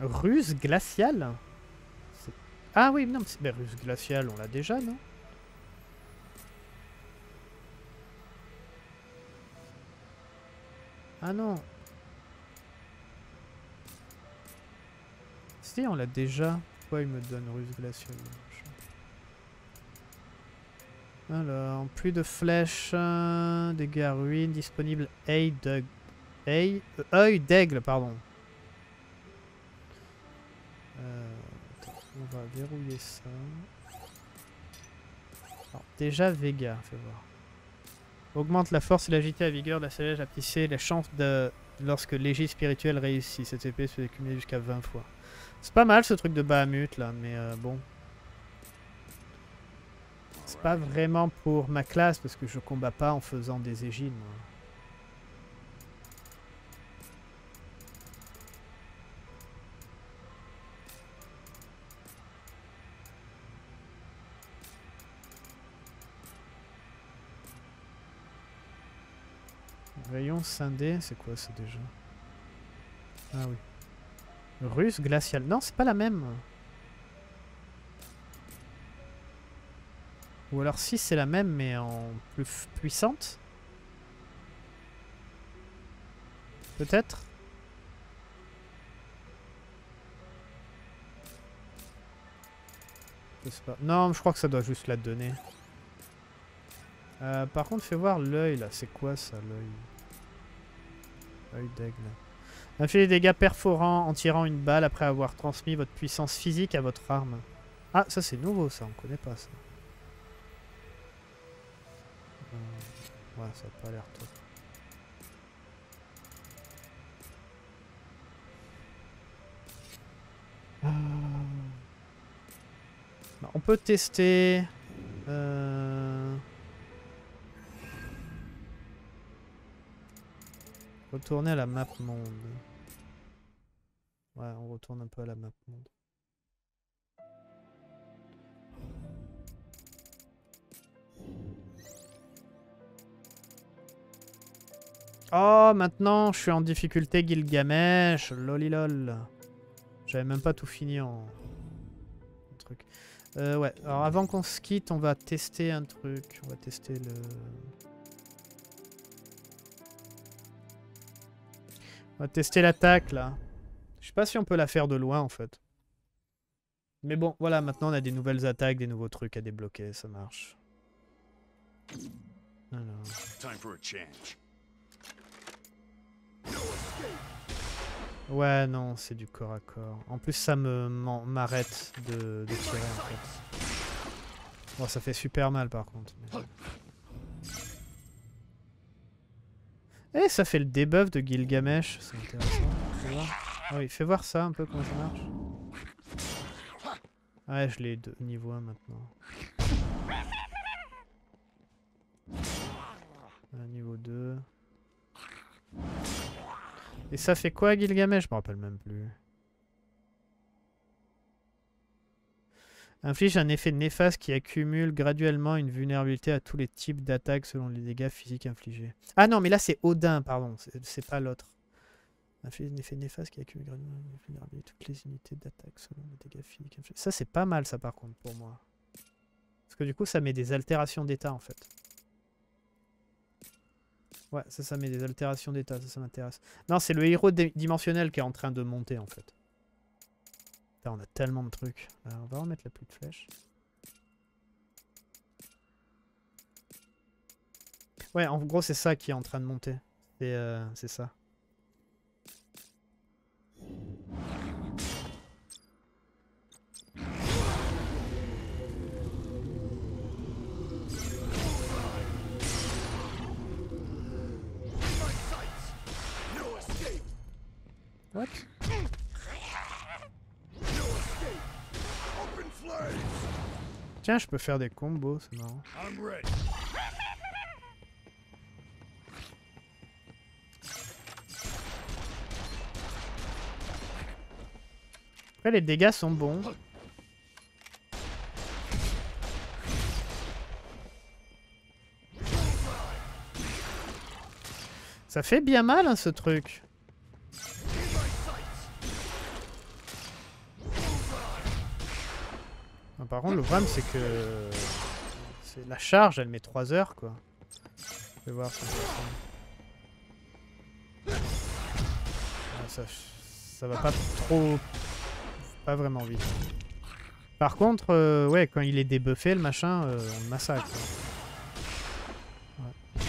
Ruse glaciale. Ah oui, non, mais ruse glaciale, on l'a déjà, non? Ah non. Si, on l'a déjà. Pourquoi il me donne ruse glaciale? Alors, plus de flèches, dégâts ruines, disponible œil d'aigle, pardon. On va verrouiller ça. Alors, déjà Vega, fais voir. Augmente la force, l'agilité, la vigueur, la sagesse, la piscée, les chances de... lorsque l'égide spirituelle réussit. Cette épée se cumule jusqu'à 20 fois. C'est pas mal ce truc de Bahamut là, mais bon. C'est pas vraiment pour ma classe parce que je combats pas en faisant des égides. Moi. Rayon scindé, c'est quoi ça déjà? Ah oui. Ruse glaciale. Non, c'est pas la même. Ou alors si c'est la même mais en plus puissante. Peut-être. Je sais pas. Non, je crois que ça doit juste la donner. Par contre, fais voir l'œil là. C'est quoi ça, l'œil? Œil d'aigle. Infligez des dégâts perforants en tirant une balle après avoir transmis votre puissance physique à votre arme. Ah, ça c'est nouveau ça, on connaît pas ça. Ouais, ça a pas l'air top. On peut tester... retourner à la map monde. Ouais, on retourne un peu à la map monde. Oh, maintenant, je suis en difficulté Gilgamesh. Lolilol. J'avais même pas tout fini en... truc. Ouais, alors avant qu'on se quitte, on va tester un truc. On va tester le... on va tester l'attaque, là. Je sais pas si on peut la faire de loin, en fait. Mais bon, voilà, maintenant, on a des nouvelles attaques, des nouveaux trucs à débloquer. Ça marche. Alors... time for a change. Ouais, non, c'est du corps à corps. En plus, ça m'arrête de tirer, en fait. Bon, ça fait super mal, par contre. Eh, ça fait le debuff de Gilgamesh. C'est intéressant. Fais voir. Ah oui, fais voir ça, un peu, comment ça marche. Ouais, je l'ai niveau 1, maintenant. Voilà, niveau 2. Et ça fait quoi Gilgamesh? Je me rappelle même plus. Inflige un effet néfaste qui accumule graduellement une vulnérabilité à tous les types d'attaques selon les dégâts physiques infligés. Ah non mais là c'est Odin, pardon, c'est pas l'autre. Inflige un effet néfaste qui accumule graduellement une vulnérabilité à toutes les unités d'attaque selon les dégâts physiques infligés. Ça c'est pas mal ça par contre pour moi. Parce que du coup ça met des altérations d'état en fait. Ouais, ça met des altérations d'état, ça m'intéresse. Non, c'est le héros dimensionnel qui est en train de monter, en fait. Putain, on a tellement de trucs. Alors, on va remettre la pluie de flèches. Ouais, en gros, c'est ça qui est en train de monter. C'est ça. What? Tiens, je peux faire des combos, c'est marrant. Après, les dégâts sont bons. Ça fait bien mal, hein, ce truc. Par contre, le problème, c'est que la charge, elle met 3 heures, quoi. Je vais voir si je vais... ça va pas trop... Pas vraiment vite. Par contre, ouais, quand il est débuffé, le machin, on le massacre. Ouais.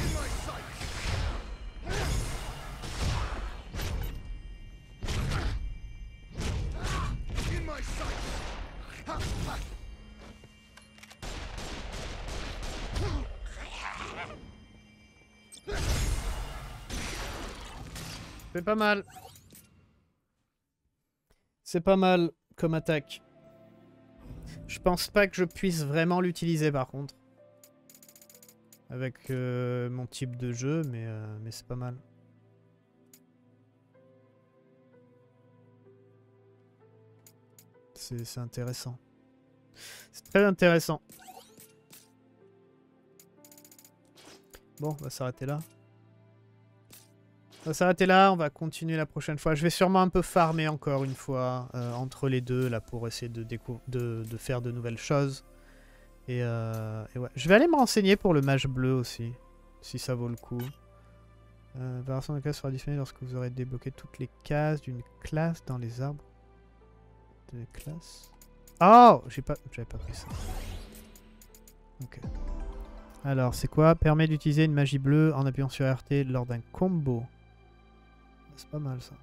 C'est pas mal. C'est pas mal comme attaque. Je pense pas que je puisse vraiment l'utiliser par contre. Avec mon type de jeu, mais c'est pas mal. C'est intéressant. C'est très intéressant. Bon, on va s'arrêter là. On va s'arrêter là, on va continuer la prochaine fois. Je vais sûrement un peu farmer encore une fois entre les deux là pour essayer de faire de nouvelles choses. Et ouais. Je vais aller me renseigner pour le mage bleu aussi, si ça vaut le coup. Variation de classe sera disponible lorsque vous aurez débloqué toutes les cases d'une classe dans les arbres de classe. Oh, j'avais pas pris ça. Ok. Alors, c'est quoi? Permet d'utiliser une magie bleue en appuyant sur RT lors d'un combo. C'est pas mal ça.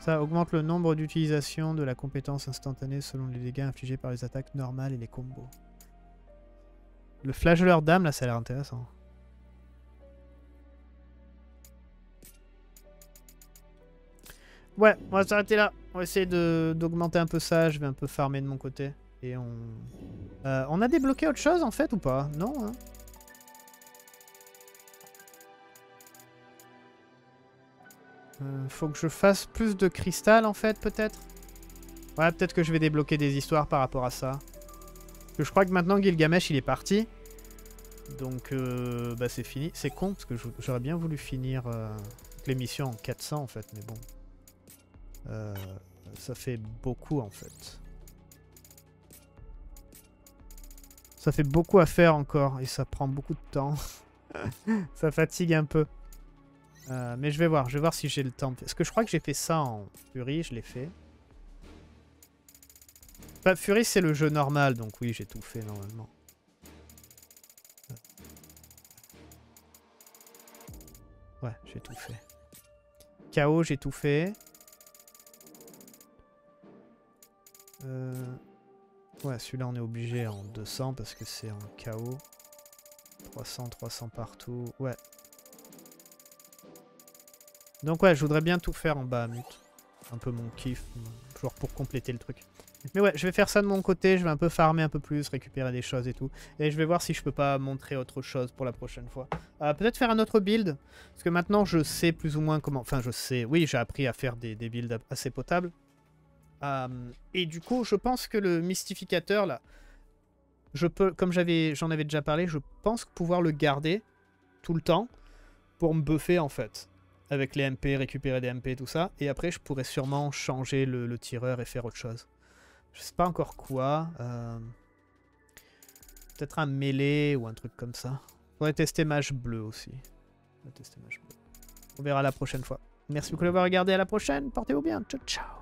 Ça augmente le nombre d'utilisations de la compétence instantanée selon les dégâts infligés par les attaques normales et les combos. Le flagelleur d'âme là, ça a l'air intéressant. Ouais, on va s'arrêter là. On va essayer d'augmenter un peu ça. Je vais un peu farmer de mon côté. Et on a débloqué autre chose en fait ou pas? Non hein. Faut que je fasse plus de cristal en fait, peut-être. Ouais, peut-être que je vais débloquer des histoires par rapport à ça. Parce que je crois que maintenant Gilgamesh il est parti. Donc bah c'est fini. C'est con parce que j'aurais bien voulu finir l'émission en 400 en fait. Mais bon. Ça fait beaucoup en fait. Ça fait beaucoup à faire encore. Et ça prend beaucoup de temps. Ça fatigue un peu. Mais je vais voir si j'ai le temps. Parce que je crois que j'ai fait ça en Fury, je l'ai fait. Enfin, Fury c'est le jeu normal, donc oui j'ai tout fait normalement. Ouais, j'ai tout fait. KO, j'ai tout fait. Ouais, celui-là on est obligé en 200 parce que c'est en KO. 300, 300 partout, ouais. Donc ouais, je voudrais bien tout faire en Bahamut. Un peu mon kiff, genre pour compléter le truc. Mais ouais, je vais faire ça de mon côté, je vais un peu farmer un peu plus, récupérer des choses et tout. Et je vais voir si je peux pas montrer autre chose pour la prochaine fois. Peut-être faire un autre build, parce que maintenant je sais plus ou moins comment... Enfin je sais, oui j'ai appris à faire des builds assez potables. Et du coup je pense que le mystificateur là, je peux, comme j'en avais déjà parlé, je pense pouvoir le garder tout le temps pour me buffer en fait. Avec les MP, récupérer des MP, tout ça. Et après, je pourrais sûrement changer le tireur et faire autre chose. Je sais pas encore quoi. Peut-être un mêlé ou un truc comme ça. Faudrait tester Mage bleu aussi. On verra la prochaine fois. Merci beaucoup d'avoir regardé. À la prochaine. Portez-vous bien. Ciao, ciao.